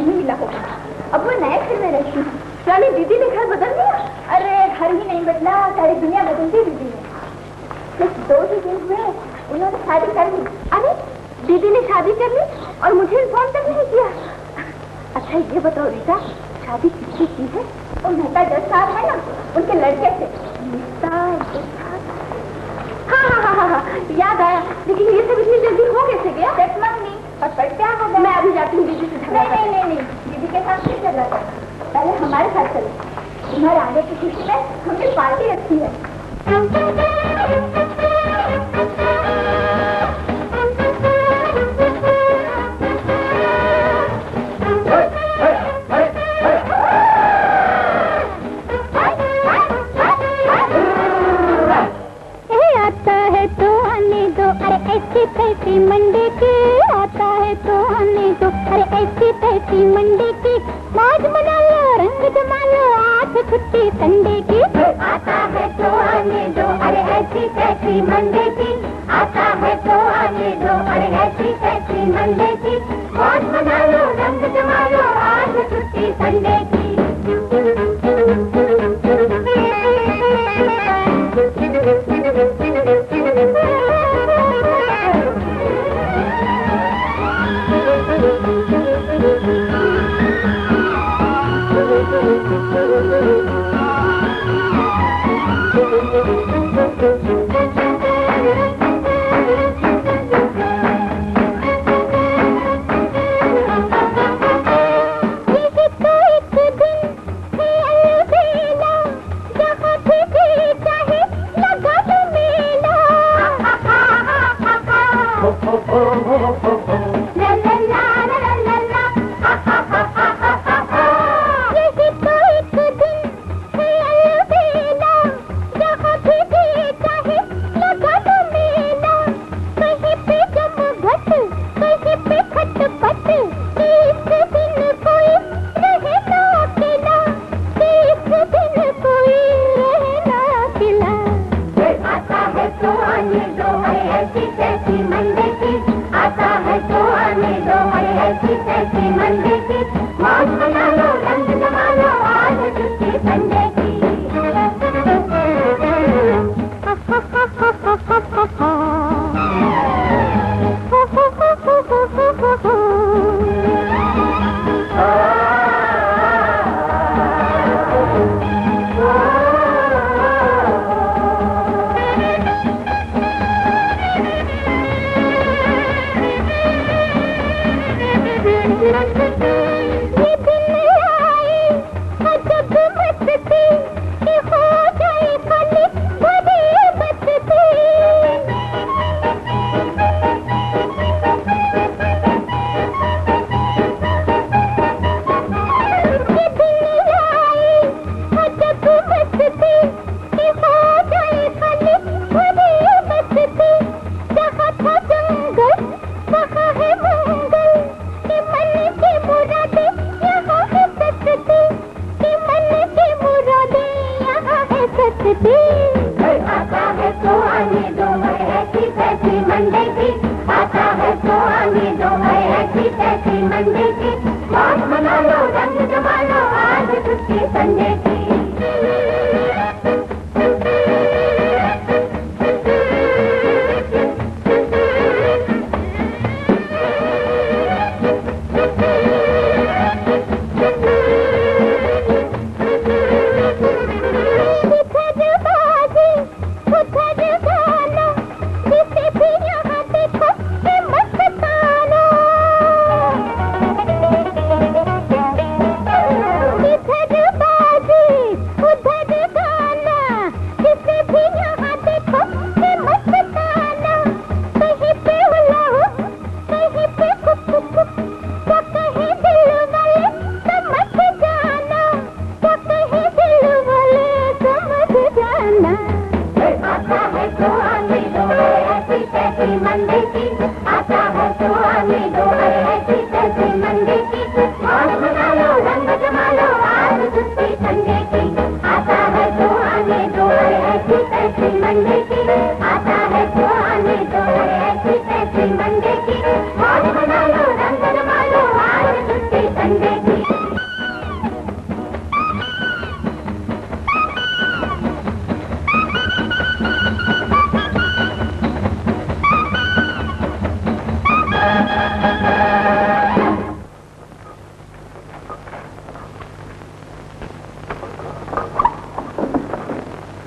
नहीं मिला होगा। अब वो नए घर में रहती हूँ। साली दीदी ने घर बदल दिया। अरे घर ही नहीं बदला, सारी दुनिया बदल दी दीदी ने। सिर्फ 2 ही दिन हुए उन्होंने शादी कर ली। अरे दीदी ने शादी कर ली और मुझे इन्फॉर्म तक नहीं किया। अच्छा ये बताओ रीता, शादी किससे की है? और मेहता जज साहब है ना, उनके लड़के से। हाँ, याद आया। लेकिन ये सब इतनी जल्दी हो कैसे गया? पर क्या हो गया? मैं अभी जाती हूँ दीदी से झगड़ा। नहीं, दीदी के साथ नहीं झगड़ा कर, पहले हमारे साथ चलो। तुम्हारे आगे की खुशी में हमने पार्टी रखी है। ऐसी मंडे के आता है तो आने दो। अरे ऐसी तैसी मंडे की मौज मना लो, रंग जमा लो, आज छुट्टी संडे की। आता है तो आने दो, अरे ऐसी तैसी मंडे की। आता है तो आने दो, अरे ऐसी तैसी मंडे की मौज मना लो, रंग जमा लो, आज छुट्टी संडे की। Thank you.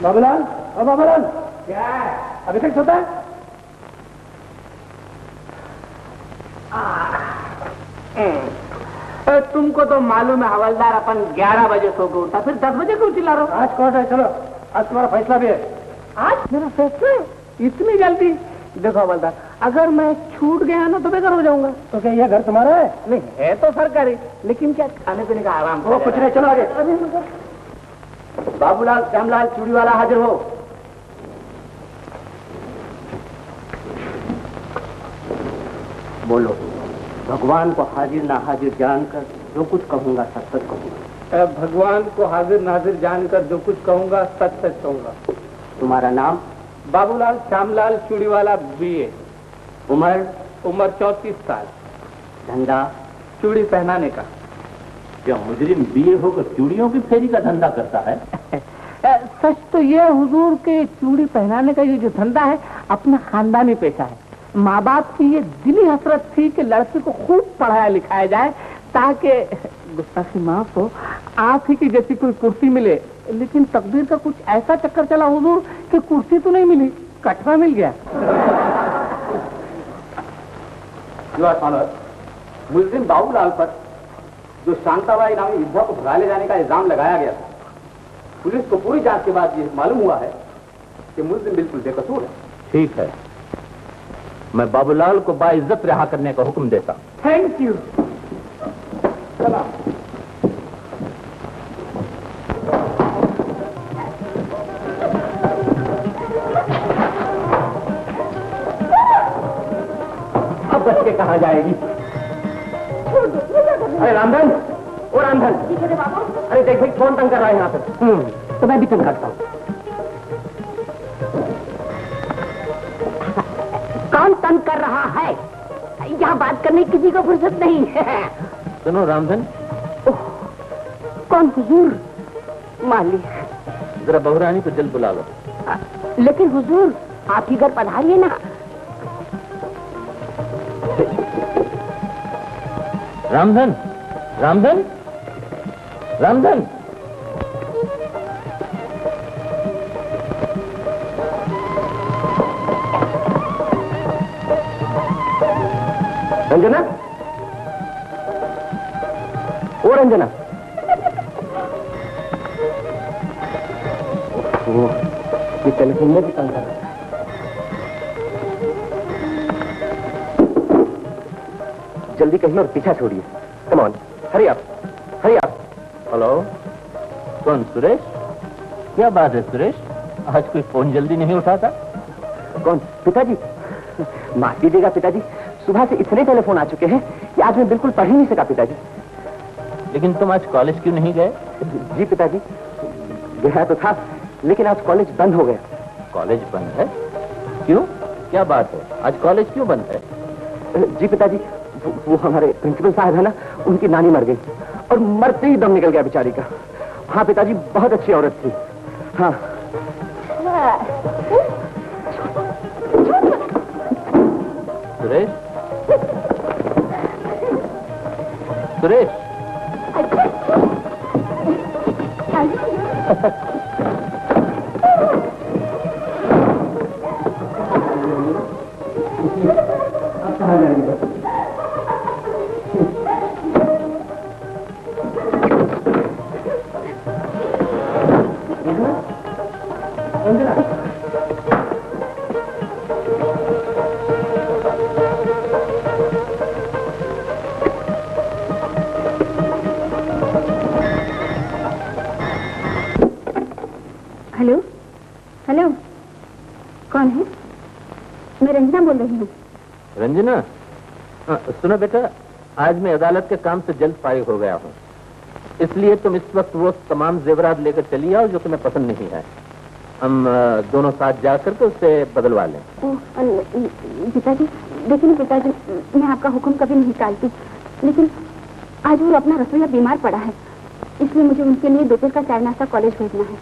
बाबूलाल, ओ बाबूलाल, क्या अभी तक सोता है? तुमको तो मालूम है हवलदार, अपन 11 बजे सो के उठा, फिर 10 बजे क्यों चिल्ला रहे हो? आज कोर्ट है, चलो आज तुम्हारा फैसला भी है। आज मेरा फैसला? इतनी जल्दी? देखो हवलदार, अगर मैं छूट गया ना तो बेकार हो जाऊंगा। तो क्या यह घर तुम्हारा है? नहीं, है तो सरकारी, लेकिन क्या खाने पीने का आराम हो, कुछ नहीं। चलो आगे। बाबूलाल, श्यामलाल, चूड़ी वाला हाजिर हो। बोलो। भगवान को हाजिर ना हाजिर जानकर जो कुछ कहूंगा सच सच कहूंगा। भगवान को हाजिर ना हाजिर जानकर जो कुछ कहूंगा सच सच कहूंगा। तुम्हारा नाम? बाबूलाल श्यामलाल चूड़ीवाला बीए। उम्र? उम्र 34 साल। धंधा? चूड़ी पहनाने का। क्या मुजरिम बीए होकर चूड़ियों की फेरी का धंधा करता है? सच तो यह हुजूर के चूड़ी पहनाने का ये जो धंधा है अपना खानदानी पेशा है। माँ बाप की ये दिली हसरत थी कि लड़के को खूब पढ़ाया लिखाया जाए ताकि गुस्ताखी माफ हो, आप ही की जैसी कोई कुर्सी मिले। लेकिन तकदीर का कुछ ऐसा चक्कर चला हुजूर कि कुर्सी तो नहीं मिली, कटवा मिल गया। मुल्जिम बाबूलाल पर जो शांताबाई नामी विधवा को भगा ले जाने का इल्जाम लगाया गया था, पुलिस को पूरी जांच के बाद ये मालूम हुआ है कि मुल्जिम बिल्कुल बेकसूर है। ठीक है, मैं बाबूलाल को बाइज्जत रिहा करने का हुक्म देता। Thank you. अब बच्चे कहाँ जाएगी? अरे रामधन, ओ रामधन, अरे देख भाई फोन तंग कर रहा है यहाँ पे, तो मैं भी तंग करता हूँ। कौन तंग कर रहा है? यहाँ बात करने किसी को फुर्सत नहीं है। सुनो रामधन। कौन हुजूर? मालिक। जरा बहुरानी को जल्द बुला लो। लेकिन हुजूर आप ही घर पधारिए ना। रामधन, रामधन, रामधन। रंजना, ओ रंजना। ये टेलीफोन में भी तंग कर रहा है। जल्दी कहिए और पीछा छोड़िए। कम ऑन, हरी आप, हरी आप। हेलो, कौन? सुरेश। क्या बात है सुरेश, आज कोई फोन जल्दी नहीं उठाता? कौन? पिताजी, माफ कीजिएगा पिताजी, सुबह से इतने टेलीफोन आ चुके हैं कि आज मैं बिल्कुल पढ़ ही नहीं सका पिताजी। लेकिन तुम आज कॉलेज क्यों नहीं गए? जी पिताजी, गया तो था लेकिन आज कॉलेज बंद हो गया। कॉलेज बंद है? क्यों, क्या बात है, आज कॉलेज क्यों बंद है? जी पिताजी, वो हमारे प्रिंसिपल साहब है ना, उनकी नानी मर गई और मरते ही दम निकल गया बेचारी का। हाँ पिताजी, बहुत अच्छी औरत थी। हाँ सुरेश, सुरेश। रंजना, सुनो बेटा, आज मैं अदालत के काम से जल्द फारिग हो गया हूँ, इसलिए तुम इस वक्त वो तमाम जेवरात लेकर चली आओ जो तुम्हें पसंद नहीं है। हम दोनों साथ जाकर के उससे बदलवा लें। पिताजी, देखिए पिताजी, मैं आपका हुक्म कभी नहीं टालती, लेकिन आज वो अपना रसोईया बीमार पड़ा है, इसलिए मुझे उनके लिए दोपहर का चाय नाश्ता कॉलेज भेजना है।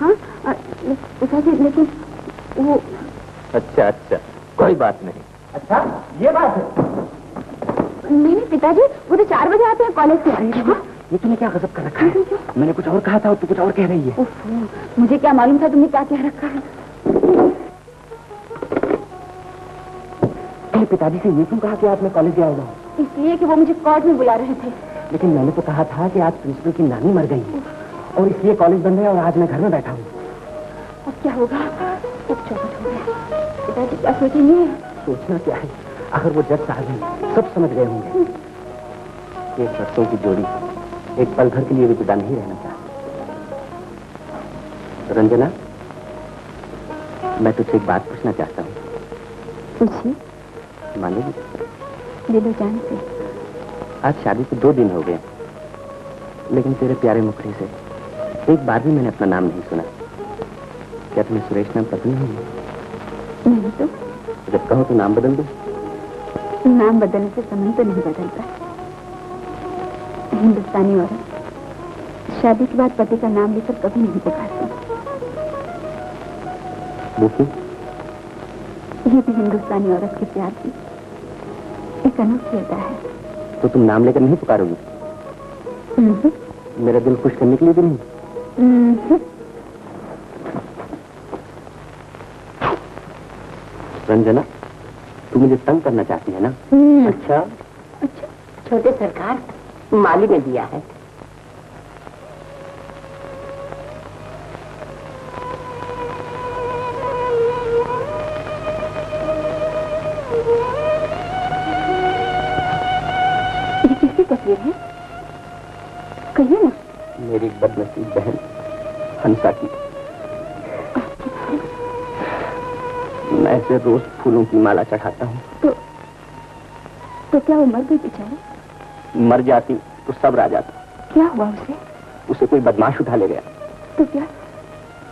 हाँ पिताजी, लेकिन वो। अच्छा अच्छा, कोई बात नहीं। अच्छा ये बात है? नहीं पिताजी, वो तो 4 बजे आते हैं कॉलेज से। ये तूने क्या गजब कर रखा है? मैंने कुछ और कहा था और तू कुछ और कह रही है। मुझे क्या मालूम था तुमने क्या कह रखा है? तेरे पिताजी से ये क्यों कहा कि आज मैं कॉलेज आऊंगा? इसलिए कि वो मुझे कोर्ट में बुला रहे थे। लेकिन मैंने तो कहा था कि आज प्रिंसिपल की नानी मर गई है और इसलिए कॉलेज बंद है और आज मैं घर में बैठा हूँ। अब क्या होगा? अब चौपट हो गया। पिताजी क्या सोचेंगे? सोचना क्या है, अगर वो जज साहब हैं सब समझ गए होंगे। एक शख्सों की जोड़ी एक पल घर के लिए भी जुदा नहीं रहना चाहती। रंजना, मैं तुझसे एक बात पूछना चाहता हूँ। पूछिए। मानेगी? दे जान से। आज शादी के 2 दिन हो गए लेकिन तेरे प्यारे मुखड़े से एक बार भी मैंने अपना नाम नहीं सुना। क्या तुम्हें सुरेश नाम पसंद नहीं? नहीं तो। जब कहो तो नाम बदल दो। नाम बदलने से समन तो नहीं बदलता। हिंदुस्तानी औरत शादी के बाद पति का नाम लेकर कभी नहीं पुकारती। ये भी हिंदुस्तानी औरत के प्यार की एक अनोखी अदा है। तो तुम नाम लेकर नहीं पुकारोगी? मेरा दिल खुश करने के लिए भी नहीं। रंजना, तू मुझे तंग करना चाहती है ना? अच्छा अच्छा, छोटे सरकार माली ने दिया है। ये किसकी तस्वीर है? कहिए ना। मेरी बदनसीब बहन हंसा की। मैं इसे रोज फूलों की माला चढ़ाता हूँ। तो क्या वो मर गई बेचारी? मर जाती तो सब रह जाता। क्या हुआ उसे? उसे कोई बदमाश उठा ले गया। तो क्या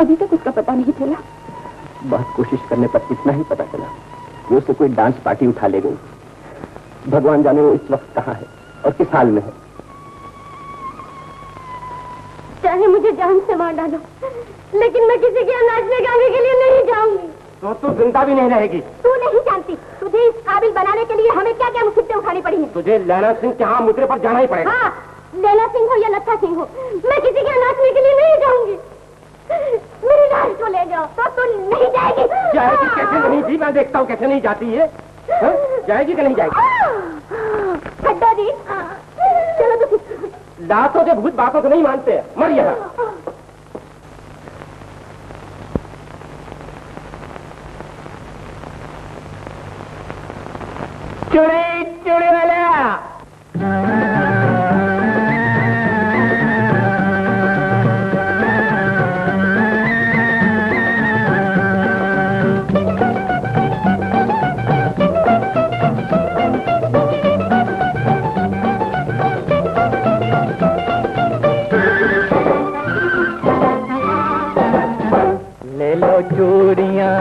अभी तक उसका पता नहीं चला? बहुत कोशिश करने पर इतना ही पता चला कि उसे कोई डांस पार्टी उठा ले गई। भगवान जाने वो इस वक्त कहाँ है और किस हाल में है। चाहे मुझे जान से मार डालो लेकिन मैं किसी के अनाज में गाने के लिए नहीं जाऊंगी। तो जिंदा भी नहीं रहेगी। तू नहीं जानती तुझे इस काबिल बनाने के लिए हमें क्या क्या मुसीबतें उठानी पड़ी हैं। तुझे लैला सिंह के यहाँ मुद्रे पर जाना ही पड़ेगा। हाँ, लैला सिंह हो या लता सिंह हो, मैं किसी के नाचने के लिए नहीं जाऊंगी। मेरी लाश को ले जाओ। तो तू नहीं जाएगी? जाएगी कैसे नहीं जी, मैं देखता हूँ कैसे नहीं जाती है। जाएगी कि नहीं जाएगी? खड्डा जी चलो। तो लाशों के भूत बातों को नहीं मानते, मर यहाँ। चुड़ी चुड़ी वाला, ले लो चूड़ियां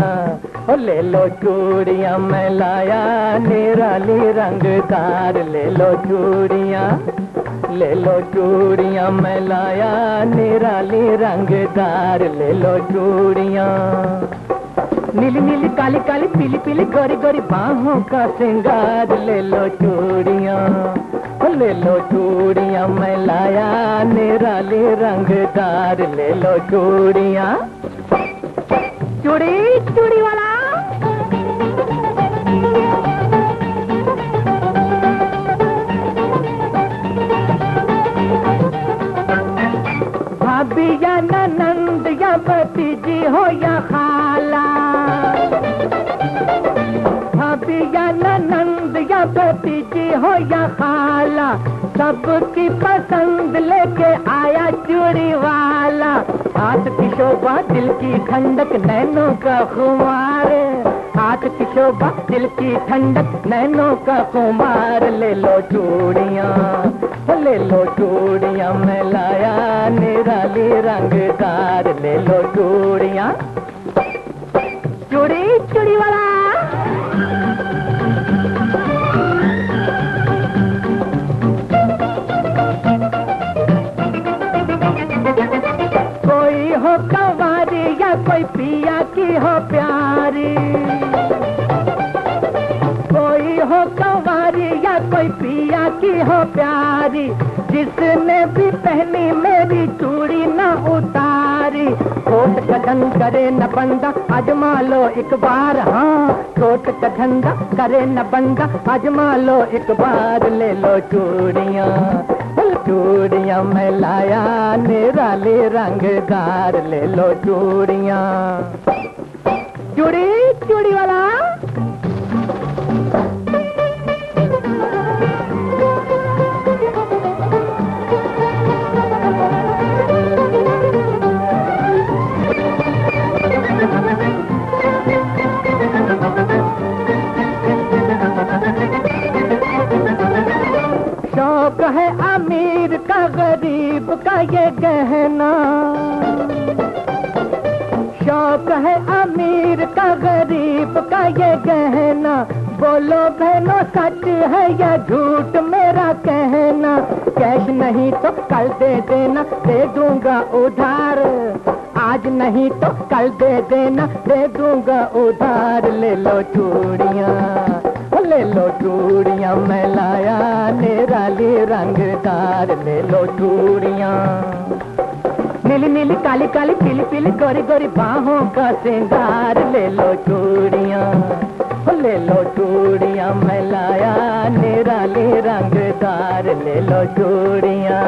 और ले लो चूड़ियां, मैं लाया निराली रंगदार। ले लो चूड़ियां मैं लाया निराली रंगदार। ले लो चूड़ियां नीली नीली काली काली पीली पीली गोरी गोरी बाहों का श्रृंगार। ले लो चूड़ियां मैं लाया निराली रंगदार। ले लो चूड़ियां। चूड़ी चूड़ी वाला, भाभी या ननंद या भतीजी हो या खाला, भाभी या ननंद या भतीजी हो या खाला, सबकी पसंद लेके आया चूड़ी वाला। हाथ की शोभा दिल की ठंडक नैनों का खुमार। हाथ की शोभा दिल की ठंडक नैनों का खुमार। ले लो चूड़ियाँ, ले लो चूड़ियाँ, मैं लाया निराली रंगदार। ले लो चूड़ियाँ। चूड़ी चूड़ी वाला, कोई हो कवारी या कोई पिया की हो प्यारी, कोई हो कवारी या कोई पिया की हो प्यारी, जिसने भी पहनी मेरी चूड़ी ना उतारी, कोट का धंधा करे न बंदा आजमा लो एक बार, हाँ कोट का धंधा करे न बंदा आजमा लो एक बार, ले लो चूड़ियाँ चूड़ियाँ मैं लाया निराले रंगदार, ले लो चूड़ियाँ। चूड़ी चूड़ी वाला शौक है अमीर का गरीब का ये कहना, शौक है अमीर का गरीब का ये कहना, बोलो बहनों सच है या झूठ मेरा कहना, कैश नहीं तो कल दे देना दे दूंगा उधार, आज नहीं तो कल दे देना दे दूंगा उधार, ले लो चूड़ियाँ ले लो चूड़ियाँ मैं लाया निराली रंगदार, ले लो चूड़ियाँ। नीली नीली काली काली पीली पीली गोरी गोरी बाहों का श्रृंगार, ले लो चूड़ियाँ मैं लाया निराली रंगदार, ले लो चूड़ियाँ।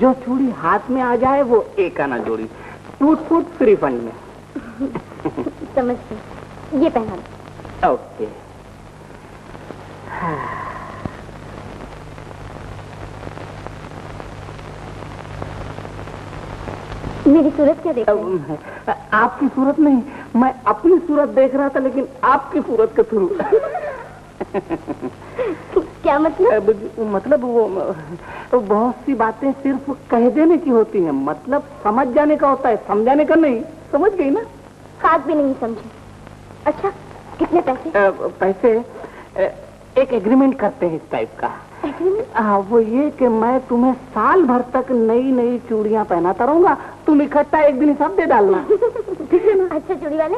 जो चूड़ी हाथ में आ जाए वो एक आना जोड़ी, टूट फूट फ्री फंड में। समझ गई, ये पहना दो। ओके। हाँ। मेरी सूरत क्या देख रही है? आपकी सूरत नहीं, मैं अपनी सूरत देख रहा था, लेकिन आपकी सूरत का थ्रू। क्या मतलब? मतलब वो बहुत सी बातें सिर्फ कह देने की होती हैं, मतलब समझ जाने का होता है, समझाने का नहीं। समझ गई ना? बात भी नहीं समझी। अच्छा कितने पैसे? पैसे एक एग्रीमेंट करते हैं इस टाइप का। एग्रीमेंट? हाँ, वो ये कि मैं तुम्हें साल भर तक नई नई चूड़ियाँ पहनाता रहूंगा, तुम इकट्ठा एक दिन हिसाब दे डालना। ठीक है ना? अच्छा चूड़ी वाले,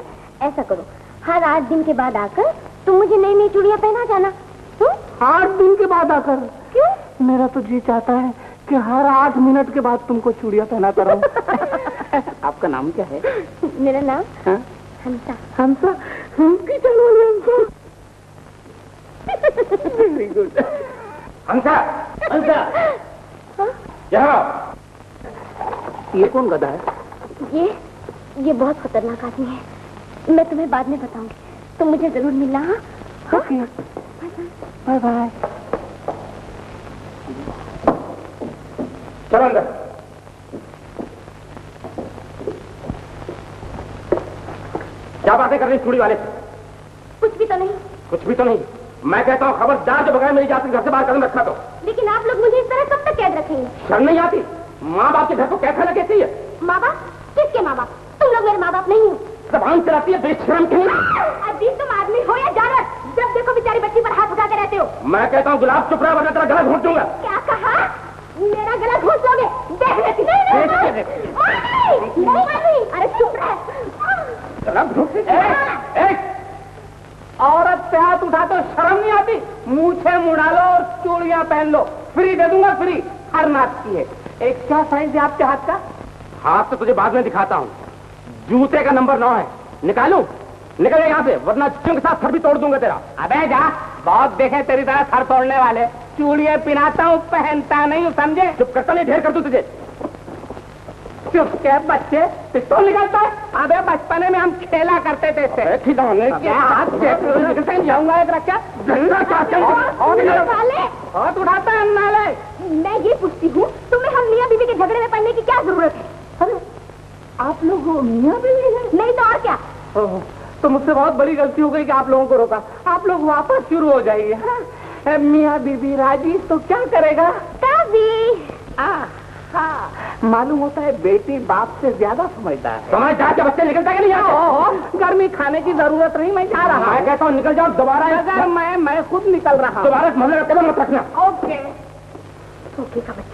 ऐसा करो हर 8 दिन के बाद आकर तुम मुझे नई नई चूड़ियाँ पहना जाना। 8 दिन के बाद आकर? क्यों? मेरा तो जी चाहता है कि हर 8 मिनट के बाद तुमको चूड़ियाँ पहनाता रहूँ। आपका नाम क्या है? मेरा नाम हाँ? हंसा। हंसा? हमकी चल वाले हंसा। Very good. हंसा हंसा हाँ? यहाँ ये कौन गधा है? ये बहुत खतरनाक आदमी है, मैं तुम्हें बाद में बताऊंगी, तुम मुझे जरूर मिलना। हाँ? Okay, bye bye. चलो अंदर। क्या बातें कर रही चूड़ी वाले? कुछ भी तो नहीं। कुछ भी तो नहीं? मैं कहता हूँ खबरदार जो बगैर मेरी जाति घर से बाहर कदम रखा। तो लेकिन आप लोग मुझे इस तरह कब तक कैद रखेंगे? शर्म नहीं आती? माँ बाप के घर को कैद खाना कहती है। माँ बाप? किसके माँ बाप? तुम लोग मेरे माँ बाप नहीं हो। जबान चलाती है बेशरम कहीं। अजीब तुम आदमी हो या जानवर, जब देखो बेचारी बच्ची पर हाथ उठाते रहते हो। मैं कहता हूँ गुलाब चुप रहा, वरना तेरा गला घोंट दूंगा। क्या कहा? मेरा गला घोंट दोगे? देख लेती। औरत पे हाथ उठा तो शर्म नहीं आती? मूछे मुड़ा लो और चूड़ियाँ पहन लो, फ्री दे दूंगा, फ्री हर नाप की है। एक क्या साइज है आपके हाथ का? हाथ तो तुझे बाद में दिखाता हूँ, जूते का नंबर 9 है। निकालू? निकल यहाँ से, वरना चूड़ियों के साथ सर भी तोड़ दूंगा तेरा। अबे जा, बहुत देखे तेरी तरह सर तोड़ने वाले। चूड़ियाँ पिनाता हूँ, पहनता नहीं हूँ, समझे? चुप करता नहीं, ढेर कर दूं तुझे। चुप के बच्चे, पिस्तौल निकालता है। अबे बचपने में हम खेला करते थे इससे। खिलौने के हाथ से जाऊंगा एक रखा। हाथ उठाता है नाले। मैं ये पूछती हूँ तुम्हें हम मियाँ बीवी के झगड़े में पड़ने की क्या जरूरत है? अरे आप लोग मियाँ बीवी हैं? नहीं तो और क्या। तो मुझसे बहुत बड़ी गलती हो गई कि आप लोगों को रोका। आप लोग वापस शुरू हो जाइए। मियाँ बीवी राजी तो क्या करेगा? मालूम होता है बेटी बाप से ज्यादा समझदार है। समझदार के बच्चे निकलता है कि नहीं? गर्मी खाने की जरूरत नहीं, मैं जा रहा। मैं कहता हूँ निकल जाओ, दोबारा मैं खुद निकल रहा। दोबारा मजे का कदम मत रखना। ओके ओके का बच्चा।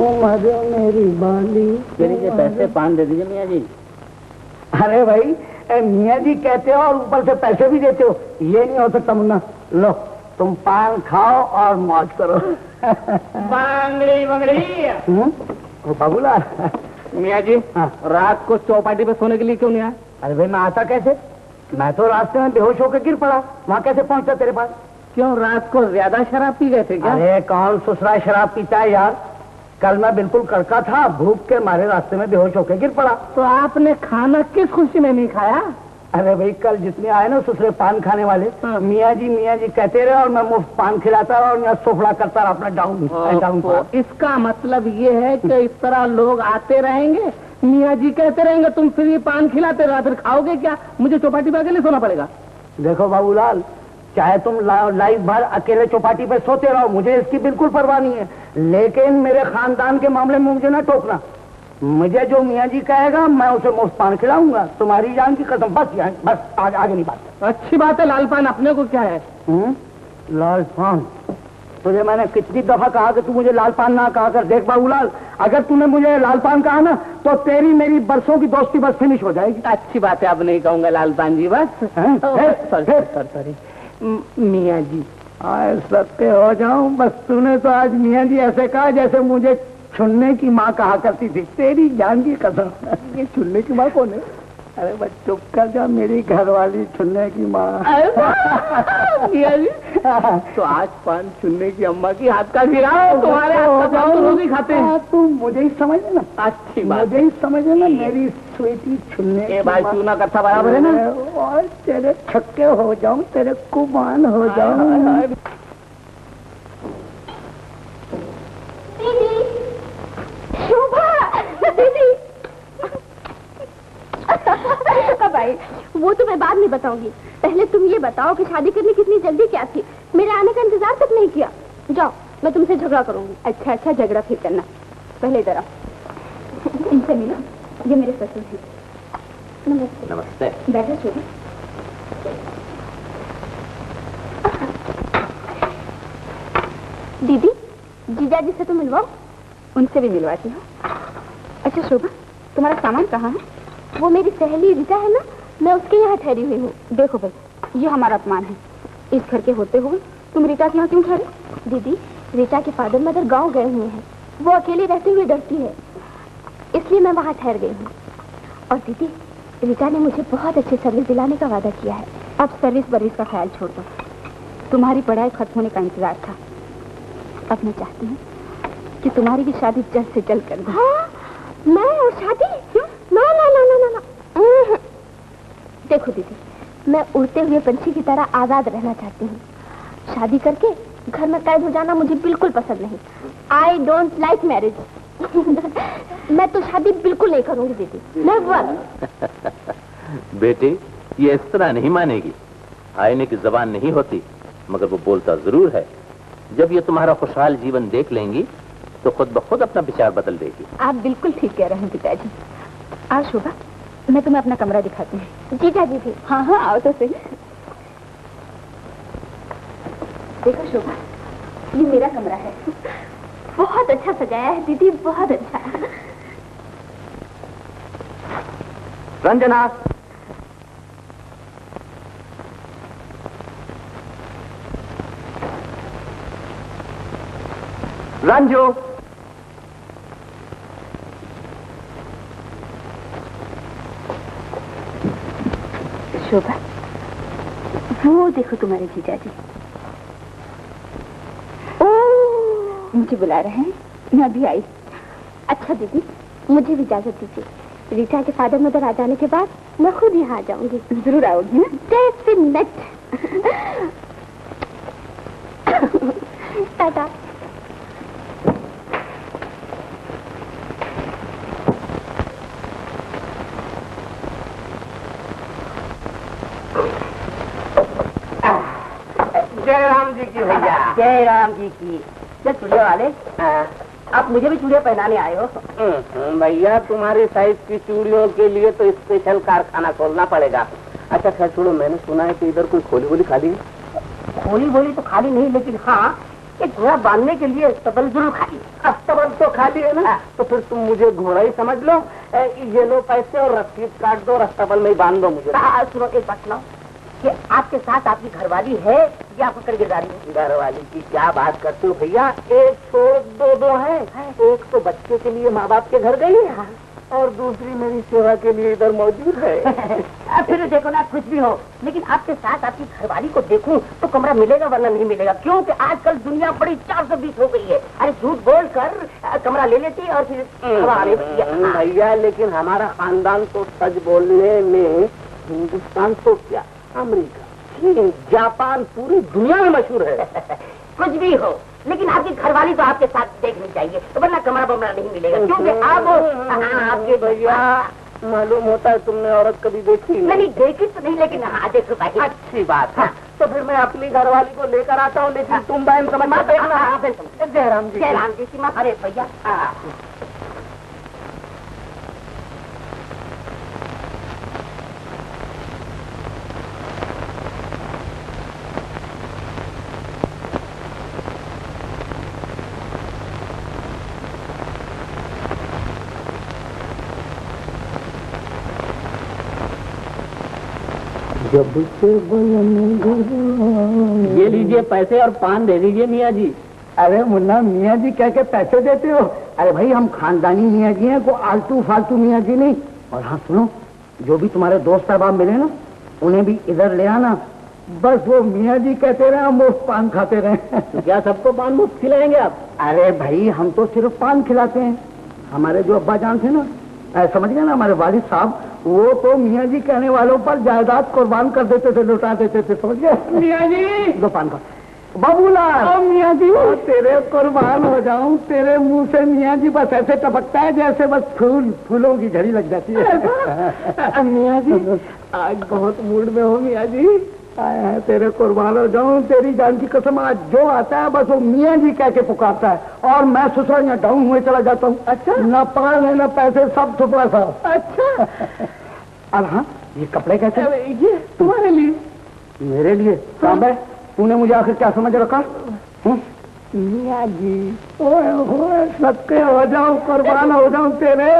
मेरी बाली। मेरे पैसे 5 दे दीजिए मियाँ जी। अरे भाई मियाँ जी कहते हो और ऊपर से पैसे भी देते हो, ये नहीं हो सकता मुन्ना। लो तुम पान खाओ और मौज करो। बांगड़ी बांगड़ी बाबूलाल। मियाँ जी हाँ। रात को चौपाटी पे सोने के लिए क्यों नहीं आया? अरे भाई मैं आता कैसे, मैं तो रास्ते में बेहोश होकर गिर पड़ा, वहाँ कैसे पहुँचा तेरे पास? क्यों रात को ज्यादा शराब पी गए थे क्या? अरे कौन ससुराल शराब पीता है यार, कल मैं बिल्कुल कड़का था, भूख के मारे रास्ते में बेहोश होकर गिर पड़ा। तो आपने खाना किस खुशी में नहीं खाया? अरे भाई कल जितने आए ना ससुरे पान खाने वाले, मियाँ जी कहते रहे और मैं मुफ्त पान खिलाता रहा और यहाँ सोफड़ा करता रहा अपना डाउन। इसका मतलब ये है कि इस तरह लोग आते रहेंगे, मियाँ जी कहते रहेंगे तुम फिर ये पान खिलाते रहा, फिर खाओगे क्या? मुझे चौपाटी पे अकेले सोना पड़ेगा। देखो बाबूलाल, चाहे तुम लाइफ भर अकेले चौपाटी पे सोते रहो, मुझे इसकी बिल्कुल परवाह नहीं है, लेकिन मेरे खानदान के मामले में मुझे ना टोकना। मुझे जो मियाँ जी कहेगा मैं उसे मुफ्त पान खिलाऊंगा, तुम्हारी जान की कसम। बस आगे नहीं बात। अच्छी बात है लाल पान, अपने को क्या है। लाल पान तुझे मैंने कितनी दफा कहा कि तू मुझे लाल पान ना कहा कर। देख बाबूलाल, अगर तूने मुझे लाल पान कहा ना तो तेरी मेरी बरसों की दोस्ती बस फिनिश हो जाएगी। अच्छी बात है, अब नहीं कहूंगा लाल पान जी। बस सॉरी मियाँ जी सत्य हो जाऊं। बस तूने तो आज मियाँ जी ऐसे कहा जैसे मुझे छुनने की माँ कहा करती थी, तेरी जान की कसम। ये छुनने की माँ कौन है? अरे बस चुप कर जा, मेरी घरवाली छुनने की माँ। मियाँ जी तो आज पान छुनने की अम्मा की हाथ का गिराओ, तुम्हारे हाथ का तो रोज ही खाते हैं। तुम मुझे ही समझ लेना, अच्छी बात, मुझे ही समझ लेना, मेरी स्वीटी छुनने भाई चूना कथा बराबर है ना। और तेरे छक्के हो जाऊं, तेरे कुमान हो जाऊं। भाई वो तो मैं बाद में बताऊंगी, पहले तुम ये बताओ कि शादी करने कितनी जल्दी क्या थी? मेरे आने का इंतजार तक नहीं किया। जाओ मैं तुमसे झगड़ा करूंगी। अच्छा अच्छा झगड़ा फिर करना, पहले जरा इनसे मिलो, ये मेरे ससुर हैं। नमस्ते। नमस्ते। बैठो छोटी। दीदी जीजा जी से तो मिलवाओ, उनसे भी मिलवाती हूँ। अच्छा शोभा तुम्हारा सामान कहाँ है? वो मेरी सहेली रीता है ना, मैं उसके यहाँ ठहरी हुई हूँ। देखो भाई ये हमारा अपमान है, इस घर के होते हुए तुम रीता के यहाँ क्यों ठहरे? दीदी रीता के फादर मदर गांव गए हुए हैं, वो अकेले रहते हुए डरती है, इसलिए मैं वहाँ ठहर गई हूँ। और दीदी रीता ने मुझे बहुत अच्छी सर्विस दिलाने का वादा किया है, अब सर्विस बर्विस का ख्याल छोड़ दो, तुम्हारी पढ़ाई खत्म होने का इंतजार था, अब मैं चाहती हूँ कि तुम्हारी भी शादी जल्द से जल्द कर दूँ। हाँ, मैं और शादी? ना ना ना ना ना, ना। देखो दीदी मैं उड़ते हुए पंछी की तरह आजाद रहना चाहती हूँ, शादी करके घर में कैद हो जाना मुझे बिल्कुल पसंद नहीं। I don't like marriage. मैं तो शादी बिल्कुल नहीं करूँगी दीदी, नेवर। बेटे ये इस तरह नहीं मानेगी, आईने की जबान नहीं होती मगर वो बोलता जरूर है। जब ये तुम्हारा खुशहाल जीवन देख लेंगी तो खुद ब खुद अपना विचार बदल देगी। आप बिल्कुल ठीक कह रहे हैं पिताजी। आओ शोभा मैं तुम्हें अपना कमरा दिखाती हूँ। जीजा जी भी। हाँ हाँ आओ तो सही। देखो शोभा ये मेरा कमरा है, बहुत अच्छा सजाया है दीदी, बहुत अच्छा। रंजना रंजू शोभा वो देखो तुम्हारे जीजा जी। ओ मुझे बुला रहे हैं, मैं अभी आई। अच्छा दीदी मुझे भी इजाजत दीजिए, रीटा के फादर मदर आ जाने के बाद मैं खुद यहाँ आ जाऊंगी। जरूर आओगी ना? डेफिनेट। टाटा। जय राम जी की। जय चूड़िया वाले आप मुझे भी चूड़िया पहनाने आए हो? भैया तुम्हारे साइज की चूड़ियों के लिए तो स्पेशल कारखाना खोलना पड़ेगा। अच्छा खैर छोड़ो, मैंने सुना है कि इधर कोई खोली बोली खाली है। खोली बोली तो खाली नहीं, लेकिन हाँ कि घोड़ा बांधने के लिए सबल जरूर खाली। अब सबल तो खाली है ना, तो फिर तुम मुझे घोड़ा ही समझ लो। ये लो पैसे और रसीद काट दो और सबल में बांध दो मुझे। सुनो एक बात ना, कि आपके साथ आपकी घरवाली है या आपको करगिरदारी है? घरवाली की क्या बात करते हो भैया, एक छोड़ दो है। एक तो बच्चे के लिए माँ बाप के घर गई है और दूसरी मेरी सेवा के लिए इधर मौजूद है। फिर देखो ना कुछ भी हो, लेकिन आपके साथ आपकी घरवाली को देखूं तो कमरा मिलेगा वरना नहीं मिलेगा, क्योंकि आजकल दुनिया बड़ी 420 हो गई है। अरे झूठ बोलकर कमरा ले लेती और फिर भैया, लेकिन हमारा खानदान तो सच बोलने में हिंदुस्तान तो क्या अमेरिका, चीन, जापान, पूरी दुनिया में मशहूर है। कुछ भी हो, लेकिन आपकी घरवाली तो आपके साथ देखनी चाहिए, तो वरना कमरा बमरा नहीं मिलेगा, क्योंकि आपके भैया मालूम होता है तुमने औरत कभी देखी नहीं? देखी तो नहीं, लेकिन हाँ देखो भाई, अच्छी बात है। तो फिर मैं अपनी घरवाली को लेकर आता हूँ, लेकिन तुम बहन समझ मत देखना। जयराम जी, जयराम जी की माँ। अरे भैया ये लीजिए पैसे और पान दे दीजिए मियाँ जी। अरे मुन्ना मियाँ जी कह के पैसे देते हो? अरे भाई हम खानदानी मियाँ जी हैं, को आलतू फालतू मियाँ जी नहीं। और हाँ सुनो, जो भी तुम्हारे दोस्त अहबाब मिले ना, उन्हें भी इधर ले आना। बस वो मियाँ जी कहते रहे, हम मुफ्त पान खाते रहे। तो क्या सबको पान मुफ्त खिलाएंगे आप? अरे भाई हम तो सिर्फ पान खिलाते हैं। हमारे जो अब्बा जान थे ना, समझ गए ना, हमारे वालिद साहब, वो तो मियाँ जी कहने वालों पर जायदाद कुर्बान कर देते थे, लुटा देते थे, समझ गए? मियाँ जी दो पान का बाबूलाल। मियाँ जी तेरे कुर्बान हो जाऊं, तेरे मुंह से मियाँ जी बस ऐसे टपकता है जैसे बस फूलों की झड़ी लग जाती है। मियाँ जी आज बहुत मूड में हो मियाँ जी, तेरे कुर्बान हो जाऊं, तेरी जान की कसम, आज जो आता है बस वो मियाँ जी कह के पुकारता है, और मैं ससुरा यहाँ डाउन हुए चला जाता हूँ। अच्छा, न पान है न पैसे, सब थुपड़ा सा। अच्छा अब हाँ ये कपड़े कैसे? ये तुम्हारे लिए? मेरे लिए? साहब तूने मुझे आखिर क्या समझ रखा? मियाँ जी सबके हो जाओ, कुर्बान हो जाऊं तेरे,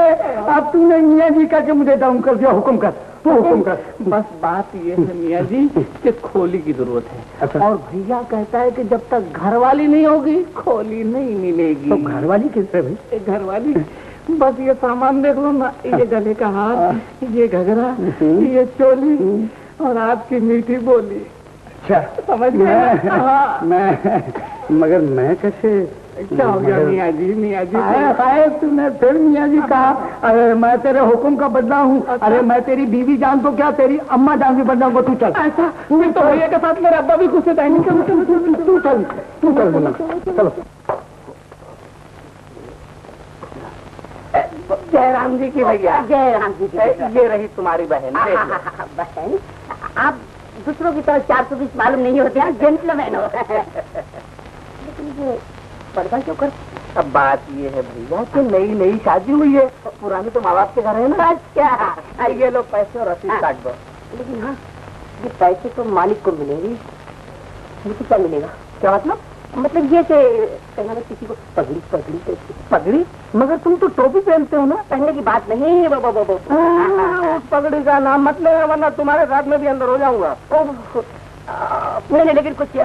अब तूने मियाँ जी कह के मुझे डाउन कर दिया। हुक्म कर, तो हुक्म कर। बस बात ये है मियाँ जी कि खोली की जरूरत है। अच्छा। और भैया कहता है कि जब तक घरवाली नहीं होगी खोली नहीं मिलेगी। तो घरवाली किससे भाई? घरवाली बस ये सामान देख लो ना, ये गले का हार, ये घघरा, ये चोली और आपकी मीठी बोली। अच्छा समझ गया। हाँ मगर मैं कैसे? क्या हो गया मियाँ जी? मियाँ जी तुमने फिर मियाँ जी कहा? अरे मैं तेरे हुक्म का बदला हूँ। अच्छा। अरे मैं तेरी बीवी जान तो क्या, तेरी अम्मा जान भी बदला हूँ। तू चल। अच्छा फिर तो भैया के साथ मेरा अब्बा भी गुस्से जाएंगे। तू चल, तू चल बोला। चलो जयराम जी की भैया, जयराम जी की। ये रही तुम्हारी बहन। बहन आप दूसरों की तरह 420 मालूम नहीं होते, आप जेंटलमैन हो। लेकिन पर्दा क्यों कर? अब बात ये है भैया कि नई नई शादी हुई है, पुराने तो माँ बाप के घर है ना। अच्छा ये लो पैसे और रसीद काट दो। लेकिन हाँ ये पैसे तो मालिक को मिलेगी, मुझे क्या मिलेगा? क्या मतलब? मतलब ये कहना ना किसी को पगड़ी पगड़ी पगड़ी, मगर तुम तो टोपी पहनते हो ना, पहनने की बात नहीं है। पगड़ी का नाम मतलब, वरना तुम्हारे साथ में भी अंदर हो जाऊंगा। नहीं लेकिन कुछ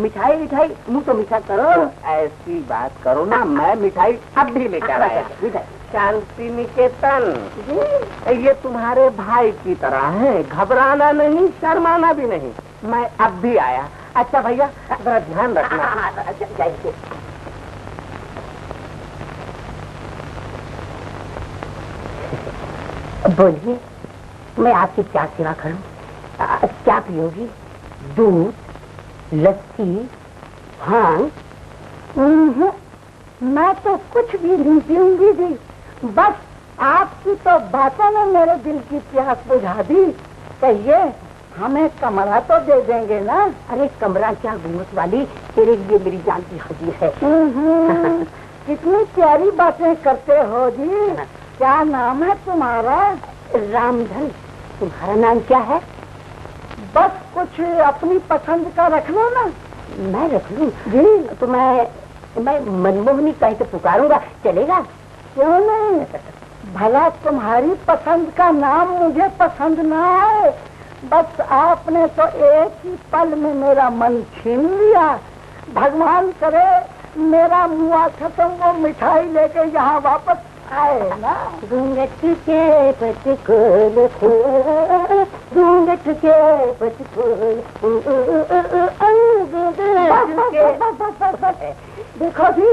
मिठाई मिठाई मुँह तो मीठा करो। ऐसी बात करो ना, मैं मिठाई अब भी लेकर आया। शांति निकेतन ये तुम्हारे भाई की तरह है, घबराना नहीं शर्माना भी नहीं, मैं अब भी आया। अच्छा भैया जरा ध्यान रखना। बोलिए मैं आपकी क्या सेवा करूँ? क्या पियोगी? दूध, लस्सी? हाँ मैं तो कुछ भी नहीं पीऊंगी जी, बस आपकी तो बातों ने मेरे दिल की प्यास बुझा दी। कहिए हमें कमरा तो दे देंगे ना? अरे कमरा क्या घूंघट वाली, तेरे लिए मेरी जान की हाजिर है। कितनी प्यारी बातें करते हो जी। क्या नाम है तुम्हारा? रामधन। तुम्हारा नाम क्या है? बस कुछ अपनी पसंद का रखना ना, मैं रख लूँ जी तो मैं मनमोहनी कहीं तो पुकारूंगा, चलेगा? क्यों नहीं, भला तुम्हारी पसंद का नाम मुझे पसंद ना है, बस आपने तो एक ही पल में मेरा मन छीन लिया। भगवान करे मेरा मुआ खत्म वो मिठाई लेके यहाँ वापस आए ना। घूंघट के पचकोल घूंघट के पचकोल देखो जी,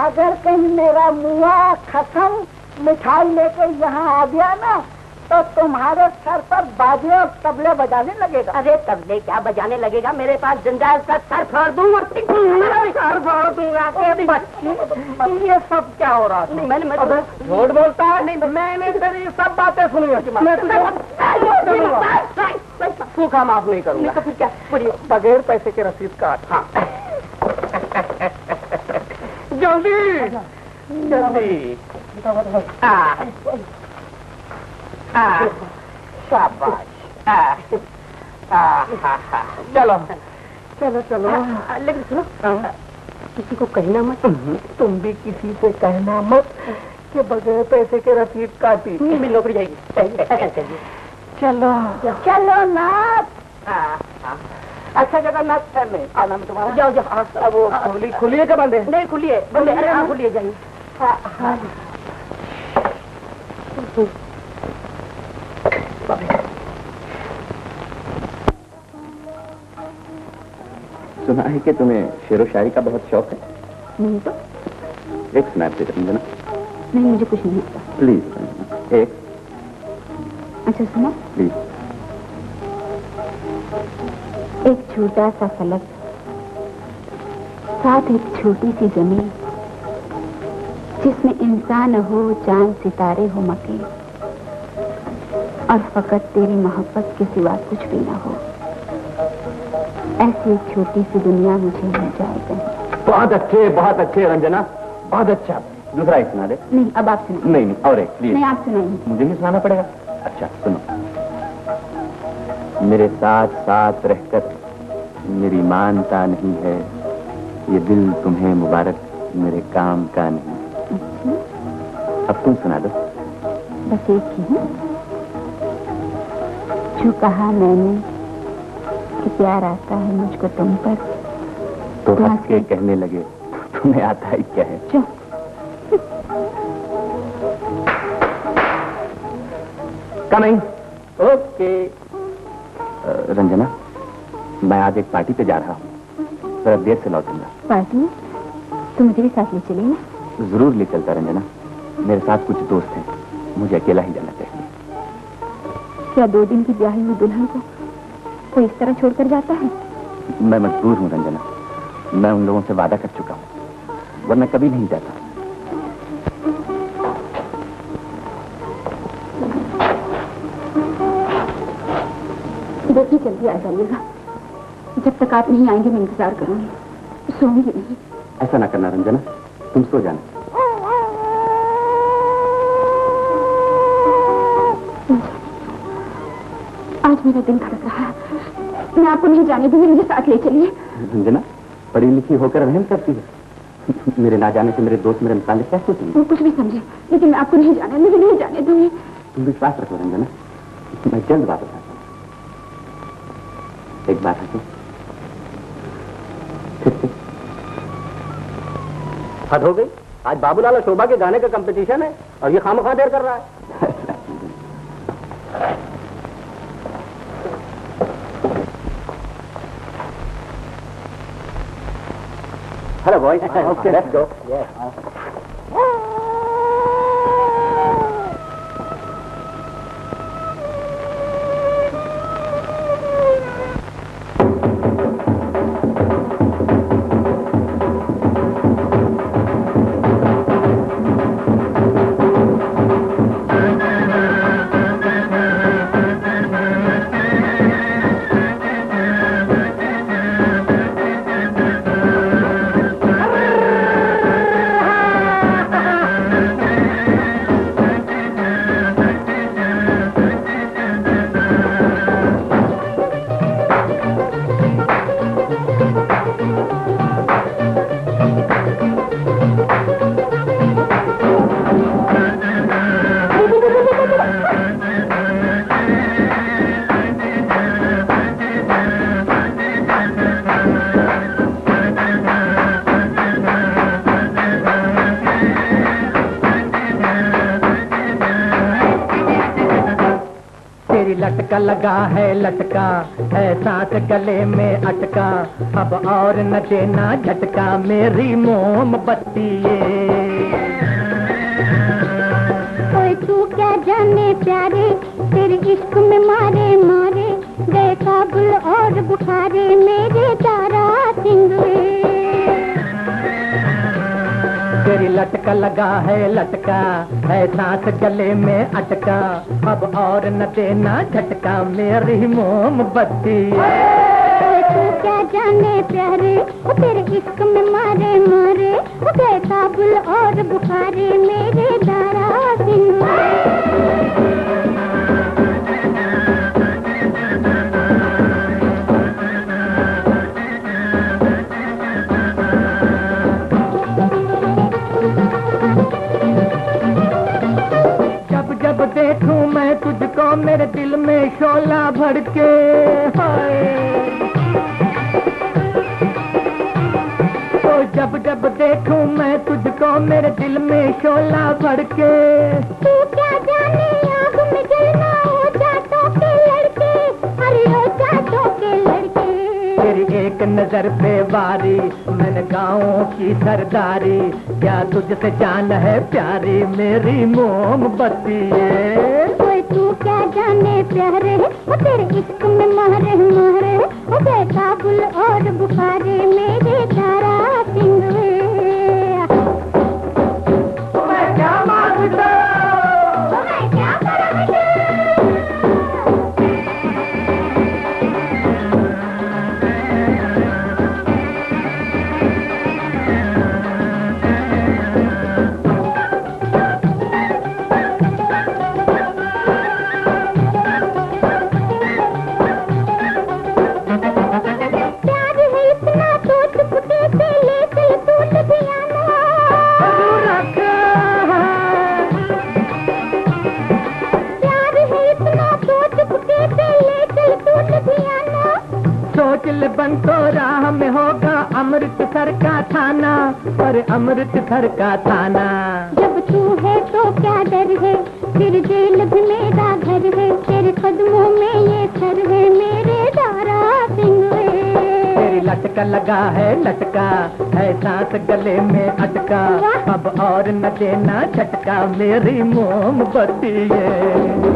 अगर कहीं मेरा मुआ खत्म मिठाई लेके यहाँ आ गया ना तो तुम्हारे सर पर बाजे और तबले बजाने लगेगा। अरे तबले क्या बजाने लगेगा, मेरे पास जंजाल का सर फोड़ दूंगा, सर फोड़ दूंगा। ये सब क्या हो रहा था? मैंने झूठ बोलता है नहीं, मैंने सर ये सब बातें सुनी होती, सूखा माफ नहीं करूंगा। फिर क्या बगैर पैसे के रसीद का? हाँ जल्दी जल्दी शाबाश। चलो चलो चलो, लेकिन सुनो किसी को कहना मत, तुम भी किसी से कहना मत कि बगैर पैसे के रसीद काटी, नौकरी जाएगी। चलो चलो ना, अच्छा जगह ना में आना में तुम्हारा। जाओ जाओ, वो खुली खुली है क्या बंद है? नहीं खुली है, बंद है, खुली है, जाइए। हाँ सुना है कि तुम्हें शेरो शायरी का बहुत शौक है? नहीं तो एक स्नैप दे देना। नहीं मुझे कुछ नहीं पता, प्लीज एक। अच्छा सुनो प्लीज। एक छोटा सा फलक साथ एक छोटी सी जमीन, जिसमें इंसान हो चांद सितारे हो मके, और फकत तेरी मोहब्बत के सिवा कुछ भी ना हो, ऐसी छोटी सी दुनिया मुझे मिल जाएगी। बहुत अच्छे रंजना, बहुत अच्छा। दूसरा एक सुना दे। नहीं अब आप सुनो। नहीं नहीं और एक प्लीज। नहीं आप सुनाइए। मुझे ही सुनाना पड़ेगा? अच्छा सुनो। मेरे साथ साथ रहकर मेरी मानता नहीं है, ये दिल तुम्हें मुबारक मेरे काम का नहीं। अच्छा। अब तुम सुना दो। बस एक ही है जो कहा मैंने कि प्यार आता है मुझको तुम पर, तो हंस के कहने लगे तुम्हें आता ही क्या है। कमिंग। ओके रंजना, मैं आज एक पार्टी पे जा रहा हूँ, जरा देर से लौटूंगा। पार्टी? तुम मुझे भी साथ ले चलेंगे? जरूर ले चलता रंजना, मेरे साथ कुछ दोस्त हैं, मुझे अकेला ही जाना चाहिए। क्या 2 दिन की ब्याही हुई दुल्हन को कोई इस तरह छोड़कर जाता है? मैं मजबूर हूँ रंजना, मैं उन लोगों से वादा कर चुका हूँ, वरना कभी नहीं जाता। देखिए जल्दी आ जाइएगा, जब तक आप नहीं आएंगे मैं इंतजार करूंगी, सोऊंगी नहीं। ऐसा ना करना रंजना, तुम सो जाना। आज मेरा दिन खड़क रहा है, मैं आपको नहीं जाने दूंगी, मुझे साथ ले चलिए। रंजना पढ़ी लिखी होकर रहम करती है, मेरे ना जाने से मेरे दोस्त मेरे मुताबिक क्या सोचेंगे? वो कुछ भी समझे, लेकिन मैं आपको नहीं जाने, मुझे नहीं जाने दूंगी। तुम विश्वास रखो रंजना, मैं जल्द वापस आता हूँ। एक बात है, हद हो गई, आज बाबूलाल और शोभा के गाने का कंपटीशन है और ये खामखा देर कर रहा है। Hello boys, okay, let's go. Yeah. झटका लगा है लटका है सांस गले में अटका, अब और न देना झटका मेरी मोमबत्ती। कोई तू क्या जाने प्यारे तेरे इश्क में मारे मारे गए काबुल और बुखारे मेरे तारा सिंह। तेरी लटका लगा है लटका है सांस गले में अटका, अब और न देना झटका मेरी मोमबत्ती। तू क्या जाने प्यारे तेरे इश्क में मारे मारे गए काबुल और बुखारे मेरे दारा सिंह। देखूं मैं तुझको मेरे दिल में शोला भड़के, तो जब जब देखूं मैं तुझको मेरे दिल में शोला भड़के। तू क्या जाने आग में जलना हो जातों के लड़के, अरे हो जातों के लड़के। तेरी एक नजर पे वारी मैंने गाँव की सरदारी, क्या तुझसे जान है प्यारी मेरी मोमबत्ती। कोई तू क्या जाने प्यारे तेरे इश्क में मारे मारे गए काबुल और बुखारे मेरे तारा सिंह। मैं क्या मांगता तो राह में होगा अमृतसर का थाना, पर अमृतसर का थाना। जब तू है तो क्या डर है, फिर जेल भी मेरा घर है, तेरे कदमों में ये सर है मेरे दारा सिंह। तेरी लटका लगा है लटका है सांस गले में अटका, अब और न देना झटका मेरी मोमबत्ती है।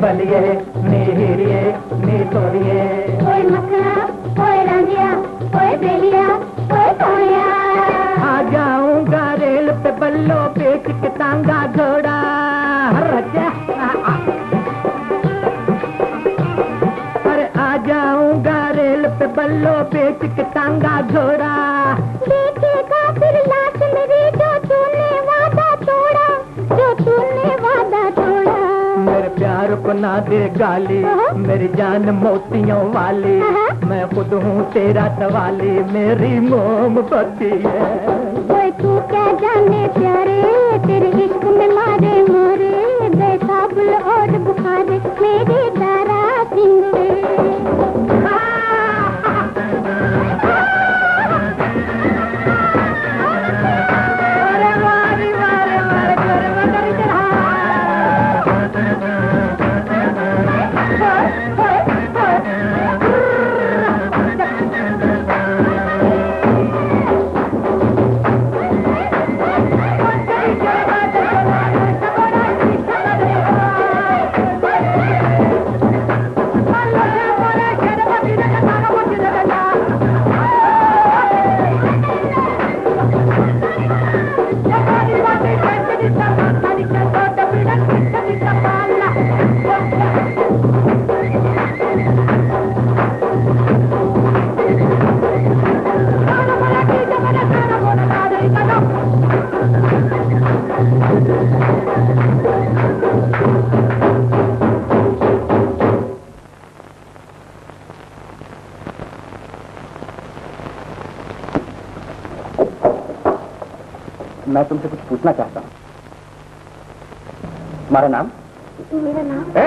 बलिए नी हीरिए नी तोड़िए, कोई मखना कोई रंजिया कोई बेलिया कोई तोड़िया। आ जाऊंगा रेल पे बल्लो बेच के तांगा घोड़ा, अरे आ जाऊंगा रेल पे बल्लो बेच के तांगा घोड़ा। देखेगा फिर लाश मेरी जो तूने वादा तोड़ा, जो तूने वादा तोड़ा। मेरे प्यार को ना दे गाली मेरी जान मोतियों वाली, मैं खुद हूँ तेरा सवाली मेरी मोमबत्ती है। कोई तू क्या जाने प्यारे तेरे इश्क में मारे मारे गए काबुल और बुखारे मेरे दारा सिंह। मैं तुमसे कुछ पूछना चाहता हूँ। तुम्हारा नाम? मेरा नाम? ए,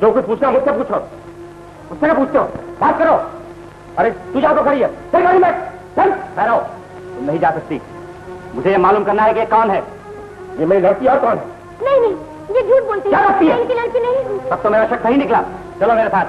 जो कुछ पूछना मुझसे पूछो, मुझसे ना पूछो, बात करो। अरे तू जा तो खड़ी है, चल गाड़ी में, चल। ठहरो, तुम नहीं जा सकती। मुझे ये मालूम करना है कि कौन है ये मेरी लड़की और कौन है। नहीं नहीं, ये झूठ बोलती है। क्या है? इनकी लड़की नहीं हूं। तब तो मेरा शक सही निकला। चलो मेरे साथ।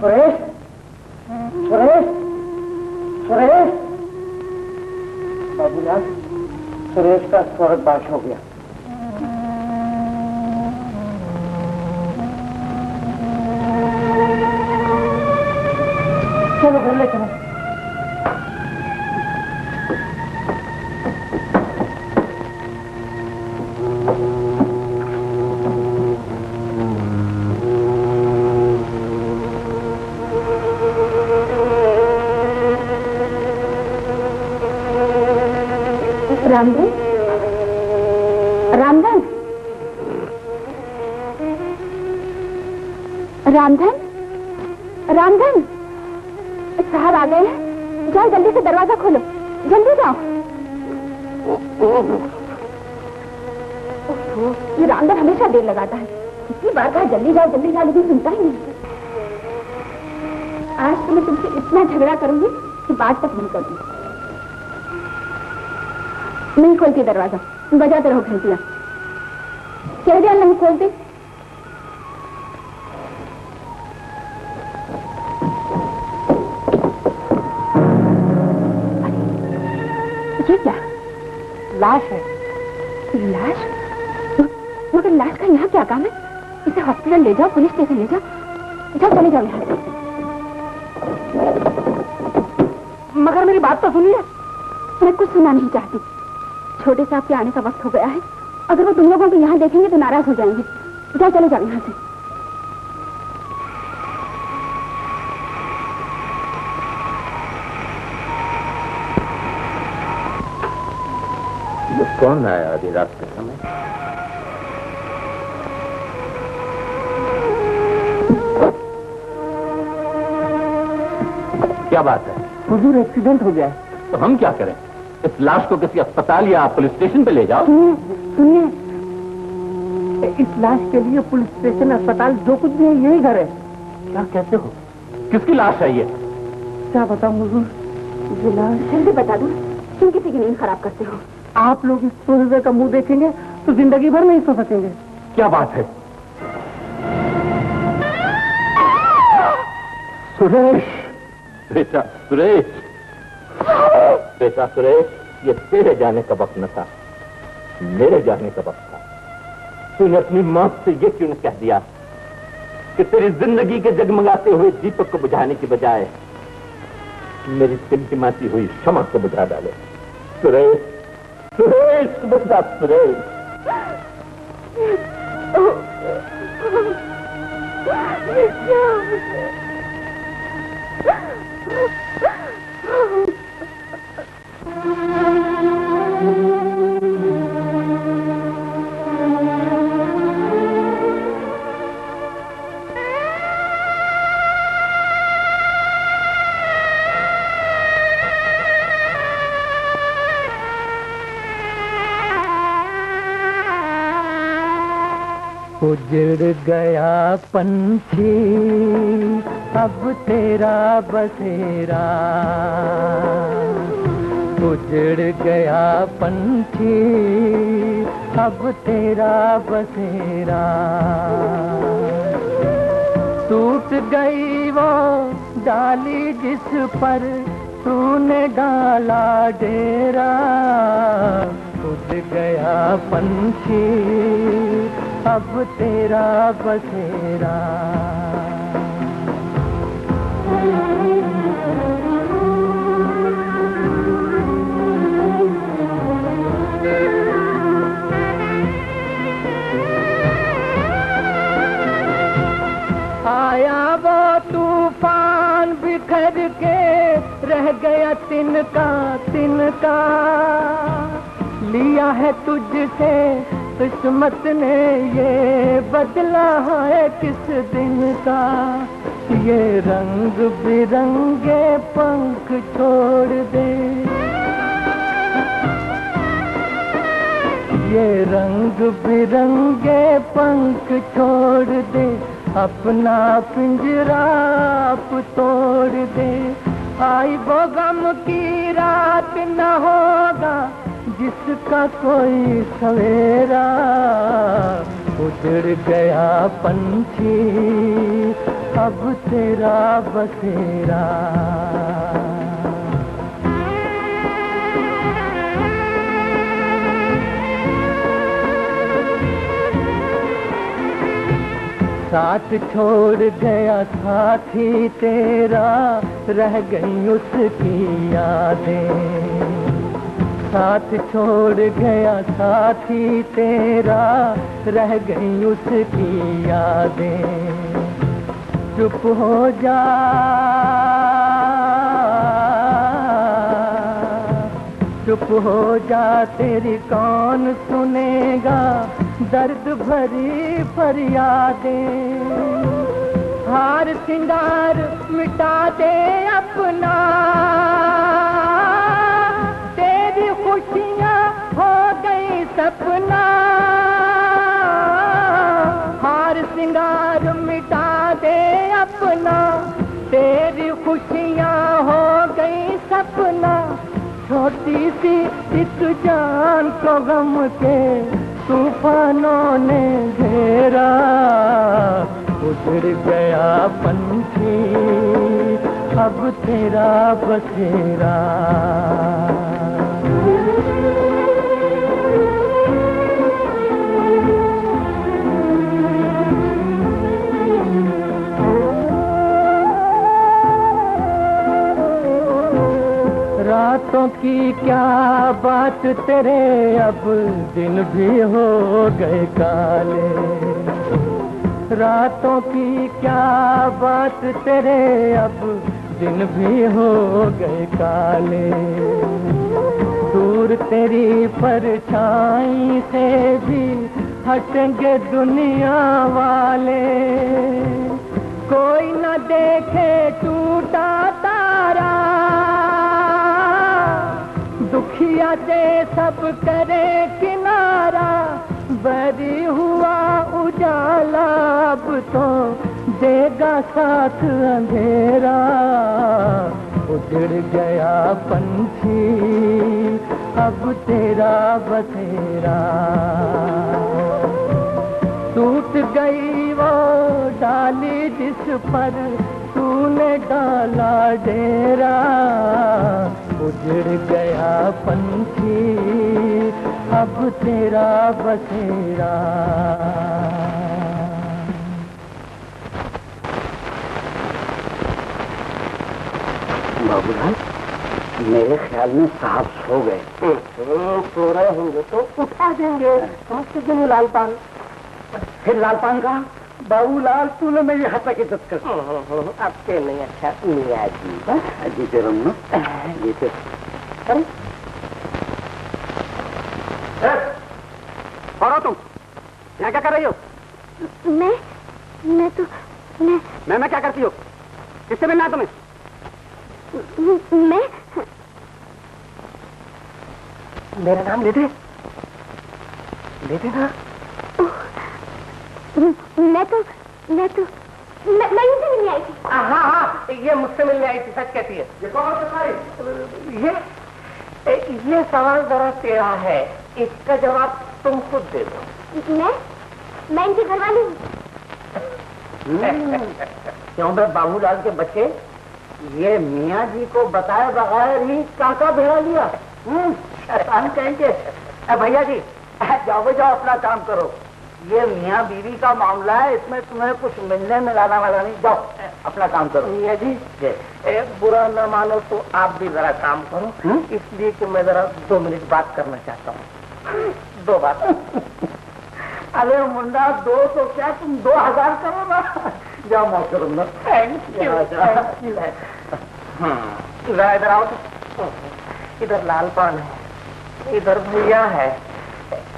सुरेश, सुरेश, सुरेश, बाबूलाल, सुरेश का स्वर्गवास हो गया। चलो घर ले चलो। रामधन, रामधन साहब आ गए हैं। जाओ जल्दी से दरवाजा खोलो, जल्दी जाओ। ये रामधन हमेशा देर लगाता है। इतनी बार कहा जल्दी जाओ जल्दी जाओ, लेकिन सुनता ही नहीं। आज तो मैं तुमसे इतना झगड़ा करूंगी कि बात तक नहीं करूंगी। नहीं खोलती दरवाजा, बजाते रहो घंटियां। कह दिया नहीं खोलते। लाश है। लाश? मगर लाश का यहाँ क्या काम है? इसे हॉस्पिटल ले जाओ, पुलिस स्टेशन ले जाओ। जाओ चले जाओ यहाँ। मगर मेरी बात तो सुनिए। मैं कुछ सुनना नहीं चाहती। छोटे साहब के आने का वक्त हो गया है। अगर वो तुम लोगों को यहाँ देखेंगे तो नाराज हो जाएंगे। जाओ चले जाओ यहाँ से। कौन आया आधी रात के समय? क्या बात है? हुजूर एक्सीडेंट हो गया है। तो हम क्या करें? इस लाश को किसी अस्पताल या पुलिस स्टेशन पे ले जाओ। सुनिए, इस लाश के लिए पुलिस स्टेशन, अस्पताल जो कुछ भी है यही घर है। क्या कहते हो? किसकी लाश है ये? क्या बताऊं हुजूर, ये लाश। जल्दी बता दो, तुम किसी की नींद खराब करते हो। आप लोग इस सोए का मुंह देखेंगे तो जिंदगी भर नहीं सो सकेंगे। क्या बात है? सुरेश, बेटा सुरेश, बेटा सुरेश, ये तेरे जाने का वक्त न था, मेरे जाने का वक्त था। तूने अपनी माँ से ये क्यों न कह दिया कि तेरी जिंदगी के जगमगाते हुए दीपक को बुझाने की बजाय मेरी टिमटिमाती हुई क्षमा को बुझा डाले। सुरेश, सुरेश, बेटा सुरेश। उजड़ गया पंछी अब तेरा बसेरा, उजड़ गया पंछी अब तेरा बसेरा। टूट गई वो डाली जिस पर तूने डाला डेरा, उड़ गया पंछी अब तेरा बसेरा। आया वो तूफान बिखर के रह गया तिनका तिनका, लिया है तुझसे किस्मत ने ये बदला है किस दिन का। ये रंग बिरंगे पंख छोड़ दे, ये रंग बिरंगे पंख छोड़ दे, अपना पिंजरा आप तोड़ दे। आई वो गम की रात न होगा जिसका कोई सवेरा, उजड़ गया पंछी अब तेरा बसेरा। साथ छोड़ गया साथी तेरा, रह गई उसकी यादें, साथ छोड़ गया साथी तेरा, रह गई उसकी यादें। चुप हो जा, चुप हो जा, तेरी कौन सुनेगा दर्द भरी फरियादें। हार सिंगार मिटा दे अपना, खुशियाँ हो गई सपना। हार सिंगार मिटा दे अपना, तेरी खुशियाँ हो गई सपना। छोटी सी इस जान को गम के तूफानों ने घेरा, उजड़ गया पंछी अब तेरा बसेरा। रातों की क्या बात तेरे अब दिन भी हो गए काले, रातों की क्या बात तेरे अब दिन भी हो गए काले। दूर तेरी परछाई से भी हटेंगे दुनिया वाले, कोई न देखे टूटा तारा, दुखिया से सब करे किनारा, बरी हुआ उजाला अब तो देगा साथ अंधेरा। उजड़ गया पंछी अब तेरा बसेरा, टूट गई वो डाली जिस पर तूने डाला डेरा। उजड़ गया पंछी अब तेरा बसेरा। बाबूलाल, मेरे ख्याल में साहब सो गए। सो रहे होंगे तो उठा देंगे। समझते क्यों लाल पान? फिर लाल पान का बाबूलाल, तूने मेरी हत्या की इज्जत कर। आपके नहीं अच्छा मियाँ जी जी रमना जी। और तुम यहाँ क्या कर रही हो? मैं क्या करती हो? किससे मिलना है तुम्हें? मैं मेरा नाम ले दे ना। मैं इनसे मिलने आई थी। हाँ, ये मुझसे मिलने आई थी, सच कहती है। ये कौन है? ये सवाल जरा तेरा है, इसका जवाब तुम खुद दे दो। मैं इनकी घरवाली हूँ। क्यों भाई, बाबूलाल के बच्चे ये मियाँ जी को बताए बगैर ही काका भेड़ा लिया। शैतान कहेंगे। भैया जी जाओ अपना काम करो। ये मियाँ बीवी का मामला है, इसमें तुम्हें कुछ मिलने में लाना वाला नहीं। जाओ अपना काम करो। मियाँ जी बुरा न मानो तो आप भी जरा काम करो। इसलिए कि मैं जरा 2 मिनट बात करना चाहता हूँ। 2 बात? अरे मुंडा 2 तो क्या, तुम 2000 करो ना। जाओ माफ करो ना। इधर आओ तो। इधर लाल पान है, इधर भैया है।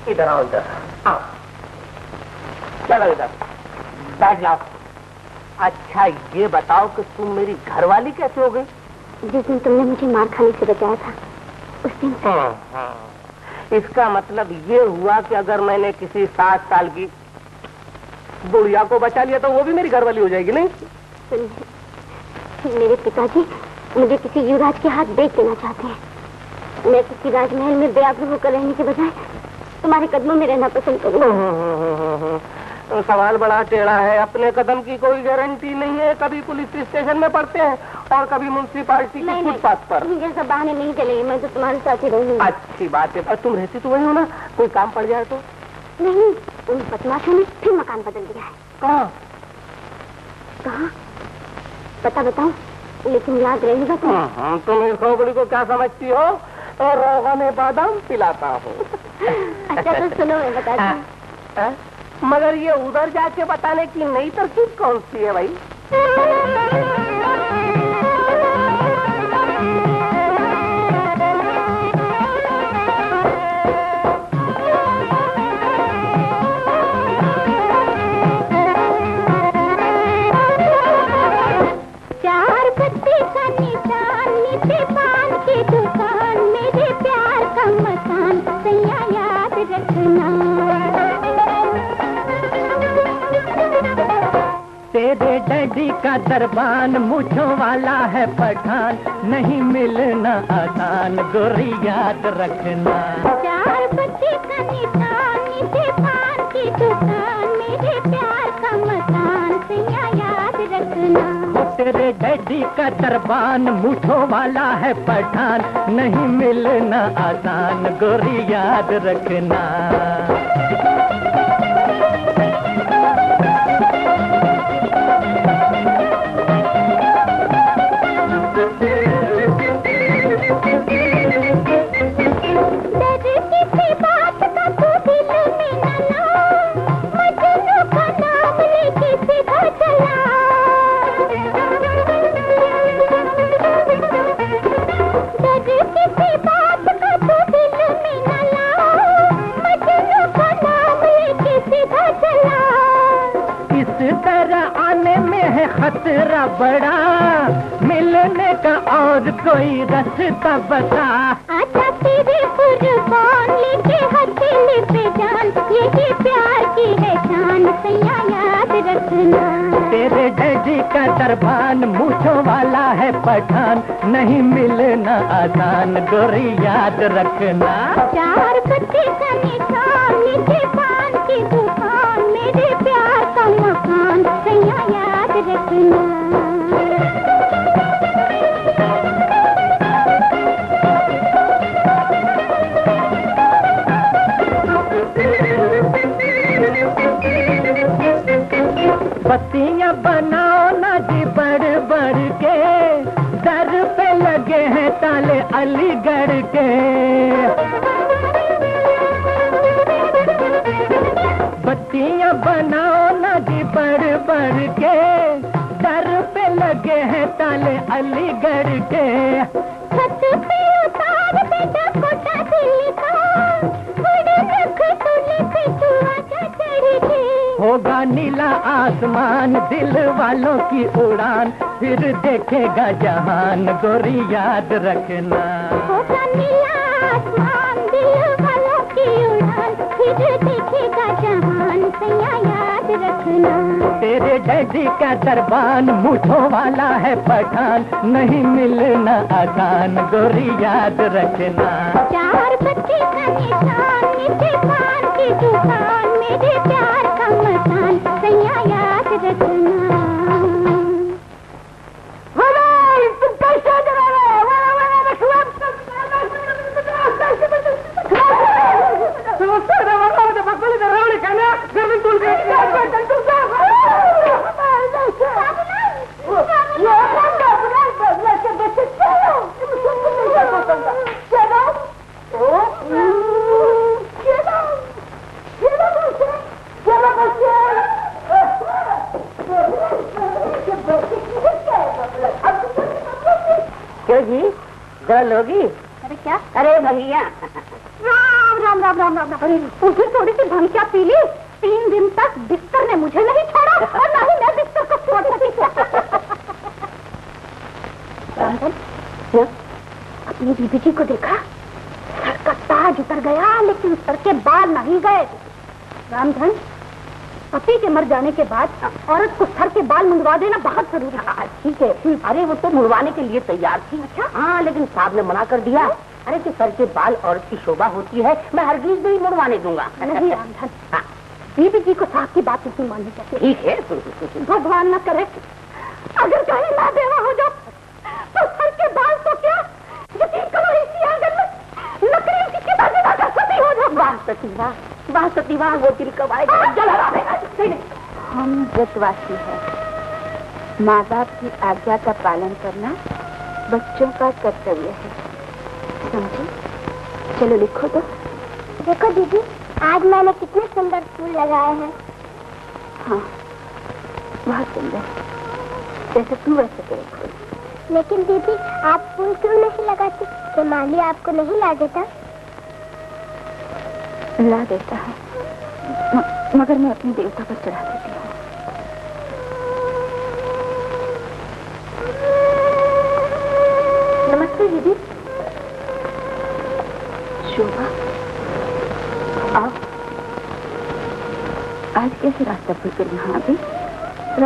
इधर आओ, इधर आओ, चलो इधर बैठ जाओ। अच्छा ये बताओ कि तुम मेरी घरवाली कैसे हो गई? जिस दिन तुमने मुझे मार खाने से बचाया था उस दिन। इसका मतलब ये हुआ कि अगर मैंने किसी 7 साल की बुढ़िया को बचा लिया तो वो भी मेरी घरवाली हो जाएगी। नहीं, मेरे पिताजी मुझे किसी युवराज के हाथ बेच देना चाहते हैं। मैं किसी राजमहल में बेआबरू होकर रहने के बजाय तुम्हारे कदमों में रहना पसंद करूँगा। सवाल बड़ा टेढ़ा है। अपने कदम की कोई गारंटी नहीं है। कभी पुलिस स्टेशन में पड़ते हैं और कभी म्यूनसिपालिटी की फुटपाथ पर। ये सब बहाने नहीं चलेंगे, मैं तो तुम्हारे साथ ही रहूंगी। अच्छी बात है, पर तुम रहती तो वही हो ना, कोई काम पड़ जाए तो? नहीं, उन बदमाशों ने फिर मकान बदल दिया है। कहाँ? पता बताओ, लेकिन याद रहेगा। तुम इस खोपड़ी को क्या समझती हो? और रोगा में बादाम पिलाता हो। अच्छा तो सुनो, मैं बताती हूँ, मगर ये उधर जाके बताने की नई तरकीब कौन सी है भाई? तेरे डैडी का दरबान मुझों वाला है पठान, नहीं मिलना आसान, गोरी याद रखना। 4 बच्चे का निशान, नीचे पान की दुकान, मेरे प्यार का मकान, सैया याद रखना। तेरे डैडी का दरबान मुझों वाला है पठान, नहीं मिलना आसान, गोरी याद रखना। कोई रास्ता बता। आजा तेरे कुर्बान लेके हथेली पे जान, यही प्यार की है जान सैया याद रखना। तेरे डैडी का दरबान मूछों वाला है पठान, नहीं मिलना आसान गोरी याद रखना। चार बच्चे का निशान नीचे पान की दुकान, मेरे प्यार का मकान सैया याद रखना। पत्तियाँ बनाओ ना जी बढ़ बढ़ के, सर पे लगे हैं ताले अलीगढ़ के। पत्तियाँ बनाओ ना जी बढ़ बढ़ के, सर पे लगे हैं ताले अलीगढ़ के। छत पे उतार बेटा कोटा दिल्ली का, बड़े रख तुले पे तू आजा चढ़ के। होगा नीला आसमान दिल वालों की उड़ान, फिर देखेगा जहान गोरी याद रखना। होगा नीला आसमान दिल वालों की उड़ान, फिर देखेगा जहान सैया याद रखना। तेरे डैडी का दरबान मूठों वाला है पठान, नहीं मिलना आसान गोरी याद रखना। चार बच्चे का निशान नीचे पान की दुकान, मेरे प्यार का मकान सैया याद रखना। लोगी अरे क्या, अरे भैया राम राम राम राम राम। अरे मुझे थोड़ी सी भंकिया पी ली, 3 दिन तक बिस्तर ने मुझे नहीं छोड़ा और ना ही मैं बिस्तर को छोड़ सकी। अपनी बीबी जी को देखा, सर का ताज उतर गया लेकिन सर के बाल नहीं गए। रामधन, पति के मर जाने के बाद औरत को सर के बाल मुंडवा देना बहुत जरूरी है। ठीक है, अरे वो तो मुंडवाने के लिए तैयार थी। अच्छा हाँ, लेकिन साहब ने मना कर दिया। अरे कि सर के बाल औरत की शोभा होती है, मैं हरगिज नहीं मुंडवाने दूंगा। नहीं रामधन, बीबी जी को साहब की बात नहीं माननी चाहिए। ठीक है, भगवान न करे अगर कहीं ना बेवा हो जाओ तो सर के बाल तो क्या वाह सती वाह, वो तिल कब आएगा जल हरा देगा। हम व्रतवासी हैं, माँ बाप की आज्ञा का पालन करना बच्चों का कर्तव्य है, समझे? चलो लिखो तो। देखो दीदी, आज मैंने कितने सुंदर फूल लगाए हैं। हाँ बहुत सुंदर, जैसे तुम वैसे करो। लेकिन दीदी आप फूल क्यों नहीं लगाती? तो माली आपको नहीं ला देता? ला देता है, मगर मैं अपने देवता पर चढ़ा देती हूँ। नमस्ते दीदी। शोभा आओ, आज कैसे रास्ता भूल कर यहाँ आ गई?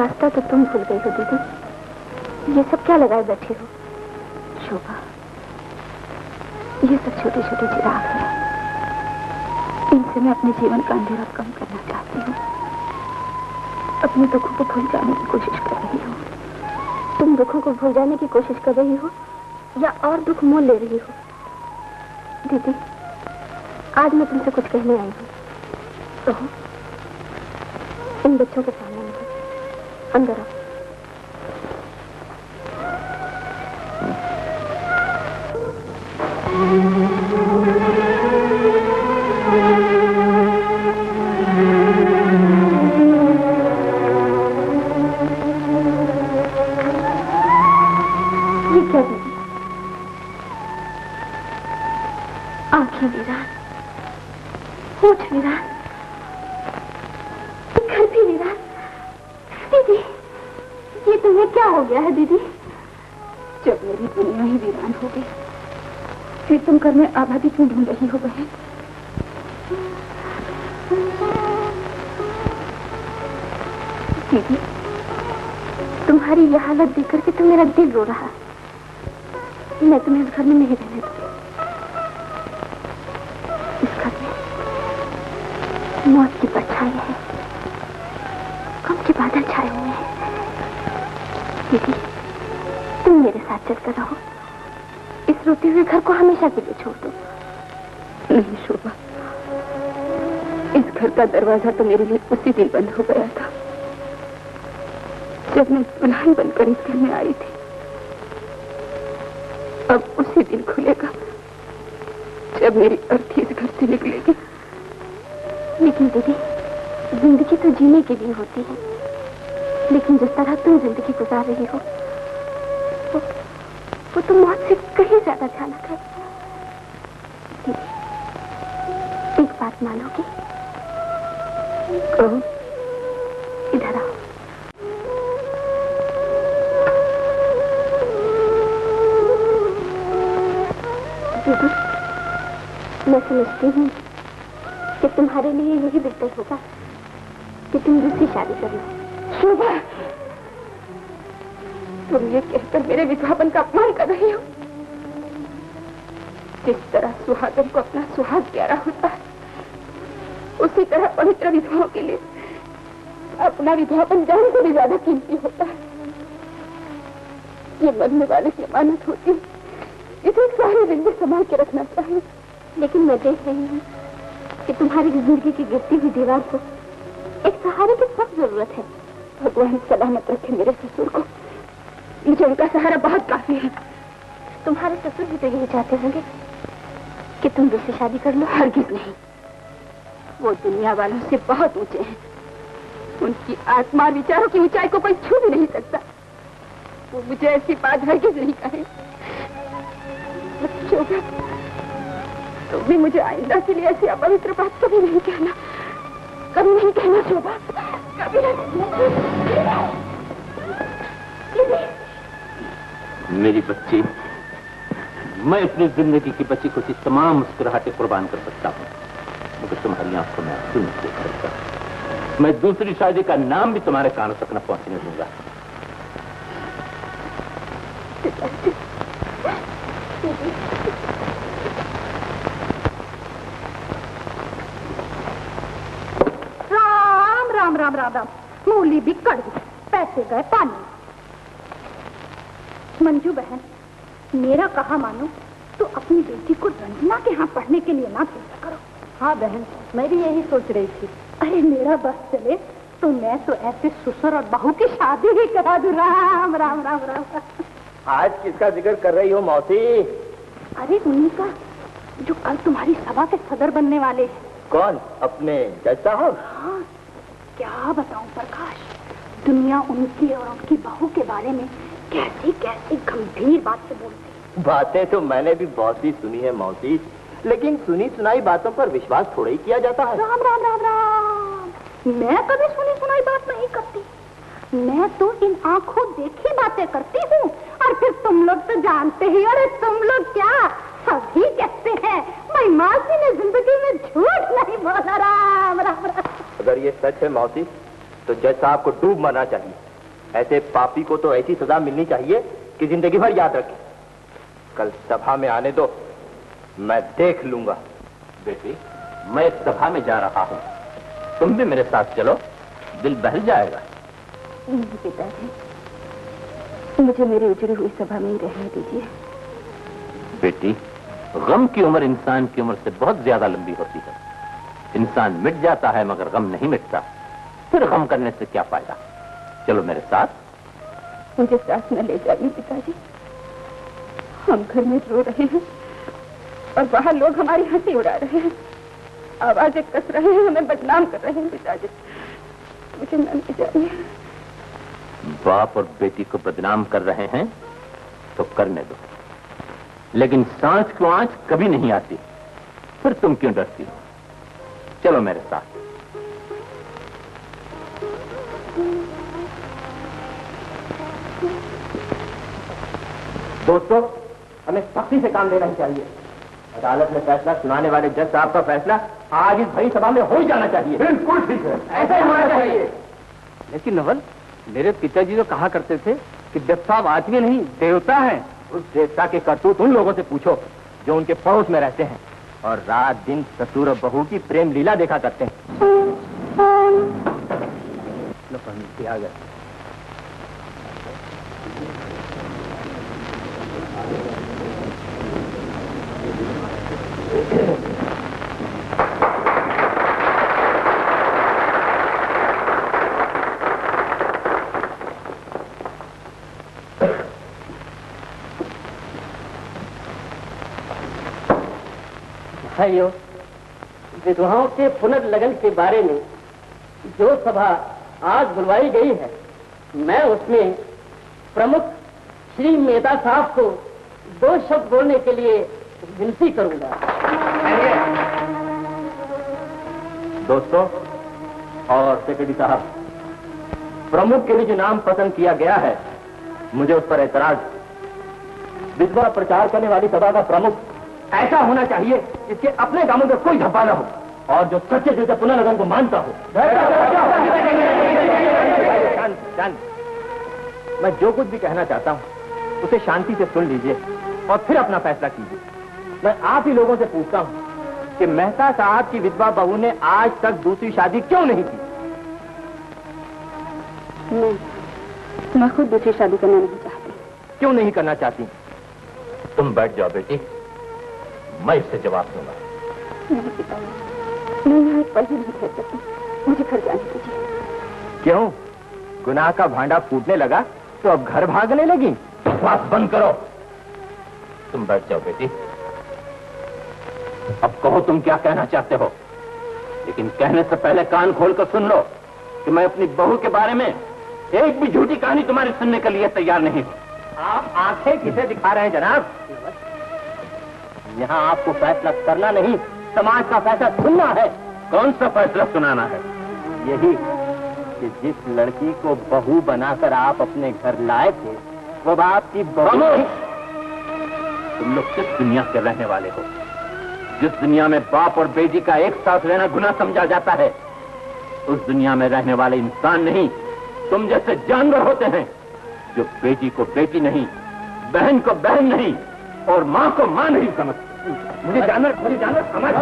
रास्ता तो तुम भूल गई हो दीदी। ये सब क्या लगाए बैठे हो? शोभा ये सब छोटे छोटे चिराग हैं, इनसे मैं अपने जीवन का अंधेरा कम करना चाहती हूँ। अपने दुखों को भूल जाने की कोशिश कर रही हो। तुम दुखों को भूल जाने की कोशिश कर रही हो या और दुख मोल ले रही हो? दीदी आज मैं तुमसे कुछ कहने आई हूँ, कहो। इन बच्चों के सामने नहीं, अंदर आओ। जब मेरी दुनिया ही वीरान हो गई, फिर तुम घर में आबादी क्यों ढूंढ रही हो बहन? दीदी, तुम्हारी यह हालत देख करके तो मेरा दिल रो रहा। मैं तुम्हें इस घर में नहीं रहने दूंगी। इस घर में मौत की परछाई है, गम के बादल छाए हुए हैं। दीदी, तुम मेरे साथ चलकर रहो, इस रोते हुए घर को हमेशा के लिए छोड़ दो। नहीं शोभा, इस घर का दरवाजा तो मेरे लिए उसी दिन बंद हो गया था जब मैं दुल्हन बनकर इस घर में आई थी। अब उसी दिन खुलेगा जब मेरी अर्थी इस घर से निकलेगी। लेकिन दीदी, जिंदगी तो जीने के लिए होती है, लेकिन जिस तरह तुम जिंदगी गुजार रही हो वो तो मौत से कहीं ज्यादा भयानक है। एक बात मानोगे? कहो। इधर आओ। दीदी, मैं समझती हूँ कि तुम्हारे लिए यही बेहतर होगा कि तुम दूसरी शादी कर लो। शोभा, तुम ये कहकर मेरे विधवापन का अपमान कर रही हो। जिस तरह सुहागन को अपना सुहाग प्यारा होता है, उसी तरह पवित्र विधवाओं के लिए अपना विधवापन जान को भी ज्यादा कीमती होता है। ये मरने वाले की अमानत होती है, इसे सारी जिंदगी संभाल के रखना चाहिए। लेकिन मैं देख रही हूँ कि तुम्हारी जिंदगी की गिरती हुई दीवार को एक सहारे की सब जरूरत है। भगवान सलामत रखे मेरे ससुर को, मुझे उनका सहारा बहुत काफी है। तुम्हारे ससुर भी तो यही चाहते होंगे कि तुम दूसरी शादी कर लो। हरगिज़ नहीं, वो दुनिया वालों से बहुत ऊंचे हैं। उनकी आत्मा और विचारों की ऊंचाई को कोई छू भी नहीं सकता। वो मुझे ऐसी बात हरगिज़ नहीं कहे। तुम भी मुझे आइंदा के लिए ऐसी अपवित्र बात कभी नहीं कहना, कभी नहीं कहना शोभा, कभी नहीं। मेरी बच्ची, मैं अपनी जिंदगी की बची कुछ तमाम मुस्कुराहटें कुर्बान कर सकता हूँ, मगर तुम्हारी आंखों में आंसू नहीं देख सकता। मैं दूसरी शादी का नाम भी तुम्हारे कानों तक न पहुँचने दूंगा। राम राम राम राम राम, मूली भी कड़वी, पैसे गए पानी। मंजू बहन, मेरा कहा मानो तो अपनी बेटी को रंजना के यहाँ पढ़ने के लिए ना भेजा करो। हाँ बहन, मैं भी यही सोच रही थी। अरे मेरा बस चले तो मैं तो ऐसे ससुर और बहू की शादी ही करा दूँ। राम राम राम राम। आज किसका जिक्र कर रही हो मौसी? अरे उन्हीं का जो कल तुम्हारी सभा के सदर बनने वाले हैं। कौन? अपने जज साहब। हाँ, क्या बताऊँ प्रकाश, दुनिया उनकी और उनकी बहू के बारे में कैसी कैसी गंभीर बात से बोलती। बातें तो मैंने भी बहुत सी सुनी है मौसी, लेकिन सुनी सुनाई बातों पर विश्वास थोड़ा ही किया जाता है। राम राम राम राम, मैं कभी सुनी सुनाई बात नहीं करती। मैं तो इन आंखों देखी बातें करती हूँ, और फिर तुम लोग तो जानते ही। अरे तुम लोग क्या, सभी कहते हैं भाई मौसी ने जिंदगी में झूठ नहीं बोला। राम राम राम। अगर ये सच है मौसी तो जज साहब को डूब मरना चाहिए। ऐसे पापी को तो ऐसी सजा मिलनी चाहिए कि जिंदगी भर याद रखे। कल सभा में आने दो, मैं देख लूंगा। बेटी, मैं सभा में जा रहा हूँ, तुम भी मेरे साथ चलो, दिल बहल जाएगा। नहीं पिताजी, मुझे मेरी उजड़ी हुई सभा में ही रहने दीजिए। बेटी, गम की उम्र इंसान की उम्र से बहुत ज्यादा लंबी होती है। इंसान मिट जाता है मगर गम नहीं मिटता, फिर गम करने से क्या फायदा। चलो मेरे साथ। मुझे साथ न ले जाइए पिताजी, हम घर में रो रहे हैं और बाहर लोग हमारी हंसी उड़ा रहे हैं, आवाजें कस रहे हैं, हमें बदनाम कर रहे हैं। पिताजी, मुझे न ले जाइए। बाप और बेटी को बदनाम कर रहे हैं तो करने दो, लेकिन सांस को आंच कभी नहीं आती, फिर तुम क्यों डरती हो? चलो मेरे साथ। दोस्तों, हमें सख्ती से काम लेना ही चाहिए। अदालत में फैसला सुनाने वाले जज साहब का फैसला आज इस भरी सभा में हो ही जाना चाहिए। बिल्कुल ठीक है, ऐसा ही होना चाहिए। लेकिन नवल, मेरे पिताजी तो कहा करते थे कि जज साहब आदमी नहीं देवता हैं। उस देवता के करतूत उन लोगों से पूछो जो उनके पड़ोस में रहते हैं और रात दिन ससुर और बहू की प्रेम लीला देखा करते हैं। भाइयों, विधवाओं के पुनर्लगन के बारे में जो सभा आज बुलवाई गई है, मैं उसमें प्रमुख श्री मेहता साहब को दो शब्द बोलने के लिए विनती करूंगा। दोस्तों और सेक्रेटरी साहब, प्रमुख के लिए जो नाम पसंद किया गया है, मुझे उस पर ऐतराज। विधवा प्रचार करने वाली सभा का प्रमुख ऐसा होना चाहिए इसके अपने कामों में कोई धब्बा न हो और जो सच्चे दिल से पुनर्लगन को मानता हो। मैं जो कुछ भी कहना चाहता हूँ उसे शांति से सुन लीजिए और फिर अपना फैसला कीजिए। मैं आप ही लोगों से पूछता हूँ कि मेहता साहब की विधवा बहू ने आज तक दूसरी शादी क्यों नहीं की? मैं खुद दूसरी शादी करना नहीं चाहती। क्यों नहीं करना चाहती? तुम बैठ जाओ बेटी, मैं इससे जवाब दूंगा। नहीं पिताजी, मैं यहाँ एक पल भी नहीं रह सकती, मुझे घर जाने दीजिए। क्यों? गुनाह का भांडा फूटने लगा तो अब घर भागने लगी? बात बंद करो, तुम बैठ जाओ बेटी। अब कहो तुम क्या कहना चाहते हो, लेकिन कहने से पहले कान खोलकर सुन लो कि मैं अपनी बहू के बारे में एक भी झूठी कहानी तुम्हारी सुनने के लिए तैयार नहीं हूं। आप आंखें किसे दिखा रहे हैं जनाब? यहाँ आपको फैसला करना नहीं, समाज का फैसला सुनना है। कौन सा फैसला सुनाना है? यही कि जिस लड़की को बहू बनाकर आप अपने घर लाए थे वो आपकी बहू। तुम लोग किस दुनिया के रहने वाले हो, जिस दुनिया में बाप और बेटी का एक साथ रहना गुनाह समझा जाता है? उस दुनिया में रहने वाले इंसान नहीं, तुम जैसे जानवर होते हैं जो बेटी को बेटी नहीं, बहन को बहन नहीं और माँ को माँ नहीं समझते। मुझे जानवर समझ।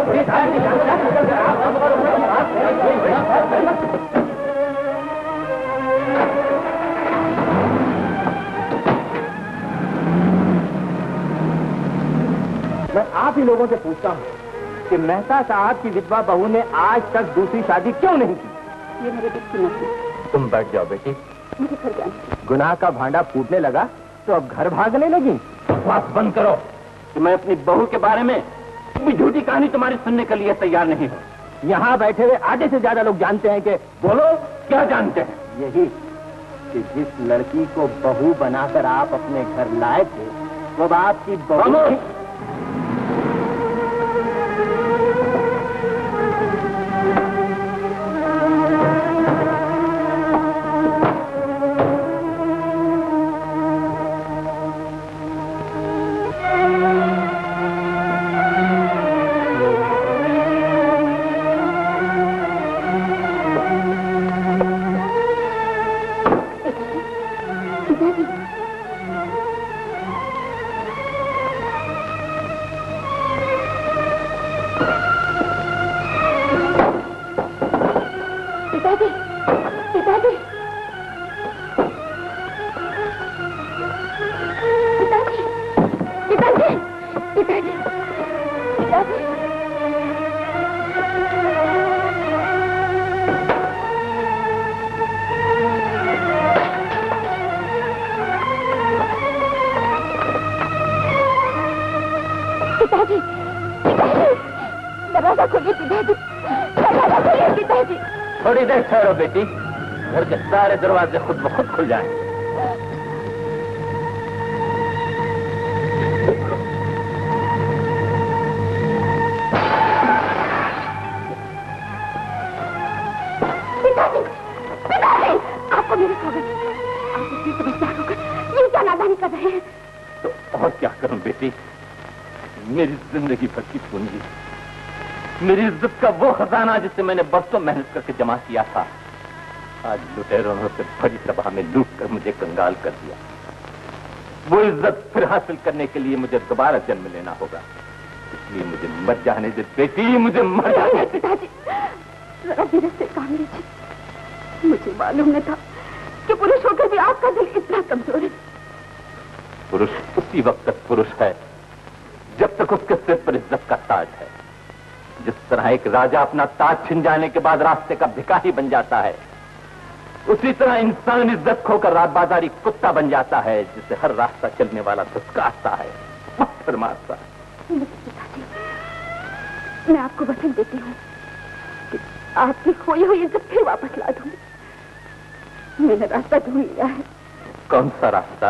मैं आप ही लोगों से पूछता हूँ कि मेहता साहब की विधवा बहू ने आज तक दूसरी शादी क्यों नहीं की? ये मेरे दिल की मर्जी। तुम बैठ जाओ बेटी, मुझे घर जाना। गुनाह का भांडा फूटने लगा तो अब घर भागने लगी? बात बंद करो कि मैं अपनी बहू के बारे में भी झूठी कहानी तुम्हारी सुनने के लिए तैयार नहीं हूं। यहाँ बैठे हुए आधे से ज्यादा लोग जानते हैं कि बोलो क्या जानते हैं। यही कि जिस लड़की को बहू बनाकर आप अपने घर लाए थे वो आपकी बहू। थोड़ी देर ठहरो बेटी, घर के सारे दरवाजे खुद ब खुद खुल जाएंगे। पिताजी, पिताजी, आपको मेरे स्वागत, आप इतनी समझदार होकर ये क्या नादानी कर रहे हैं? तो मेरी जिंदगी भर की पूंजी, मेरी इज्जत का वो खजाना जिसे मैंने बरसों मेहनत करके जमा किया था, आज लुटेरों से भरी सभा में लूट कर मुझे कंगाल कर दिया। वो इज्जत फिर हासिल करने के लिए मुझे दोबारा जन्म लेना होगा, इसलिए मुझे मर जाने दे बेटी, मुझे मर जाने दे। पिताजी से काम लीजिए, मुझे मालूम न था कि पुरुष होकर भी आपका दिल इतना कमजोर है। पुरुष उसी वक्त तक पुरुष है जब तक उसके सिर पर इज्जत का ताज है। जिस तरह एक राजा अपना ताज छिन जाने के बाद रास्ते का भिखारी बन जाता है, उसी तरह इंसान इज्जत खोकर रात बाजारी कुत्ता बन जाता है जिसे हर रास्ता चलने वाला धुसकाता है, पत्थर मारता है। मैं आपको वचन देती हूँ कि आपकी खोई हुई इज्जत फिर वापस ला दूंगी। मैंने रास्ता ढूंढ लिया है। कौन सा रास्ता?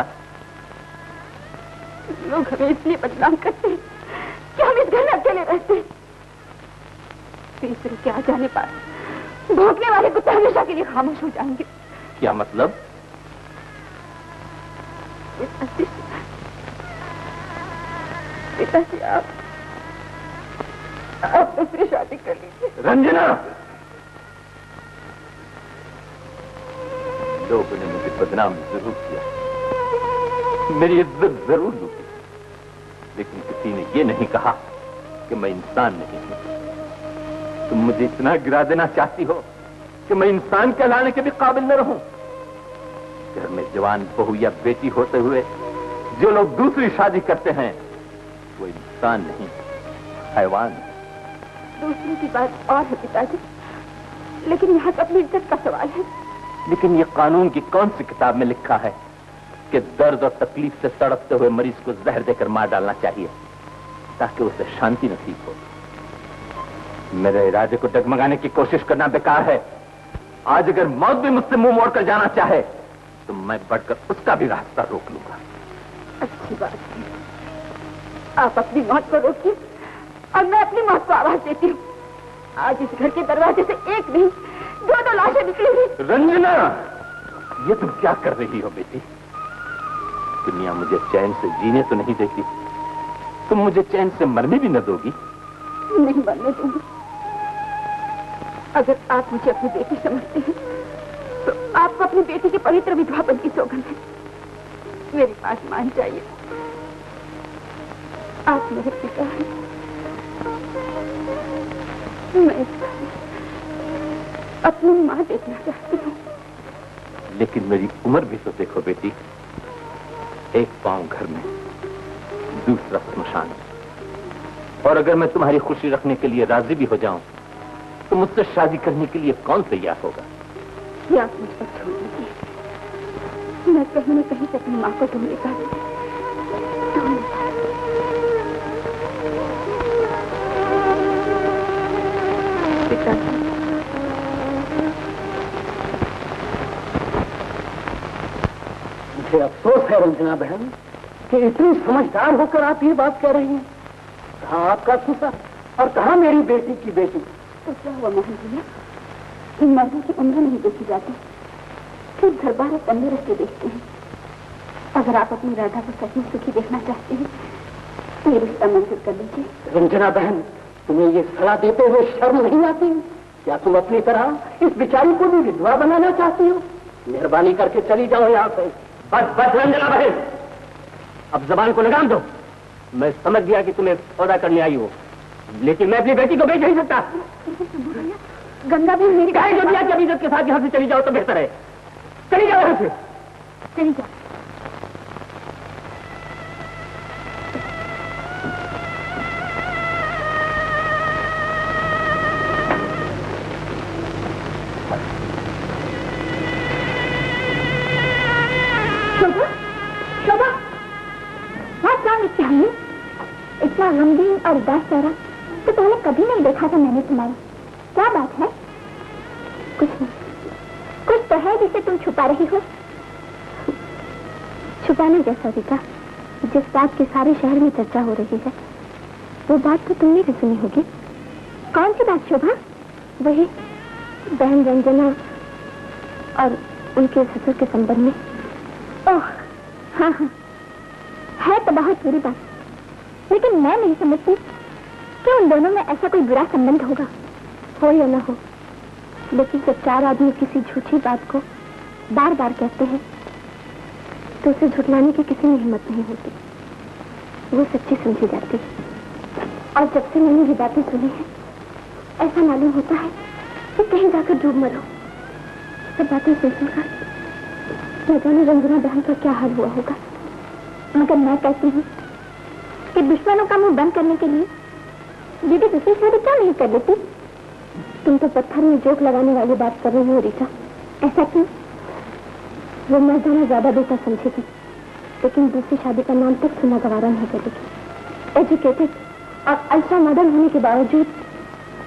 लोग हमें इसलिए बदनाम करते हैं कि हम इस घर में अकेले रहते हैं। तीसरे के आ जाने पर भौंकने वाले कुत्ते हमेशा के लिए खामोश हो जाएंगे। क्या मतलब? पिताजी आप दूसरी शादी कर लीजिए। रंजना, लोगों ने मुझे बदनाम जरूर किया, मेरी इज्जत जरूर लूटी, लेकिन किसी ने ये नहीं कहा कि मैं इंसान नहीं हूं। तुम मुझे इतना गिरा देना चाहती हो कि मैं इंसान कहलाने के भी काबिल न रहूं। घर में जवान बहू या बेटी होते हुए जो लोग दूसरी शादी करते हैं वो इंसान नहीं, हैवान है। दूसरी की बात और है पिताजी, लेकिन यहाँ तो अपनी इज्जत का सवाल है। लेकिन ये कानून की कौन सी किताब में लिखा है कि दर्द और तकलीफ से तड़पते हुए मरीज को जहर देकर मार डालना चाहिए ताकि उसे शांति नसीब हो? मेरे इरादे को डगमगाने की कोशिश करना बेकार है। आज अगर मौत भी मुझसे मुंह मोड़कर जाना चाहे तो मैं बढ़कर उसका भी रास्ता रोक लूंगा। अच्छी बात है, आप अपनी मौत को रोकिए और मैं अपनी मौत को आवाज देती हूँ। आज इस घर के दरवाजे से एक नहीं, दो लाशें निकली हुई। रंजना, ये तुम क्या कर रही हो बेटी? दुनिया मुझे चैन से जीने तो नहीं देती, तुम मुझे चैन से मरने भी न दोगी। नहीं मरने दूंगी। अगर आप मुझे अपनी बेटी समझते हैं तो आपको अपनी बेटी के पवित्र विधवापन की सौगंध है। मेरी बात मान जाइए, आप मेरे पिता हैं। मैं अपनी माँ देखना चाहती हूँ। लेकिन मेरी उम्र भी तो देखो बेटी, एक पांव घर में, दूसरा स्मशान में। और अगर मैं तुम्हारी खुशी रखने के लिए राजी भी हो जाऊं तो मुझसे शादी करने के लिए कौन तैयार होगा? क्या आप मुझे छोड़ दीजिए, मैं कहीं न कहीं अपनी माँ को ढूंढने का पिता। मुझे अफसोस है रंजना बहन कि इतनी समझदार होकर आप ये बात कह रही हैं। कहाँ आपका फूसा और कहाँ मेरी बेटी की बेटी। तो क्या हुआ मोहन भैया, मर्दों की उम्र नहीं देखी जाती, सिर्फ घर बार पंद्रह रख के देखते हैं। अगर आप अपनी राधा को सच में सुखी देखना चाहते हैं तो ये रिश्ता मंजूर कर लीजिए। रंजना बहन, तुम्हें ये सलाह देते हुए शर्म नहीं आती? क्या तुम अपनी तरह इस बिचारी को भी विधवा बनाना चाहती हो? मेहरबानी करके चली जाओ यहाँ से। बस बस रंजना बहन, अब जबान को लगाम दो। मैं समझ गया कि तुम्हें सौदा करने आई हो, लेकिन मैं अपनी बेटी को बेच नहीं सकता। गंगा भी मेरी कभी इज्जत के साथ यहाँ से चली जाओ तो बेहतर है। चली जाओ यहाँ से, चली जाओ। गमगीन और उदास चेहरा तो पहले कभी नहीं देखा था मैंने तुम्हारा। क्या बात है? कुछ नहीं, कुछ तो है जिसे तुम छुपा रही हो। छुपाने जैसा दिखा जिस बात की सारे शहर में चर्चा हो रही है, वो बात तो तुमने भी सुनी होगी। कौन सी बात शोभा? वही बहन रंजना और उनके ससुर के संबंध में। ओह हाँ, है तो बहुत बुरी बात, लेकिन मैं नहीं समझती कि उन दोनों में ऐसा कोई बुरा संबंध होगा, हो या ना हो। लेकिन जब चार आदमी किसी झूठी बात को बार बार कहते हैं तो उसे झुठलाने की किसी में हिम्मत नहीं होती, वो सच्ची समझी जाती है। और जब से मैंने ये बातें सुनी हैं, ऐसा मालूम होता है कि कहीं जाकर डूब मरो। सब बातें सुन सुनकर न जाने रंजना बहन का क्या हाल हुआ होगा। मगर मैं कहती हूँ कि दुश्मनों का मुंह बंद करने के लिए दीदी दूसरी शादी क्या नहीं कर लेती। तुम तो पत्थर में जोक लगाने वाली बात कर रही हो रीता, ऐसा क्यों? वो मर्दाना ज्यादा बेहतर समझेगी, लेकिन दूसरी शादी का नाम तक सुना गवारा नहीं करेगी। एजुकेटेड और अल्ट्रा मॉडर्न होने के बावजूद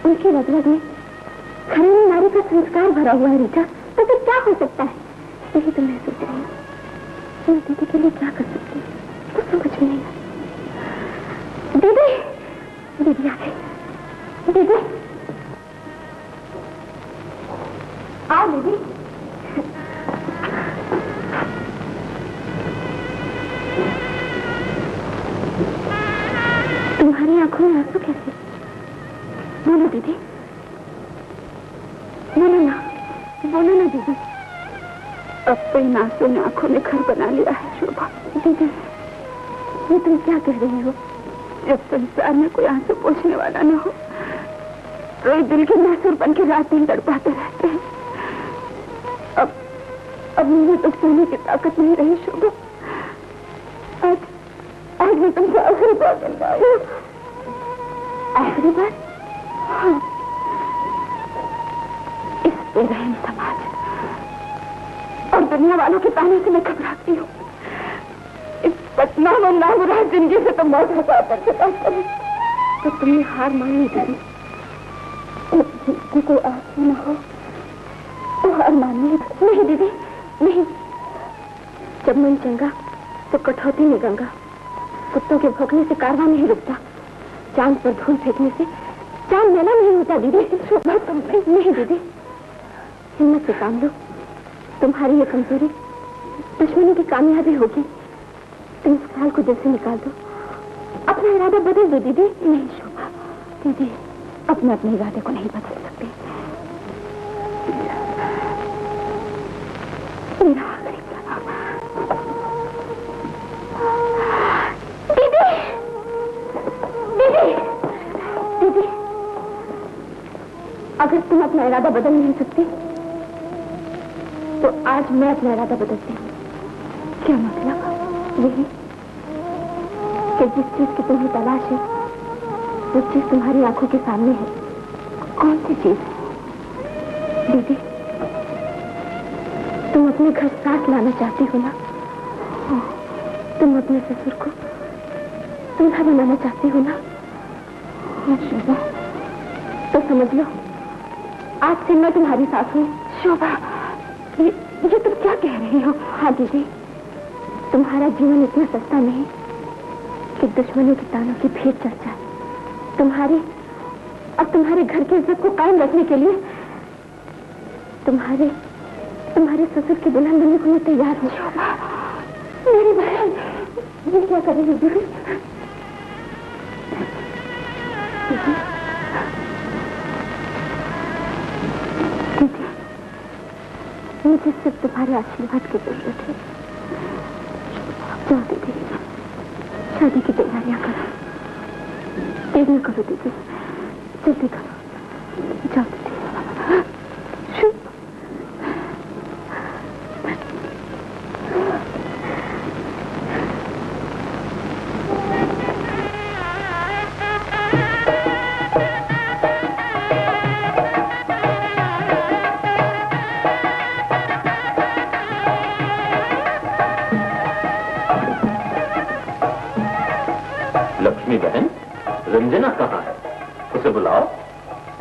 उनके मतलब में घरेलू नारी का संस्कार भरा हुआ है रीता, तो फिर क्या हो सकता है? यही तो मैं सोच रही हूँ, मैं दीदी के लिए क्या कर सकती हूँ, कुछ समझ में नहीं। दीदी दीदी आ गई, दीदी आओ, दीदी तुम्हारी आंखों में आंसू कैसे? बोलो दीदी, बोलो ना, बोलो ना दीदी। अब तो इन आंसू ने आंखों में घर बना लिया है शोभा। दीदी ये तुम क्या कह रही हो? जब संसार में कोई आंसू पोंछने वाला न हो, रोई दिल के नासुर बन के रात दिन तड़पाते रहते हैं। अब मुझे तो सोने की ताकत नहीं रही शोभा। आज मैं तुमसे आखिरी बार बन रहा हूँ। आखिरी बार? हाँ। इस बेरहम समाज और दुनिया वालों के ताने से मैं घबराती हूँ। इस बदनाम और नामुराद जिंदगी से तो मौत हटा पर चुका करूँ। तो तुमने हार मान ली थी। कोई आंसू ना हो तो हार मान ली। नहीं दीदी नहीं, जब मन चंगा तो कठौती में गंगा। कुत्तों के भौंकने से कारवां नहीं रुकता, चांद पर धूल फेंकने से चांद मेला नहीं होता। दीदी शोभा तुम नहीं, दीदी हिम्मत से काम लो। तुम्हारी ये कमजोरी दुश्मनों की कामयाबी होगी। तुम इस ख्याल को दिल से निकाल दो, अपना इरादा बदल दो दीदी। नहीं शोभा, दीदी अपने अपने इरादे को नहीं बदल सकते। दीदी दीदी दीदी, अगर तुम अपना इरादा बदल नहीं सकती तो आज मैं अपना इरादा बदलती हूँ। क्या मतलब? यही कि जिस चीज की तुम्हें तलाश है वो चीज तुम्हारी आंखों के सामने है। कौन सी चीज? दीदी तुम अपने घर साथ लाना चाहती हो ना, तुम अपने ससुर को दूल्हा बनाना चाहती हो ना। शोभा तो समझ लो आज से मैं तुम्हारी साथ हूँ। शोभा ये तुम क्या कह रही हो? हाँ दीदी, तुम्हारा जीवन इतना सस्ता नहीं कि दुश्मनों के तानों की भीड़ चढ़ जाए। तुम्हारी और तुम्हारे घर की इज्जत को कायम रखने के लिए तुम्हारे ससुर के दुल्हन बनने को मैं तैयार हूँ। मेरी बहन ये क्या कर रही है? मुझे सिर्फ तुम्हारे आशीर्वाद की जरूरत है। जाओ दीदी शादी की तैयारियां करो, देर न करो दीदी, जल्दी करो। जाओ दीदी। बहन रंजना कहाँ है? उसे बुलाओ।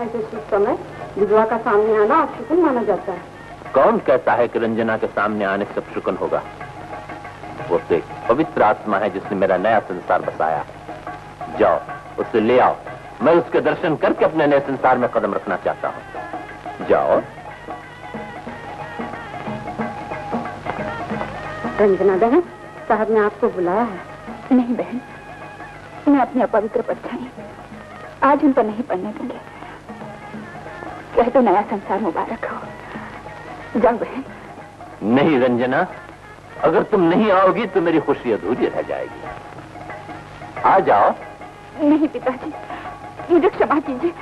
ऐसे शुभ समय विधवा का सामने आना अपशकुन माना जाता है। कौन कहता है कि रंजना के सामने आने से अपशकुन होगा? वो तो एक पवित्र आत्मा है जिसने मेरा नया संसार बसाया। जाओ उसे ले आओ, मैं उसके दर्शन करके अपने नए संसार में कदम रखना चाहता हूँ। जाओ। रंजना बहन साहब ने आपको बुलाया है। नहीं बहन, मैं अपनी अपवित्र परछाई आज उन पर नहीं पड़ने दूंगी। कह दो नया संसार मुबारक हो। जाओ बहन। नहीं रंजना, अगर तुम नहीं आओगी तो मेरी खुशी अधूरी रह जाएगी। आ जाओ। नहीं पिताजी, मुझे क्षमा कीजिए,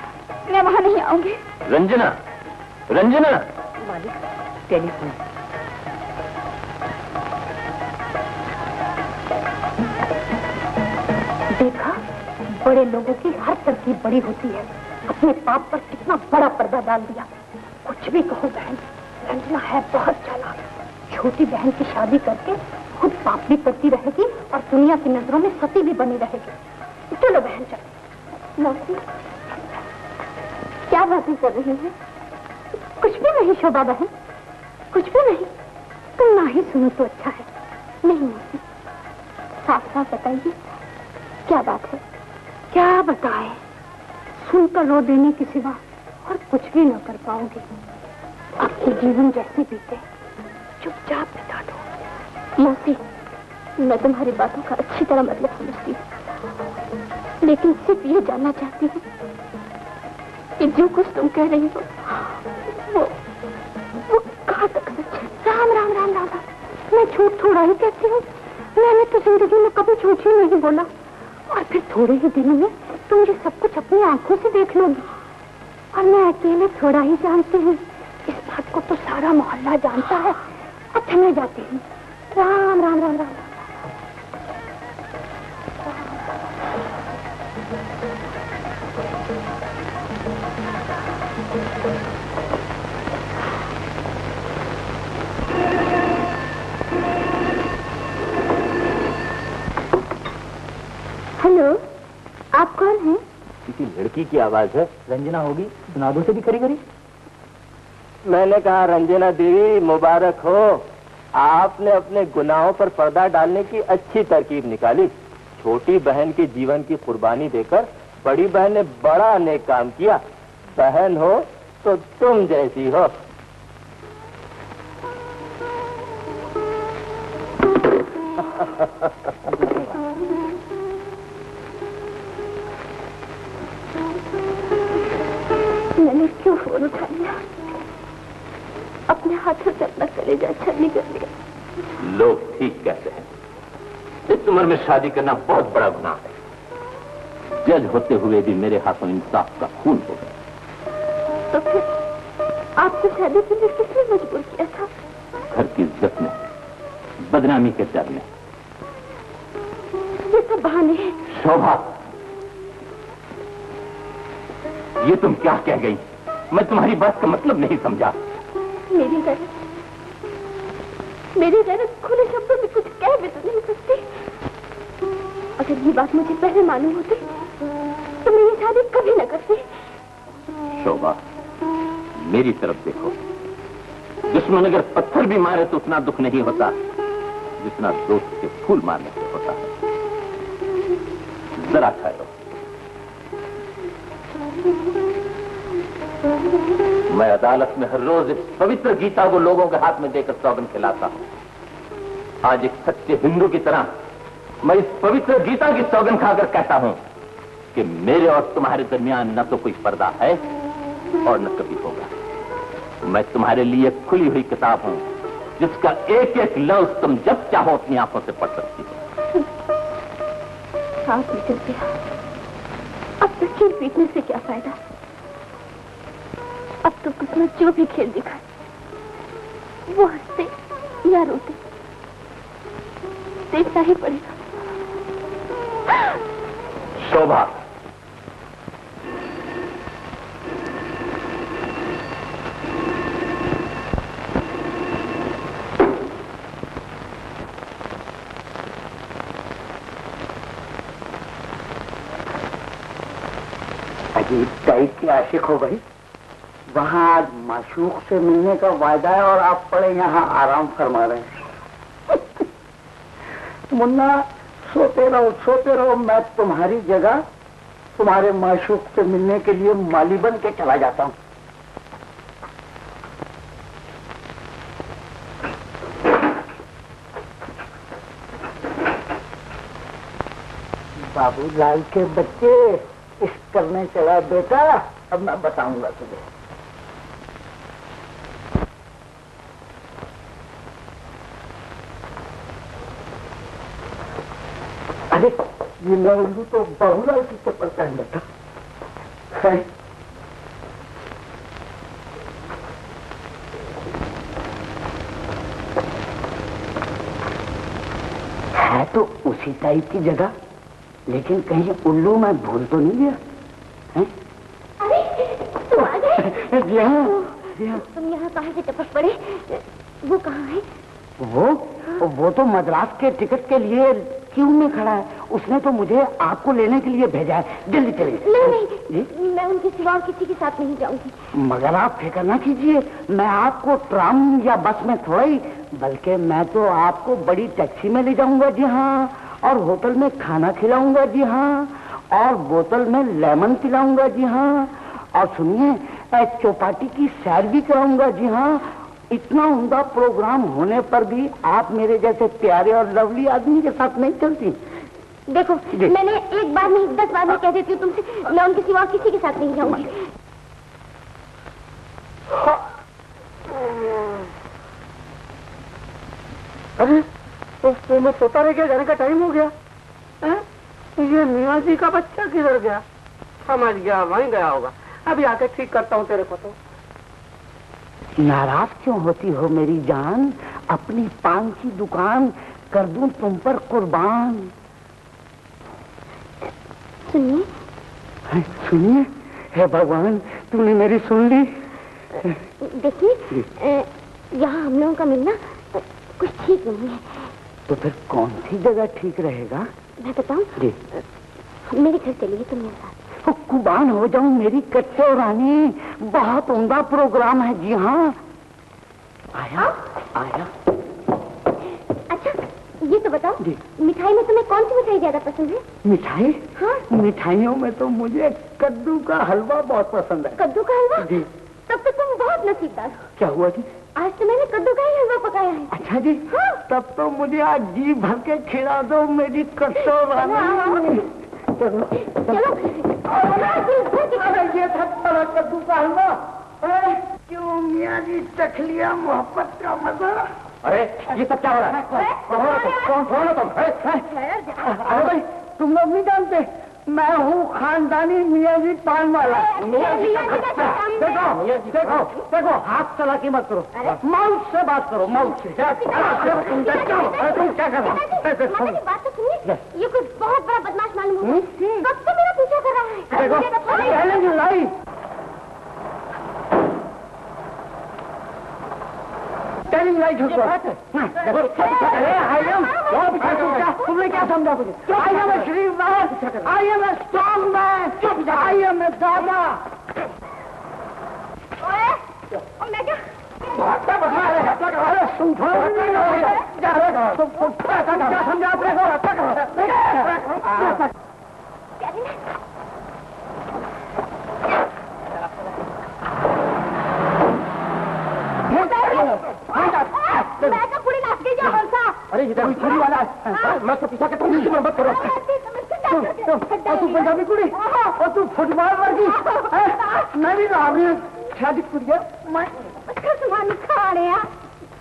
मैं वहां नहीं आऊंगी। रंजना, रंजना। मालिक टेलीफोन। देखा, बड़े लोगों की हर तरकीब बड़ी होती है। अपने पाप पर कितना बड़ा पर्दा डाल दिया। कुछ भी कहो बहन, रंजना है बहुत चालाक। छोटी बहन की शादी करके खुद पाप भी करती रहेगी और दुनिया की नजरों में सती भी बनी रहेगी। चलो बहन चलो। मौसी क्या बातें कर रही है? कुछ भी नहीं शोभा बहन, कुछ भी नहीं। तुम ना ही सुनो तो अच्छा है। नहीं मौसी, साफ साफ बताइए क्या बात है। क्या बताएं, सुनकर रो देने के सिवा और कुछ भी न कर पाओगे। आपके जीवन जैसे बीते चुपचाप बिता दो। मौसी मैं तुम्हारी बातों का अच्छी तरह मतलब समझती हूँ, लेकिन सिर्फ ये जानना चाहती हूँ कि जो कुछ तुम कह रही हो वो कहाँ तक सच है? राम राम राम राम। मैं झूठ थोड़ा ही कहती हूँ। मैंने तो जिंदगी में कभी झूठ ही नहीं बोला। और फिर थोड़े ही दिनों में तुम ये सब कुछ अपनी आंखों से देख लोगी। और मैं अकेले थोड़ा ही जानती हूँ, इस बात को तो सारा मोहल्ला जानता है। अच्छा मैं जाती हूँ। राम राम राम राम। हेलो, आप कौन हैं? किसी लड़की की आवाज है। रंजना होगी, सुनादो से भी करी करी। मैंने कहा रंजना देवी मुबारक हो, आपने अपने गुनाहों पर पर्दा डालने की अच्छी तरकीब निकाली। छोटी बहन के जीवन की कुर्बानी देकर बड़ी बहन ने बड़ा नेक काम किया। बहन हो तो तुम जैसी हो। मैंने क्यों फोन उठा लिया? अपने हाथों से अपना कलेजा छलनी कर लिया। लोग ठीक कहते हैं, इस उम्र में शादी करना बहुत बड़ा गुनाह है। जज होते हुए भी मेरे हाथों इंसाफ का खून हो गया। तो फिर आपको शादी के लिए किसने मजबूर किया था? घर की इज्जत में, बदनामी के डर में। ये सब बहाने हैं। शोभा ये तुम क्या कह गई? मैं तुम्हारी बात का मतलब नहीं समझा। मेरी गैरत खुले शब्दों में कुछ कह भी तो नहीं सकती। अगर ये बात मुझे पहले मालूम होती तो मेरी शादी कभी न करती। शोभा मेरी तरफ देखो, दुश्मन अगर पत्थर भी मारे तो उतना दुख नहीं होता जितना दोस्त के फूल मारने से होता है। जरा खा लो। मैं अदालत में हर रोज इस पवित्र गीता को लोगों के हाथ में देकर सौगन खिलाता हूँ। आज एक सच्चे हिंदू की तरह मैं इस पवित्र गीता की सौगन खाकर कहता हूँ कि मेरे और तुम्हारे दरमियान न तो कोई पर्दा है और न कभी होगा। मैं तुम्हारे लिए खुली हुई किताब हूँ, जिसका एक एक लफ्ज तुम जब चाहो अपनी आंखों से पढ़ सकती हो। अब तो खेल पीटने से क्या फायदा? अब तो कितना जो भी खेल दिखाए वो हंसते या रोते देखना ही पड़ेगा। शोभा दाइक के आशिक हो गई। वहाँ आज माशूक से मिलने का वायदा है और आप पड़े यहाँ आराम फरमा रहे हैं। मुन्ना सोते रहो, मैं तुम्हारी जगह तुम्हारे माशूक से मिलने के लिए माली बन के चला जाता हूँ। बाबूलाल के बच्चे इस करने चला बेटा, अब मैं बताऊंगा तुझे। अरे ये लड़ू तो बाबूलाल की चप्पल पहन बैठा है। तो उसी टाइप की जगह, लेकिन कहीं उल्लू मैं भूल तो नहीं गया? तुम यहाँ कहाँ से टपक पड़े? वो कहाँ है? वो तो मद्रास के टिकट के लिए क्यू में खड़ा है। उसने तो मुझे आपको लेने के लिए भेजा है। जल्दी चलिए। नहीं, मैं उनके सिवा किसी के साथ नहीं जाऊंगी। मगर आप फिक्र ना कीजिए, मैं आपको ट्राम या बस में थोड़ा ही, बल्कि मैं तो आपको बड़ी टैक्सी में ले जाऊंगा। जी हाँ। और होटल में खाना खिलाऊंगा। जी हाँ। और बोतल में लेमन पिलाऊंगा। जी हाँ। और सुनिए, चौपाटी की सैर भी कराऊंगा। जी हाँ। इतना उमदा प्रोग्राम होने पर भी आप मेरे जैसे प्यारे और लवली आदमी के साथ नहीं चलती। देखो मैंने एक बार नहीं 10 बार में कह देती हूँ तुमसे, मैं उनके सिवा किसी के साथ नहीं जाऊंगी। अरे तो मैं सोता रह गया, जाने का टाइम हो गया। ये मियाँ जी का बच्चा किधर गया? समझ गया, वहीं गया होगा। अभी आके ठीक करता हूँ तेरे को। तो नाराज क्यों होती हो मेरी जान? अपनी पान की दुकान कर दूं तुम पर कुर्बान। सुनिए सुनिए, हे भगवान तुमने मेरी सुन ली। देखिए यहाँ हम लोगों का मिलना कुछ ठीक नहीं है। तो फिर कौन सी जगह ठीक रहेगा? मैं बताऊँ? जी मेरे घर चलिए तुम मेरे साथ। कुबान हो जाऊं मेरी कच्चे रानी, बहुत उमदा प्रोग्राम है। जी हाँ। आया। अच्छा ये तो बताओ, मिठाई में तुम्हें कौन सी मिठाई ज्यादा पसंद है? मिठाई? हाँ? मिठाइयों में तो मुझे कद्दू का हलवा बहुत पसंद है। कद्दू का हलवा? जी। तब तो तुम बहुत नसीबदार। क्या हुआ जी? आज तो मैंने कद्दू का ही हलवा पकाया है। अच्छा जी? हाँ? तब तो मुझे आज जी भर के खिला दो मेरी कच्चे रानी। चलो। ये था बड़ा कद्दू का हलवा। क्यों मियाँ जी चख लिया मोहब्बत का मजा? अरे ये सब क्या हो रहा है? अरे भाई तुम लोग नहीं जानते, मैं हूँ खानदानी मियाँ जी पान वाला। देखो हाथ चला के मत करो, माउथ से बात करो। माउथ से तुम क्या कर रहे? ये कुछ बहुत बड़ा बदमाश मालूम है। कब से मेरा पीछा कर रहा है? लाई टेलिंग लाइट होती है। तुमने क्या समझा मुझे? आई एम ए शरीफ man, I am a strong man, I am a दादा। मैं तो पूरी लाश के जा हंसा। अरे ये कोई छुरी वाला है, मैं तो पीछा करता हूँ। तुम मत करो। तू पंजाबी कुड़ी और तू फुटबॉल वर्गी है। मैं भी रावरी शादी कुड़ी है। मैं कसमान खा रहे हैं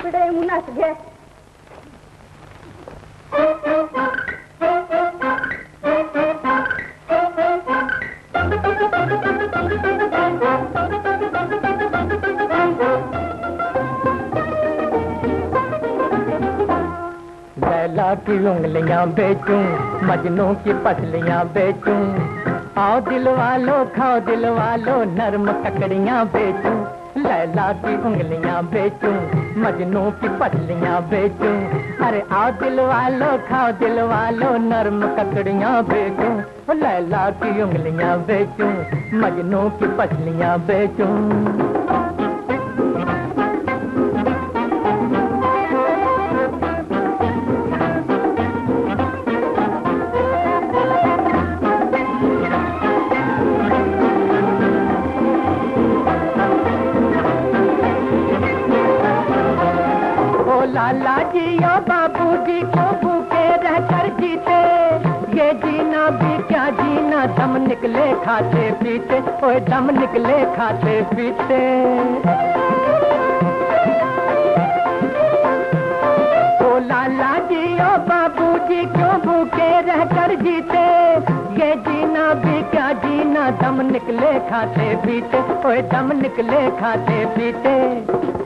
बड़े मुनास गए। बैला की उंगलियां बेचूं, मजनू की पसलियां बेचूं, आओ दिल वालों खाओ दिल वालों नरम ककड़ियां बेचूं। लैला की उंगलियां बेचूं, मजनू की पसलियां बेचूं, अरे आओ दिल वालों खाओ दिल वालों नरम ककड़ियां बेचूं। लैला की उंगलियां बेचूं, मजनू की पसलियां बेचूं। लाला जी या बाबू जी को भूखे रह कर जीते ये जीना भी खाते पीते, ओए दम निकले खाते पीते। ओ लाला जी ओ बाबू जी क्यों भूखे रह कर जीते, ये जीना भी क्या जीना, दम निकले खाते पीते, ओए दम निकले खाते पीते।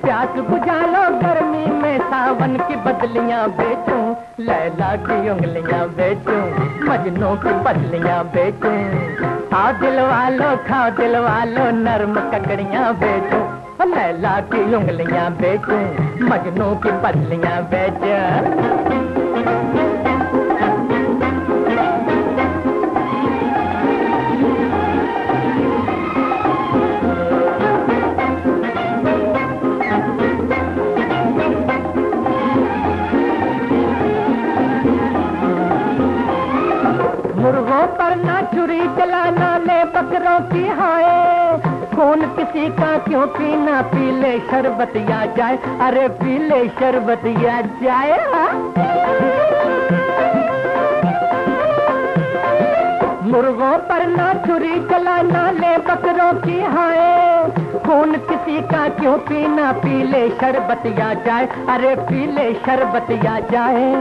प्यास बुझालो गर्मी में सावन की बदलियां बेचूं, लैला की उंगलियां बेचूं, मजनू की बदलियां बेचूं। आ दिलवालो खाओ दिलवालो नरम ककड़ियां बेचूं, लैला की उंगलियां बेचूं, मजनू की बदलियां बेचूं। पर ना छुरी चलाना ले बकरों की हाय, खून किसी का क्यों पीना, पी ले शरबत या जाए, अरे पी ले शरबत या जाए। मुर्गों पर ना छुरी चलाना ले बकरों की हाय, खून किसी का क्यों पीना, पी ले शरबत या जाए, अरे पी ले शरबत या जाए।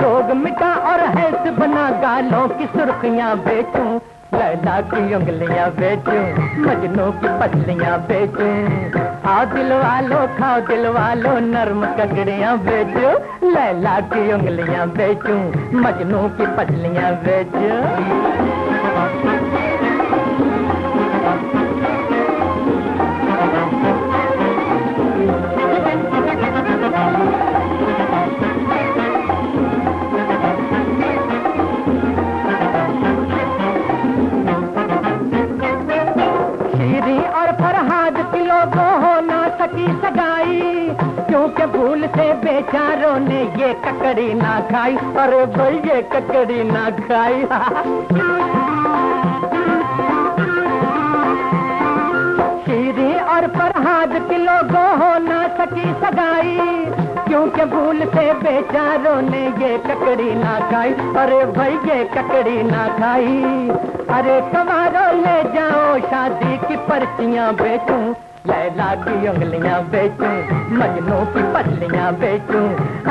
रोग मिटा और हैस बना, गालों की सुर्खियां बेचूं, लैला की उंगलियां बेचूं, मजनू की पतलियां बेचूं। आ दिलवालो खाओ दिलवालो नरम ककड़ियां बेचूं, लैला की उंगलियां बेचूं, मजनू की पतलियां बेचूं। क्योंकि भूल से बेचारों ने ये ककड़ी ना खाई, अरे भाई ये ककड़ी ना खाई। शीरी और फरहाद के लोगों हो ना सकी सगाई, क्योंकि भूल से बेचारों ने ये ककड़ी ना खाई, अरे भाई ये ककड़ी ना खाई। अरे कमारो ले जाओ शादी की पर्चियां बेचूं, लैला की उंगलियां बेचूं, मजनू की पतलियां बेचूं।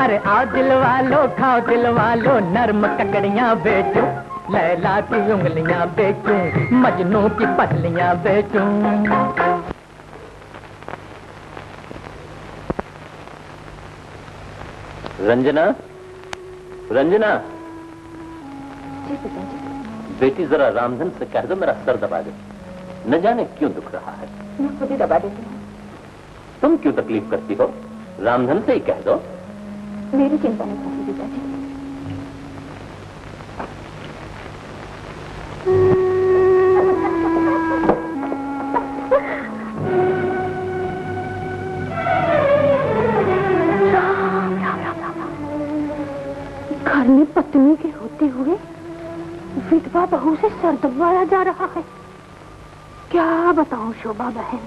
अरे आ दिलवालो खाओ दिलवालो नरम ककड़ियां बेचूं, लैला की उंगलियां बेचूं, मजनू की पतलियां बेचूं। रंजना, रंजना बेटी जरा रामधन से कह दो मेरा सर दबा दे, न जाने क्यों दुख रहा है। मैं खुद ही दबा देती हूँ। तुम क्यों तकलीफ करती हो, रामधन से ही कह दो। मेरी चिंता नहीं होगी पिताजी। राम राम राम राम, घर में पत्नी के होते हुए विधवा बहू से सर दबाया जा रहा है। क्या बताऊं शोभा बहन,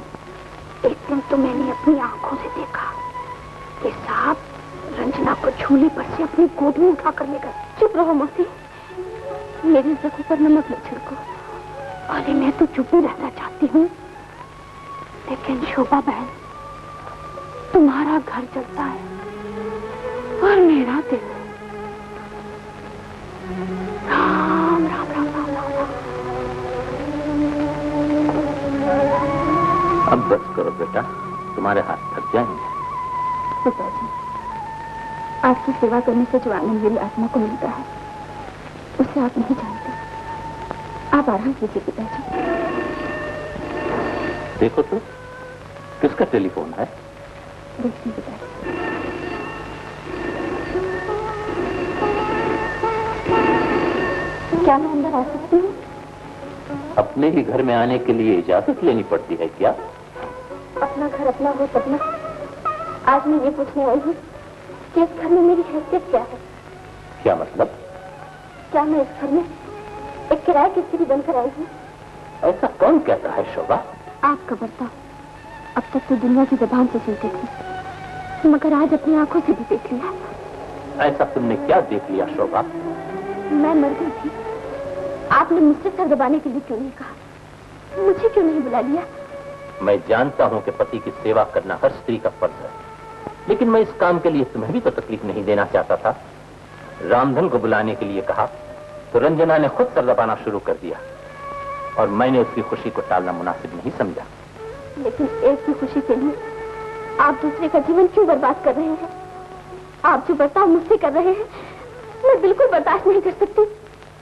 एक दिन तो मैंने अपनी आंखों से देखा कि साहब रंजना को झूले पर से अपनी गोद में उठाकर लेकर। चुप रहो मौसी, मेरे जख्म पर नमक मत छिड़को। अरे मैं तो चुप ही रहना चाहती हूँ, लेकिन शोभा बहन तुम्हारा घर चलता है और मेरा दिल। राम राम राम राम राम राम। अब बस करो बेटा, तुम्हारे हाथ थक जाएंगे। आपकी सेवा करने से जो आनंद मेरी आत्मा को मिलता है उसे आप नहीं जानते। आप आराम कीजिए पिताजी। देखो तो किसका टेलीफोन है। देखिए पिताजी। क्या मैं अंदर आ सकती हूँ? अपने ही घर में आने के लिए इजाजत लेनी पड़ती है क्या? अपना घर अपना हो सपना। आज मैं ये पूछने आई हूँ कि इस घर में मेरी हैसियत क्या है। क्या मतलब? क्या मैं इस घर में एक किराए की स्त्री बनकर आई हूँ? ऐसा कौन कहता है शोभा? आपका बर्ताव अब तक तो दुनिया की जबान से सुनते थे, मगर आज अपनी आंखों से भी देख लिया। ऐसा तुमने क्या देख लिया शोभा? मैं मर गई थी आपने मुझसे सर दबाने के लिए क्यों नहीं कहा? मुझे क्यों नहीं बुला लिया? मैं जानता हूं कि पति की सेवा करना हर स्त्री का फर्ज है, लेकिन मैं इस काम के लिए तुम्हें भी तो तकलीफ नहीं देना चाहता था। रामधन को बुलाने के लिए कहा तो रंजना ने खुद सर दबाना शुरू कर दिया और मैंने उसकी खुशी को टालना मुनासिब नहीं समझा। लेकिन एक की खुशी के लिए आप दूसरे का जीवन क्यों बर्बाद कर रहे हैं? आप जो बर्ताव मुझसे कर रहे हैं मैं बिल्कुल बर्दाश्त नहीं कर सकती।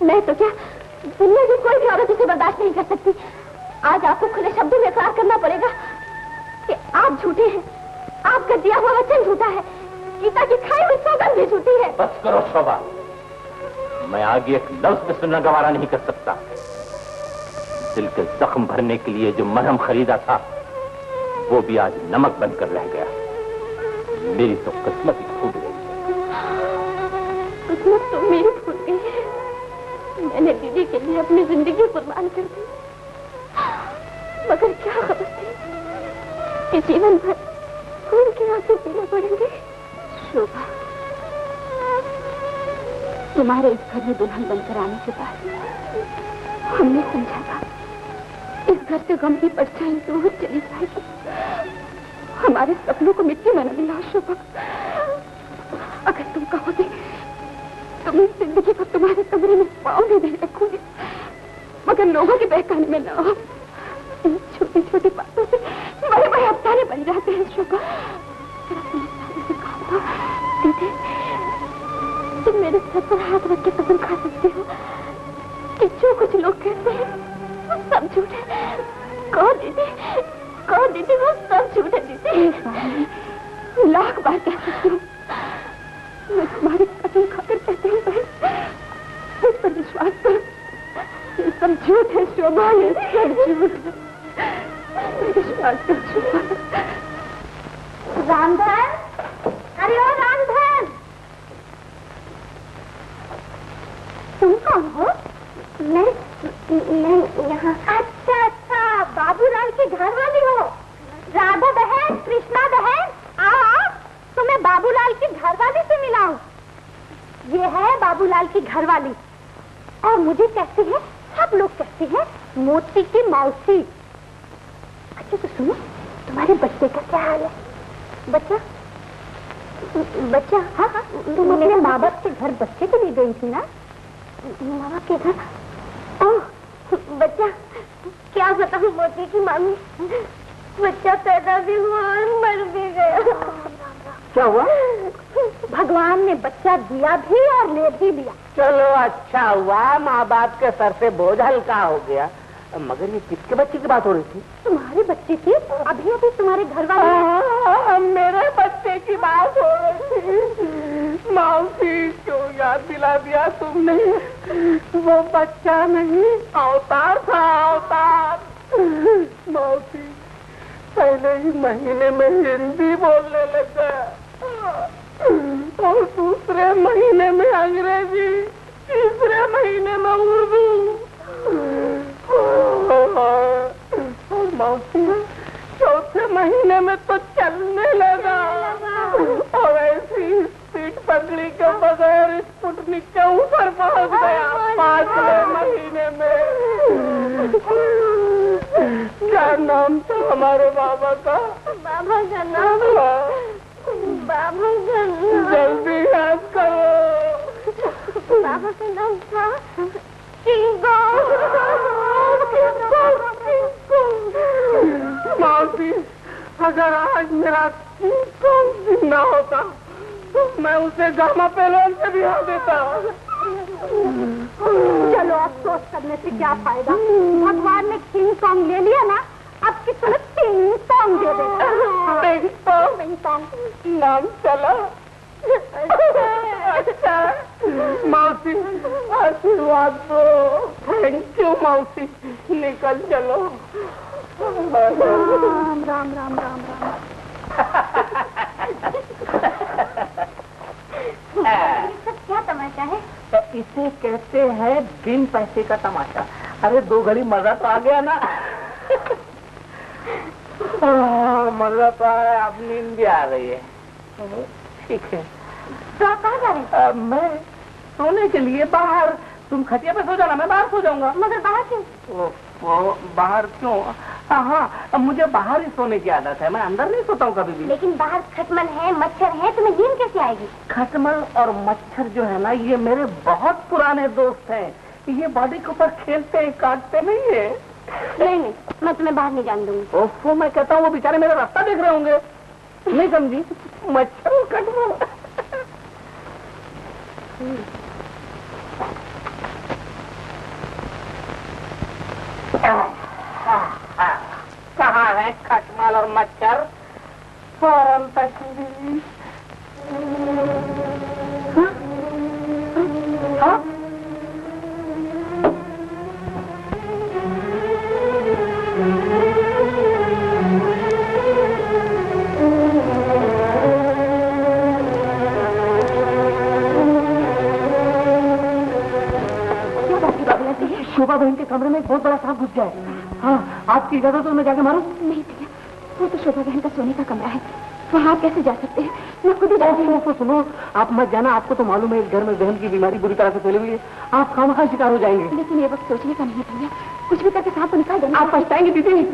मैं तो क्या दुनिया की कोई भी औरत उसे बर्दाश्त नहीं कर सकती। आज आपको खुले शब्दों में इकरार करना पड़ेगा कि आप झूठे हैं, आपका दिया हुआ वचन झूठा है, गीता की खाई हुई सौगंध भी झूठी है। बस करो शोभा, मैं आगे एक लफ्ज में सुनना गवारा नहीं कर सकता। दिल के जख्म भरने के लिए जो मरहम खरीदा था वो भी आज नमक बनकर रह गया। मेरी तो किस्मत ही फूट गई है। किस्मत तो मेरी फूट गई है। मैंने दीदी के लिए अपनी जिंदगी कुर्बान कर दी, मगर क्या खबर थी कि जीवन भर खून के आंसू पीने पड़ेंगे। शोभा, तुम्हारे इस घर में दुल्हन बनकर आने के बाद हमने समझा था इस घर से गम की परछाई दूर चली जाएगी। हमारे सपनों को मिट्टी में न मिलाओ शोभा। अगर तुम कहोगे तो मैं जिंदगी को तुम्हारे कमरे में पाँव भी नहीं रखूंगी, मगर लोगों के बहकाने में न हो। इन छोटी छोटी बातों से बड़े बड़े अफसाने बन जाते हैं शोभा। दीदी, तुम मेरे सर पर हाथ रख के कसम खा सकते हो कि जो कुछ लोग कहते हैं सब झूठ है। कौन दीदी वो सब झूठ है। दीदी लाख बार कह सकती हूँ, मैं तुम्हारी कसम खाकर कहती हूँ मुझ पर विश्वास करो, ये सब झूठ है शोभा, ये सब झूठ है। विश्वास करो रामधन। अरे ओ रामधन, तुम कौन हो? मैं यहाँ। अच्छा, बाबूलाल के घर वाली हो। राधा बहन, कृष्णा बहन, आओ तो मैं बाबूलाल की घरवाली से मिलाऊं। ये है बाबूलाल की घरवाली और मुझे कहते हैं, सब लोग कहते हैं मोती की मौसी। अच्छा तो सुनो, तुम्हारे बच्चे का क्या हाल है? बच्चा? हाँ, तुम मेरे माँ बाप के घर बच्चे के लिए गई थी ना? माँ बाप के घर? बच्चा क्या बताऊं मोती की मामी, बच्चा पैदा भी हुआ और मर भी गया। क्या हुआ? भगवान ने बच्चा दिया भी और ले भी दिया। चलो अच्छा हुआ, माँ बाप के सर से बोझ हल्का हो गया। मगर ये किसके बच्चे की बात हो रही थी? तुम्हारे बच्चे की। अभी अभी तुम्हारे घर वाले मेरे बच्चे की बात हो रही थी। मौसी, क्यों याद दिला दिया तुमने? वो बच्चा नहीं, अवतार था, अवतार। मौसी, पहले ही महीने में हिंदी बोलने लग गया और दूसरे महीने में अंग्रेजी, तीसरे महीने में उर्दू। और मौसी, चौथे महीने में तो चलने लगा और ऐसी पीठ पकड़ी के बगैर स्पुटनिक के ऊपर पहुंच गया। पांचवें महीने में क्या नाम था हमारे बाबा का? बाबा का नाम जल्दी याद करो। बाबा का नाम था किंगो। मौसी, अगर आज मेरा किंगो जिंदा होता तो मैं उसे गामा पहलवान से भी हार देता। चलो, अफसोस करने से क्या फायदा? भगवान ने किंग कॉन्ग ले लिया ना, अब किसने पिंग पॉन्ग दे देगा। पिंग पॉन्ग नाम चला। अच्छा मौसी, आशीर्वाद दो। थैंक यू मौसी, निकल चलो। राम राम राम राम राम। क्या तमाशा है? तो इसे कहते हैं बिन पैसे का तमाशा। अरे दो घड़ी मजा तो आ गया ना। मजा तो आ रहा है, अब नींद भी आ रही है। ठीक है, तो आप कहाँ जा रहे हैं? मैं सोने के लिए बाहर तुम खटिया पे सो जाना, मैं बाहर सो जाऊंगा। मगर बाहर क्यों? वो बाहर क्यों? हाँ, मुझे बाहर ही सोने की आदत है, मैं अंदर नहीं सोता हूँ कभी भी। लेकिन बाहर खटमल है, मच्छर है, तुम्हें नींद कैसे आएगी? खटमल और मच्छर जो है ना, ये मेरे बहुत पुराने दोस्त हैं। ये बॉडी के ऊपर खेलते हैं, काटते नहीं है। नहीं नहीं, मैं तुम्हें बाहर नहीं जाने दूंगी। ओफो, मैं कहता हूँ वो बेचारे मेरा रास्ता देख रहे होंगे। नहीं समझी, मच्छर खटमल। कहाँ है खटमल और मच्छर? फौरन तस्वीर। शोभा बहन के कमरे में एक बहुत बड़ा सांप घुस गया है। हाँ, आपकी इजाजत तो मैं जाके मारूं? नहीं भैया, वो तो शोभा बहन का सोने का कमरा है, वहाँ आप कैसे जा सकते हैं? मैं खुद ही जा रही हूँ। सुनो, आप मत जाना, आपको तो मालूम है इस घर में बहन की बीमारी बुरी तरह से फैली हुई है, आप खामखा शिकार हो जाएंगे। लेकिन ये वक्त सोचने का नहीं भैया, कुछ भी करके सांप को निकाल देना। आप पछताएंगे दीदी।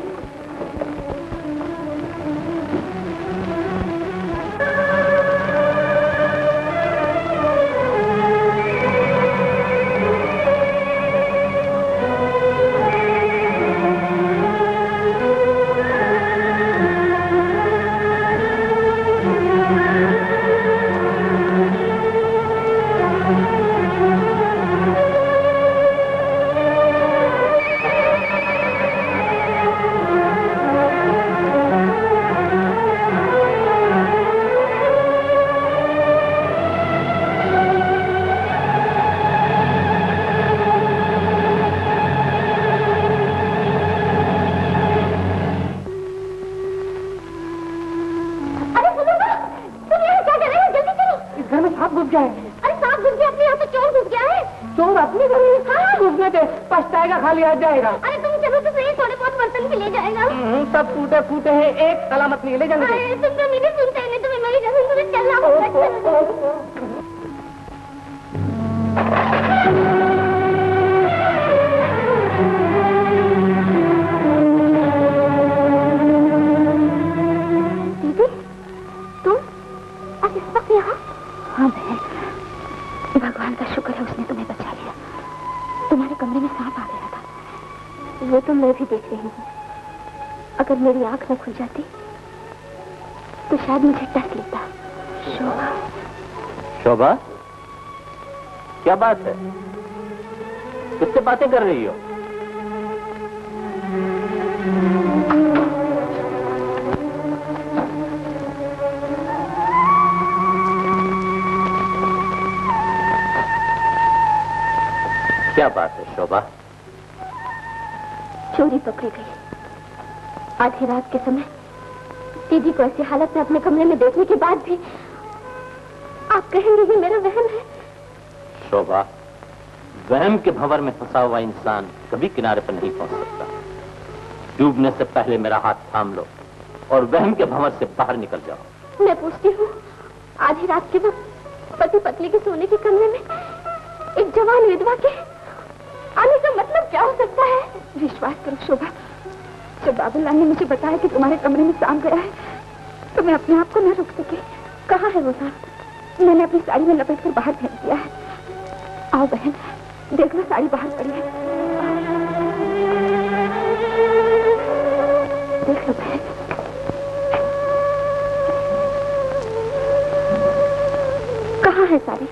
बात है, किससे बातें कर रही हो? क्या बात है शोभा? चोरी पकड़ी गई। आधी रात के समय दीदी को ऐसी हालत में अपने कमरे में देखने के बाद भी आप कहेंगे कि मेरा वहम है? शोभा, वहम के भंवर में फंसा हुआ इंसान कभी किनारे पर नहीं पहुंच सकता। डूबने से पहले मेरा हाथ थाम लो और वहम के भंवर से बाहर निकल जाओ। मैं पूछती हूँ, आधी रात के वक्त पति पत्नी के सोने के कमरे में एक जवान विधवा के आने का मतलब क्या हो सकता है? विश्वास करो शोभा, जब बाबूलाल ने मुझे बताया कि तुम्हारे कमरे में सांप गया है तो मैं अपने आप को न रोक सकी। कहाँ है वो सांप? मैंने अपनी साड़ी में लपेट कर बाहर फेंक दिया है। आओ बहन, देखना साड़ी बाहर पड़ी है। देख लो बहन। कहाँ है साड़ी?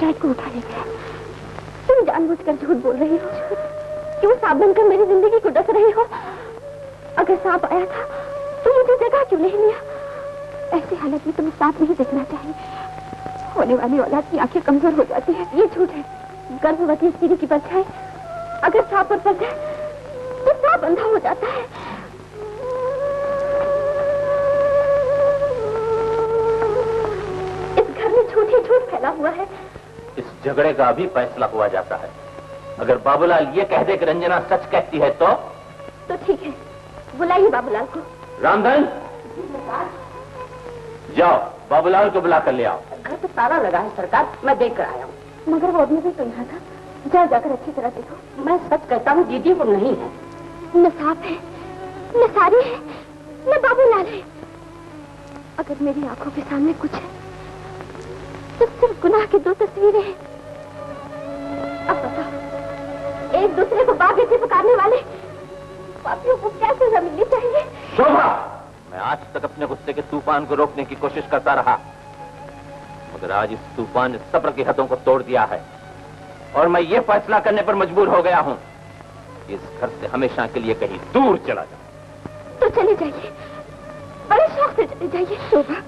शायद को उठा ले गया। तुम जानबूझकर झूठ बोल रही हो। क्यों सांप बनकर मेरी जिंदगी को डस रही हो? अगर सांप आया था तो मुझे जगा क्यों नहीं लिया? ऐसी हालत में तुम्हें सांप नहीं देखना चाहिए। होने वाली औलाद की आंखें कमजोर हो जाती है। ये झूठ है। गर्भवती स्त्री की परछाई अगर सांप पर पड़ जाए तो सांप अंधा हो जाता है। इस घर में झूठ ही झूठ फैला हुआ है। इस झगड़े का अभी फैसला हुआ जाता है। अगर बाबूलाल ये कह दे कि रंजना सच कहती है तो ठीक है, बुलाइए बाबूलाल को। रामधन, जाओ बाबूलाल को बुला कर ले आओ। घर तो ताला लगा है सरकार, मैं देख कर आया हूँ। मगर वो आदमी भी सुना था। जाओ जाकर अच्छी तरह देखो। मैं सच कहता हूँ दीदी वो नहीं है। न सांप है, न सारी है, न बाबूलाल है। अगर मेरी आंखों के सामने कुछ है तो सिर्फ गुनाह की दो तस्वीरें हैं। अब बताओ एक दूसरे को बाप बेटे पुकारने वाले पापियों को कैसे सजा मिलनी चाहिए? शोभा, मैं आज तक अपने गुस्से के तूफान को रोकने की कोशिश करता रहा, मगर आज इस तूफान ने सब्र की हदों को तोड़ दिया है और मैं ये फैसला करने पर मजबूर हो गया हूँ इस घर से हमेशा के लिए कहीं दूर चला जाऊं। तो चले जाइए, बड़े शौक से चले जाइए। शोभा,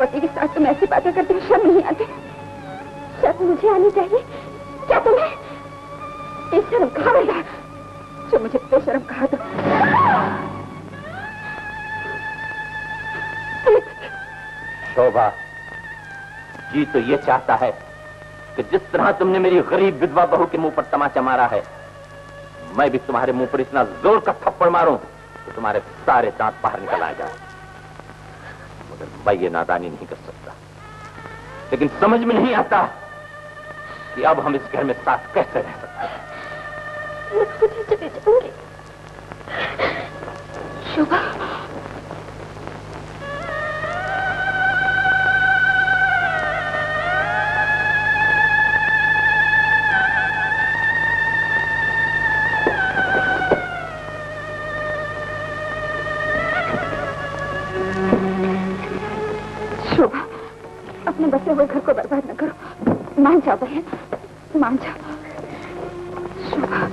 पति के साथ तुम ऐसी बातें करते हो, शर्म नहीं आती? शर्म मुझे आनी चाहिए क्या तुम्हें? बेशर्म कहा मिला जो मुझे बेशर्म कहा तो शोभा जी तो ये चाहता है कि जिस तरह तुमने मेरी गरीब विधवा बहू के मुंह पर तमाचा मारा है, मैं भी तुम्हारे मुंह पर इतना जोर का थप्पड़ मारूं कि तुम्हारे सारे दांत बाहर निकल आ जाए। मगर मैं ये नादानी नहीं कर सकता। लेकिन समझ में नहीं आता कि अब हम इस घर में साथ कैसे रह सकते हैं। मैं खुद ही चली जाऊंगी। शोभा, बसे हुए घर को बर्बाद न करो। मान जाओ बहन, मान जाओ। शोभा,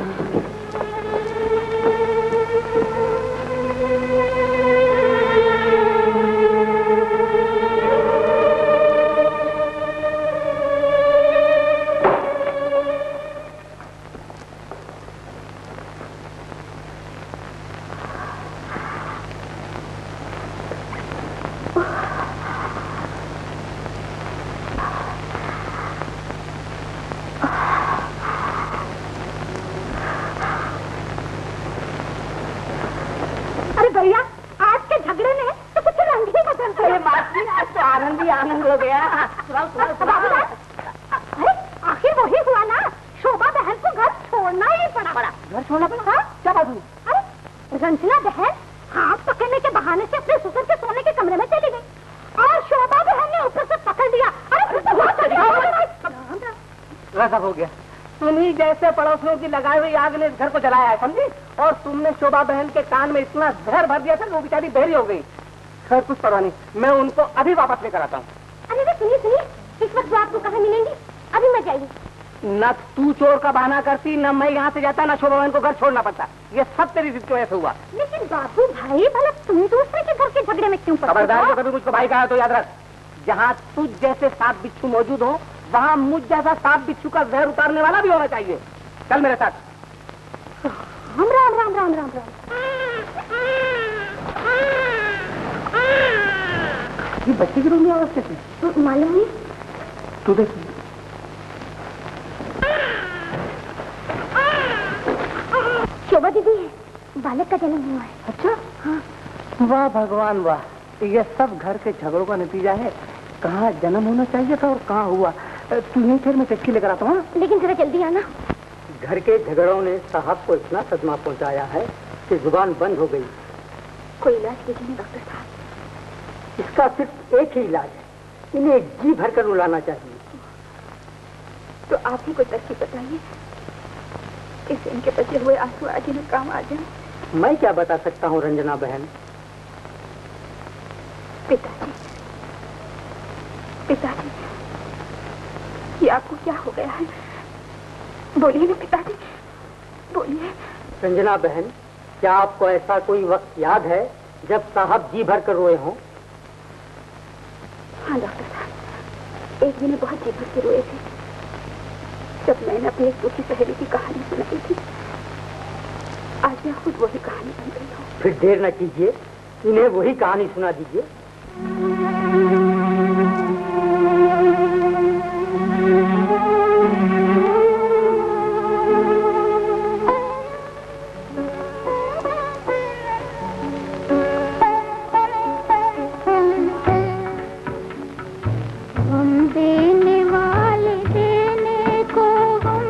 लगाई हुई आग ने इस घर को जलाया है, समझी? और तुमने शोभा बहन के कान में इतना जहर भर दिया था कि वो बेचारी बहरी हो गई। खैर कुछ परवाह नहीं, मैं उनको अभी वापस लेकर आता हूँ। अरे सुनिए सुनिए, इस वक्त जो आपको कहाँ मिलेंगी, अभी मैं जाइए। न तू चोर का बहाना करती, न मैं यहाँ से जाता, न शोभा बहन को घर छोड़ना पड़ता। ये सब तेरी जिद की वजह से हुआ। लेकिन बाबू भाई, भला तुम दूसरे के घर के झगड़े में क्यों? खबरदार, कभी मुझको भाई कहा तो याद रख, जहाँ तुझ जैसे सांप बिच्छू मौजूद हो वहाँ मुझ जैसा सांप बिच्छू का जहर उतारने वाला भी होना चाहिए। चल मेरे साथ। राम राम राम राम राम राम। ये बच्चे की रूमी आवाज कैसी? मालूम नहीं, तू देख। शोभा दीदी है, बालक का जन्म हुआ है। अच्छा? हाँ। वाह भगवान वाह, ये सब घर के झगड़ों का नतीजा है। कहाँ जन्म होना चाहिए था और कहाँ हुआ। तू यहीं ठहर, मैं चक्की लेकर आता हूँ। लेकिन जरा जल्दी आना। घर के झगड़ों ने साहब को इतना सदमा पहुंचाया है कि जुबान बंद हो गई। कोई इलाज कीजिए डॉक्टर साहब। इसका सिर्फ एक ही इलाज है, इन्हें जी भर कर रुलाना चाहिए। तो आप ही कोई तरकीब बताइए, इससे इनके बचे हुए आंसू आज इन्हें काम आ जाए। मैं क्या बता सकता हूँ रंजना बहन? पिताजी, पिताजी, ये आपको क्या हो गया है? बोलिए ना पिताजी, बोलिए। रंजना बहन, क्या आपको ऐसा कोई वक्त याद है जब साहब जी भर कर रोए हों? हाँ डॉक्टर साहब, एक दिन बहुत जी भर के रोए थे जब मैंने अपनी एक दूसरी सहेली की कहानी सुनाई थी। आज मैं खुद वही कहानी सुन रही हूँ। फिर देर न कीजिए, इन्हें वही कहानी सुना दीजिए। देने वाले देने को हम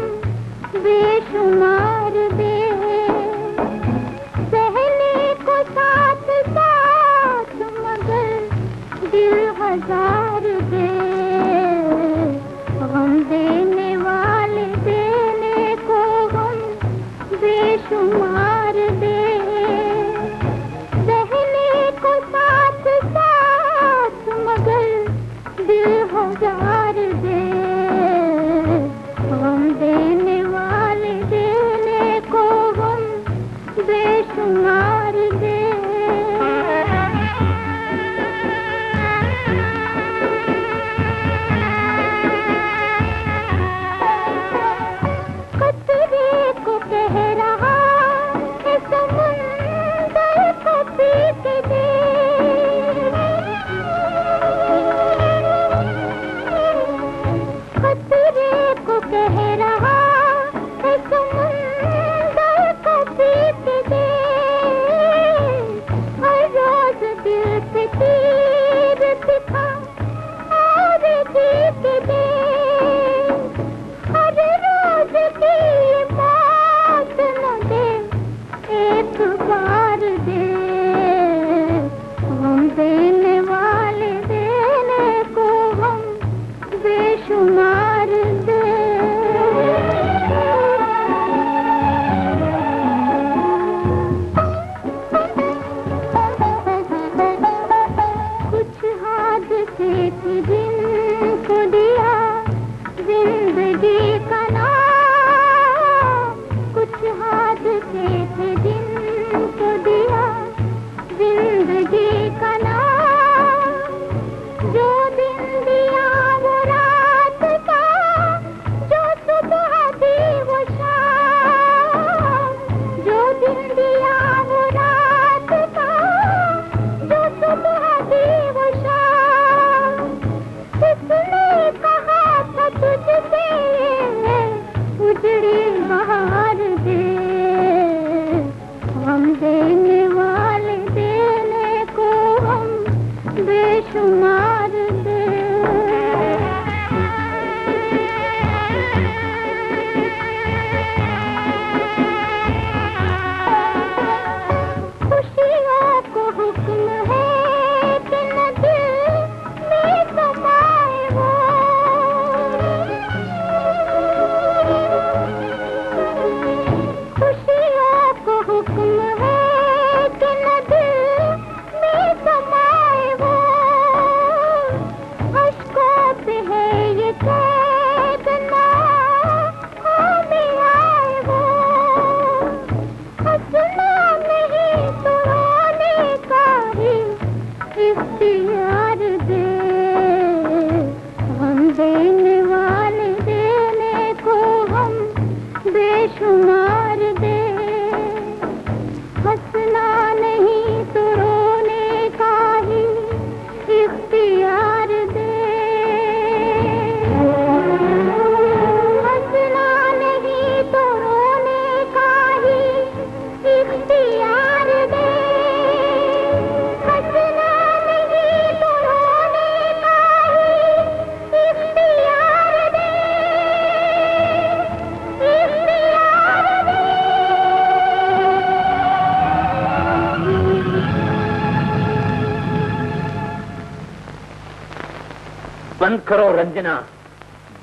बंद करो रंजना,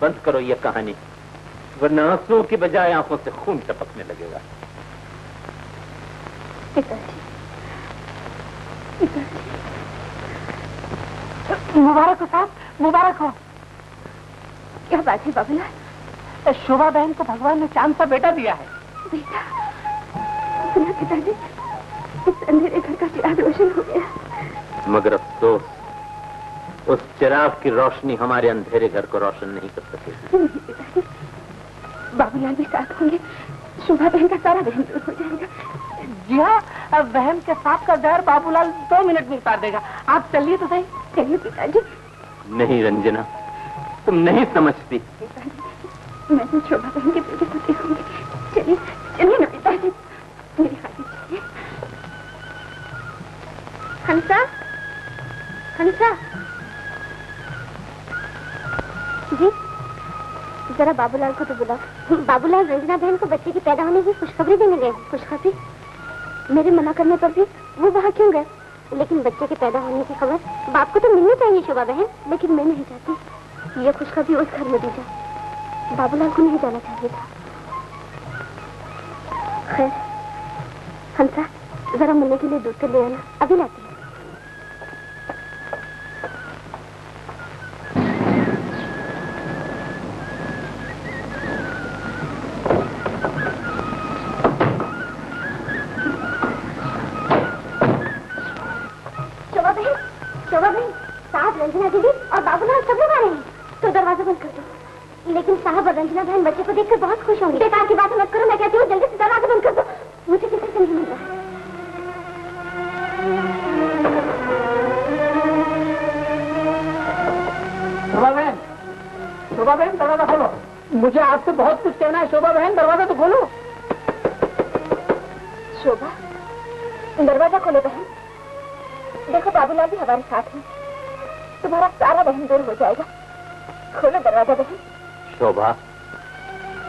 बंद करो ये कहानी, वरना आंसुओं की बजाय आंखों से खून टपकने लगेगा। पिताजी, पिताजी, मुबारक हो साहब, मुबारक हो। क्या बात है बाबूलाल? शोभा बहन को भगवान ने चांद सा बेटा दिया है। बेटा? सुना पिताजी, इस अंधेरे घर का चिराग रोशन हो गया। मगर अफसोस, उस चिराग की रोशनी हमारे अंधेरे घर को रोशन नहीं कर सकेगी। बाबूलाल भी साथ होंगे, शोभा बहन का सारा वहम दूर हो जाएगा। जी हाँ, वहम के साथ का जहर बाबूलाल 2 मिनट में उतार देगा। आप चलिए तो सही। चलिए पिताजी। नहीं रंजना, तुम नहीं समझती। पिताजी, मैं शोभा बहन के बेटे को देखूंगी। चलिए, चलिए ना पिताजी, मेरी हाजिर चलिए। हंसा, हंसा जी, जरा बाबूलाल को तो बुलाओ। बाबूलाल रंजना बहन को बच्चे की पैदा होने की खुशखबरी देने गए। खुशखबरी? मेरे मना करने पर भी वो वहाँ क्यों गए? लेकिन बच्चे के पैदा होने की खबर बाप को तो मिलनी चाहिए शोभा बहन। लेकिन मैं नहीं चाहती ये खुशखबरी उस घर में दी जाए। बाबूलाल को नहीं जाना चाहिए था। खैर, हंसा जरा मिलने के लिए दूध से ले आना, अभी लाती है।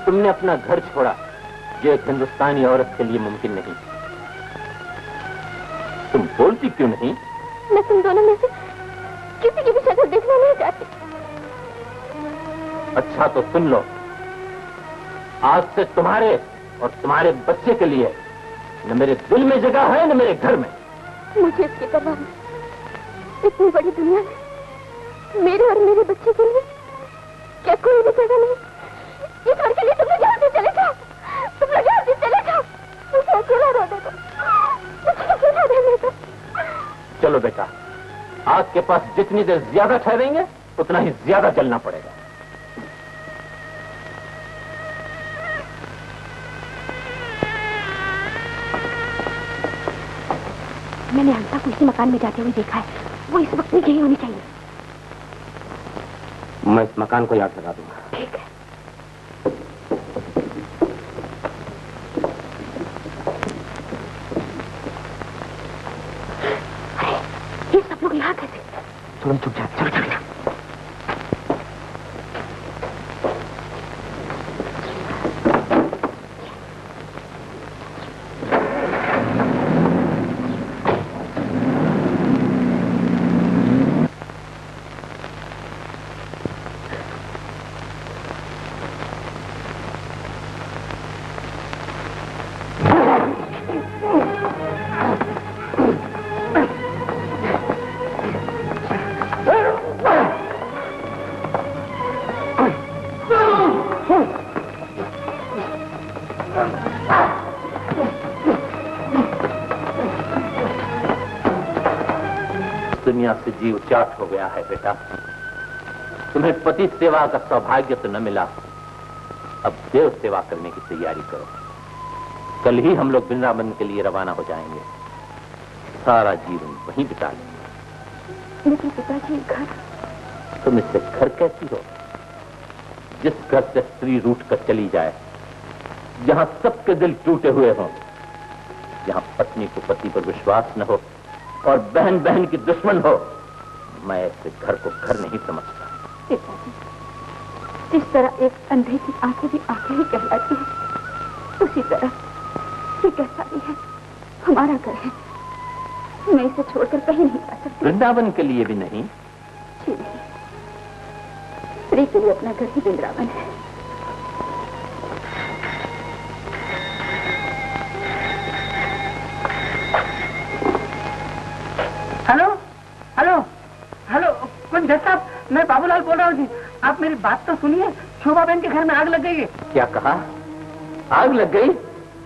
तुमने अपना घर छोड़ा, जो एक हिंदुस्तानी औरत के लिए मुमकिन नहीं। तुम बोलती क्यों नहीं? मैं तुम दोनों में से किसी की भी शक्ल देखना नहीं चाहती। अच्छा तो सुन लो, आज से तुम्हारे और तुम्हारे बच्चे के लिए न मेरे दिल में जगह है न मेरे घर में। मुझे इसकी परवाह नहीं। इतनी बड़ी दुनिया में मेरे और मेरे बच्चे के लिए क्या कोई भी जगह नहीं? इस घर के लिए तुम लोग यहाँ से चले जाओ, तुम लोग यहाँ से चले जाओ, मुझे अकेला रह दे दो, मुझे अकेला रहने दो। चलो बेटा, आग के पास जितनी देर ज्यादा ठहरेंगे उतना ही ज्यादा जलना पड़ेगा। मैंने हंसा को इसी मकान में जाते हुए देखा है, वो इस वक्त यही होनी चाहिए। मैं इस मकान को याद लगा दूंगा। ठीक है। अरे ये सब लोग यहाँ कैसे? तुरंत चुप जा, चलो चलो। से जीव चाट हो गया है बेटा, तुम्हें पति सेवा का सौभाग्य तो न मिला, अब देव सेवा करने की तैयारी करो। कल ही हम लोग वृंदावन के लिए रवाना हो जाएंगे, सारा जीवन वहीं बिता लेंगे। लेकिन पिताजी घर? तुम इससे घर कैसी हो? जिस घर से स्त्री रूठ कर चली जाए, जहां सबके दिल टूटे हुए हों, जहां पत्नी को पति पर विश्वास न हो और बहन बहन की दुश्मन हो, मैं ऐसे घर को घर नहीं समझता। जिस तरह एक अंधे की आंखें भी आंखें ही कहलाती है, उसी तरह ये कहता भी है हमारा घर है, मैं इसे छोड़कर कहीं नहीं जा सकती। वृंदावन के लिए भी नहीं? जी नहीं, स्त्री के लिए अपना घर ही वृंदावन है। मैं बाबूलाल बोल रहा हूँ जी, आप मेरी बात तो सुनिए। शोभा बहन के घर में आग लग गई है। क्या कहा? आग लग गई?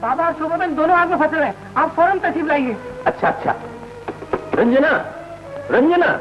बाबा और शोभा बहन दोनों आग में फंसे हैं, आप फौरन तशरीफ लाइए। अच्छा अच्छा। रंजना, रंजना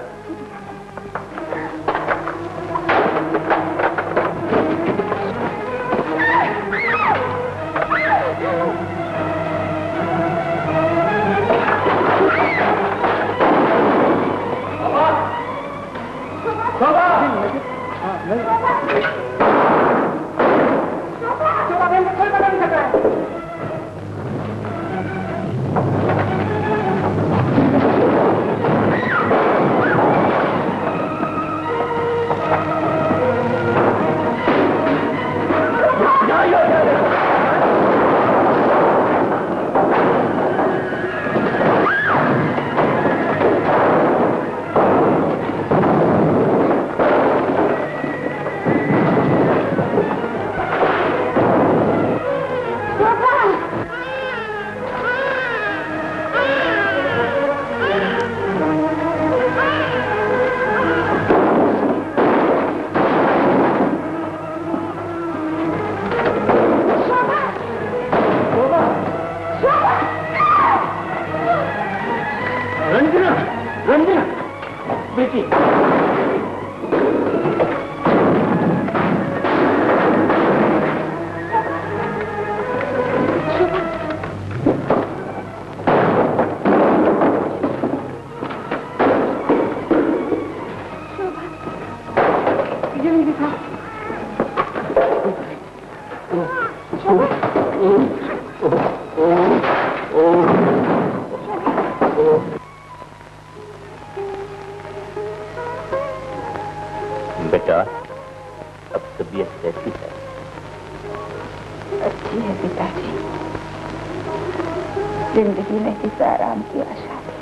जिंदगी में किस आराम की आशा है।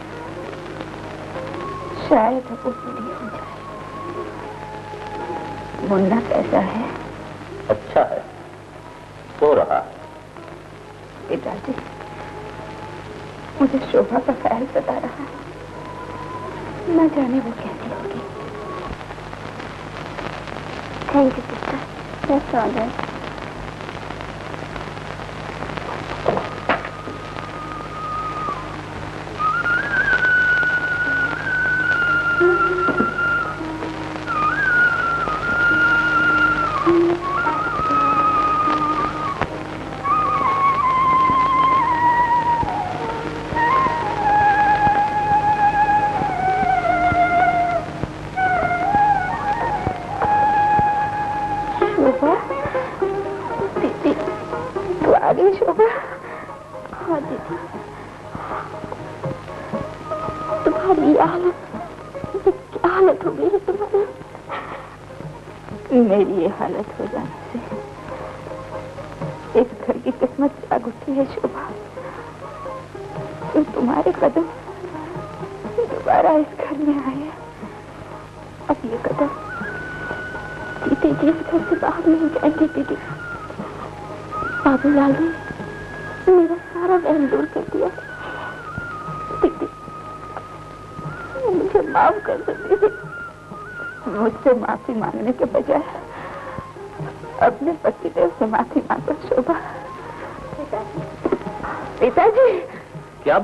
शायद वो पूरी हो जाए। मुन्ना कैसा है? अच्छा है, सो रहा। पिताजी, मुझे शोभा का ख्याल सता रहा है, न जाने वो कैसी होगी। थैंक यू पिता, मैं सो जाए।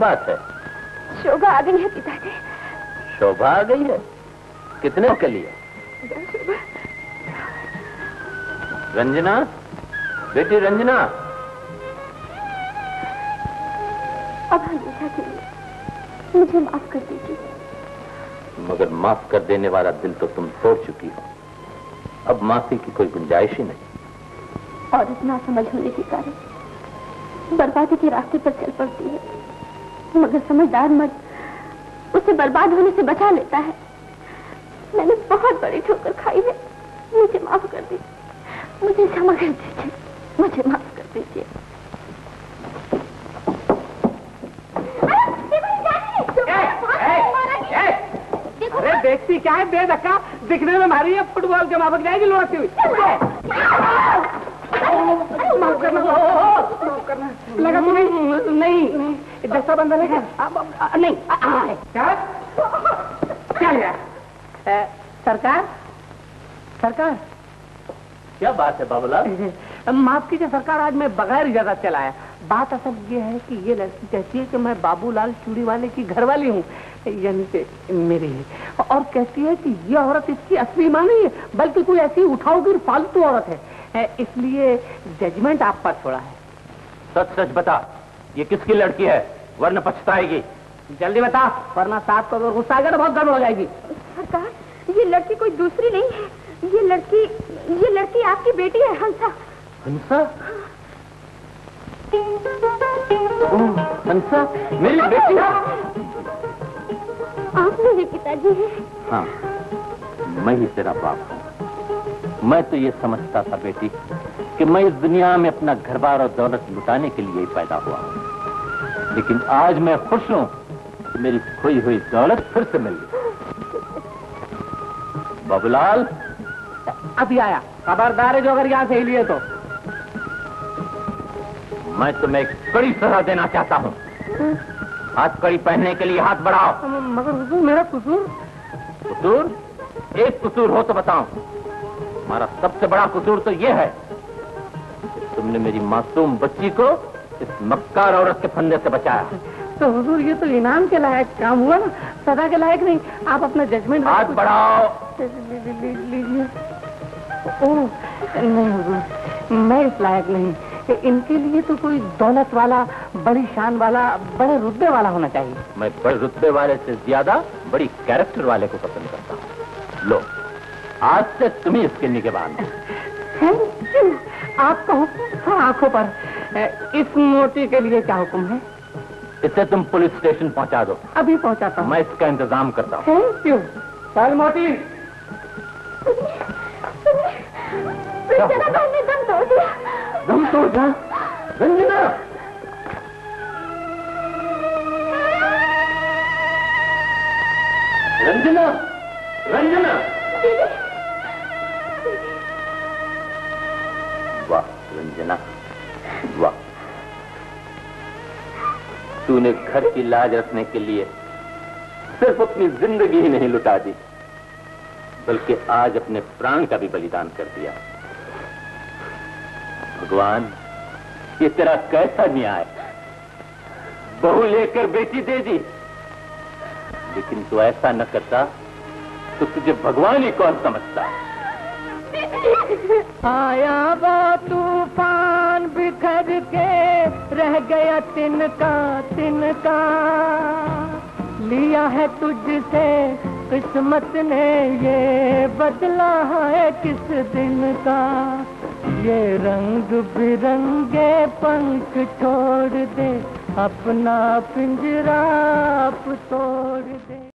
बात है, शोभा आ गई है पिताजी। शोभा आ गई है? कितने के लिए? रंजना, बेटी रंजना। अब हमेशा के लिए मुझे माफ कर दीजिए। मगर माफ कर देने वाला दिल तो तुम तोड़ चुकी हो, अब माफी की कोई गुंजाइश ही नहीं। और इतना समझ होने के कारण बर्बादी के रास्ते पर चल पड़ती है, मगर समझदार मर्द उसे बर्बाद होने से बचा लेता है। मैंने बहुत बड़ी ठोकर खाई है, मुझे माफ कर दीजिए, मुझे क्षमा कर दीजिए, मुझे माफ कर दीजिए। अरे देखती क्या है बेधक्का, दिखने में मारी है फुटबॉल के माफक जाएगी लौटती हुई। माफ करना, माफ करना। लगा नहीं दस्ता बंदा लेगा नहीं। क्या क्या सरकार, सरकार क्या बात है बाबूलाल? माफ कीजिए सरकार, आज मैं बगैर इजाजत चलाया। बात असल ये है कि ये लड़की कहती है कि मैं बाबूलाल चूड़ी वाले की घरवाली हूँ, यानी कि मेरी है, और कहती है कि ये औरत इसकी असली माँ नहीं है बल्कि कोई ऐसी उठाओगी फालतू औरत है, इसलिए जजमेंट आप पर छोड़ा है। सच सच बता ये किसकी लड़की है, वरना पछताएगी। जल्दी बता वरना साथ को गुस्सा आएगा तो बहुत गर्म हो जाएगी। सरकार ये लड़की कोई दूसरी नहीं है, ये लड़की आपकी बेटी है, हंसा। हंसा? ओ, हंसा मेरी बेटी है? आप मेरे पिताजी हैं? हाँ मैं ही तेरा बाप हूँ। मैं तो ये समझता था बेटी कि मैं इस दुनिया में अपना घर-बार और दौलत लुटाने के लिए ही पैदा हुआ हूँ, लेकिन आज मैं खुश हूँ कि मेरी खोई हुई दौलत फिर से मिल गई। बाबूलाल अभी आया, खबरदार है जो अगर यहाँ से ही लिए तो। मैं तुम्हें कड़ी सजा देना चाहता हूँ। हाथ कड़ी पहनने के लिए हाथ बढ़ाओ। मगर हुजूर मेरा कुसूर? कुसूर? एक कुसूर हो तो बताओ। हमारा सबसे बड़ा कुसूर तो ये है, तुमने मेरी मासूम बच्ची को इस मक्कार औरत के फंदे से बचाया। तो हुजूर ये तो इनाम के लायक काम हुआ ना, सदा के लायक नहीं। आप अपना जजमेंट। हाथ बढ़ाओ। लीजिए। ओह नहीं हुजूर, मैं इस लायक नहीं। इनके लिए तो कोई दौलत वाला, बड़ी शान वाला, बड़े रुतबे वाला होना चाहिए। मैं बड़े रुतबे वाले से ज्यादा बड़ी कैरेक्टर वाले को पसंद करता हूँ। लो आज से तुम ही इसके निगहबान। Thank you. आपका हुक्म आंखों पर, इस मोटी के लिए क्या हुक्म है? इसे तुम पुलिस स्टेशन पहुंचा दो। अभी पहुंचाता हूं। मैं इसका इंतजाम करता हूं। Thank you. चल मोटी। दम तोड़ दिया रंजना। रंजना, रंजना। वाह रंजना, वाह, तूने घर की लाज रखने के लिए सिर्फ अपनी जिंदगी ही नहीं लुटा दी, बल्कि आज अपने प्राण का भी बलिदान कर दिया। भगवान, ये तेरा कैसा न्याय, बहू लेकर बेटी दे दी, लेकिन तू ऐसा न करता तो तुझे भगवान ही कौन समझता। आया वो तूफान बिखर के रह गया तिनका तिनका, लिया है तुझसे किस्मत ने ये बदला है किस दिन का। ये रंग बिरंगे पंख छोड़ दे, अपना पिंजरा आप तोड़ दे।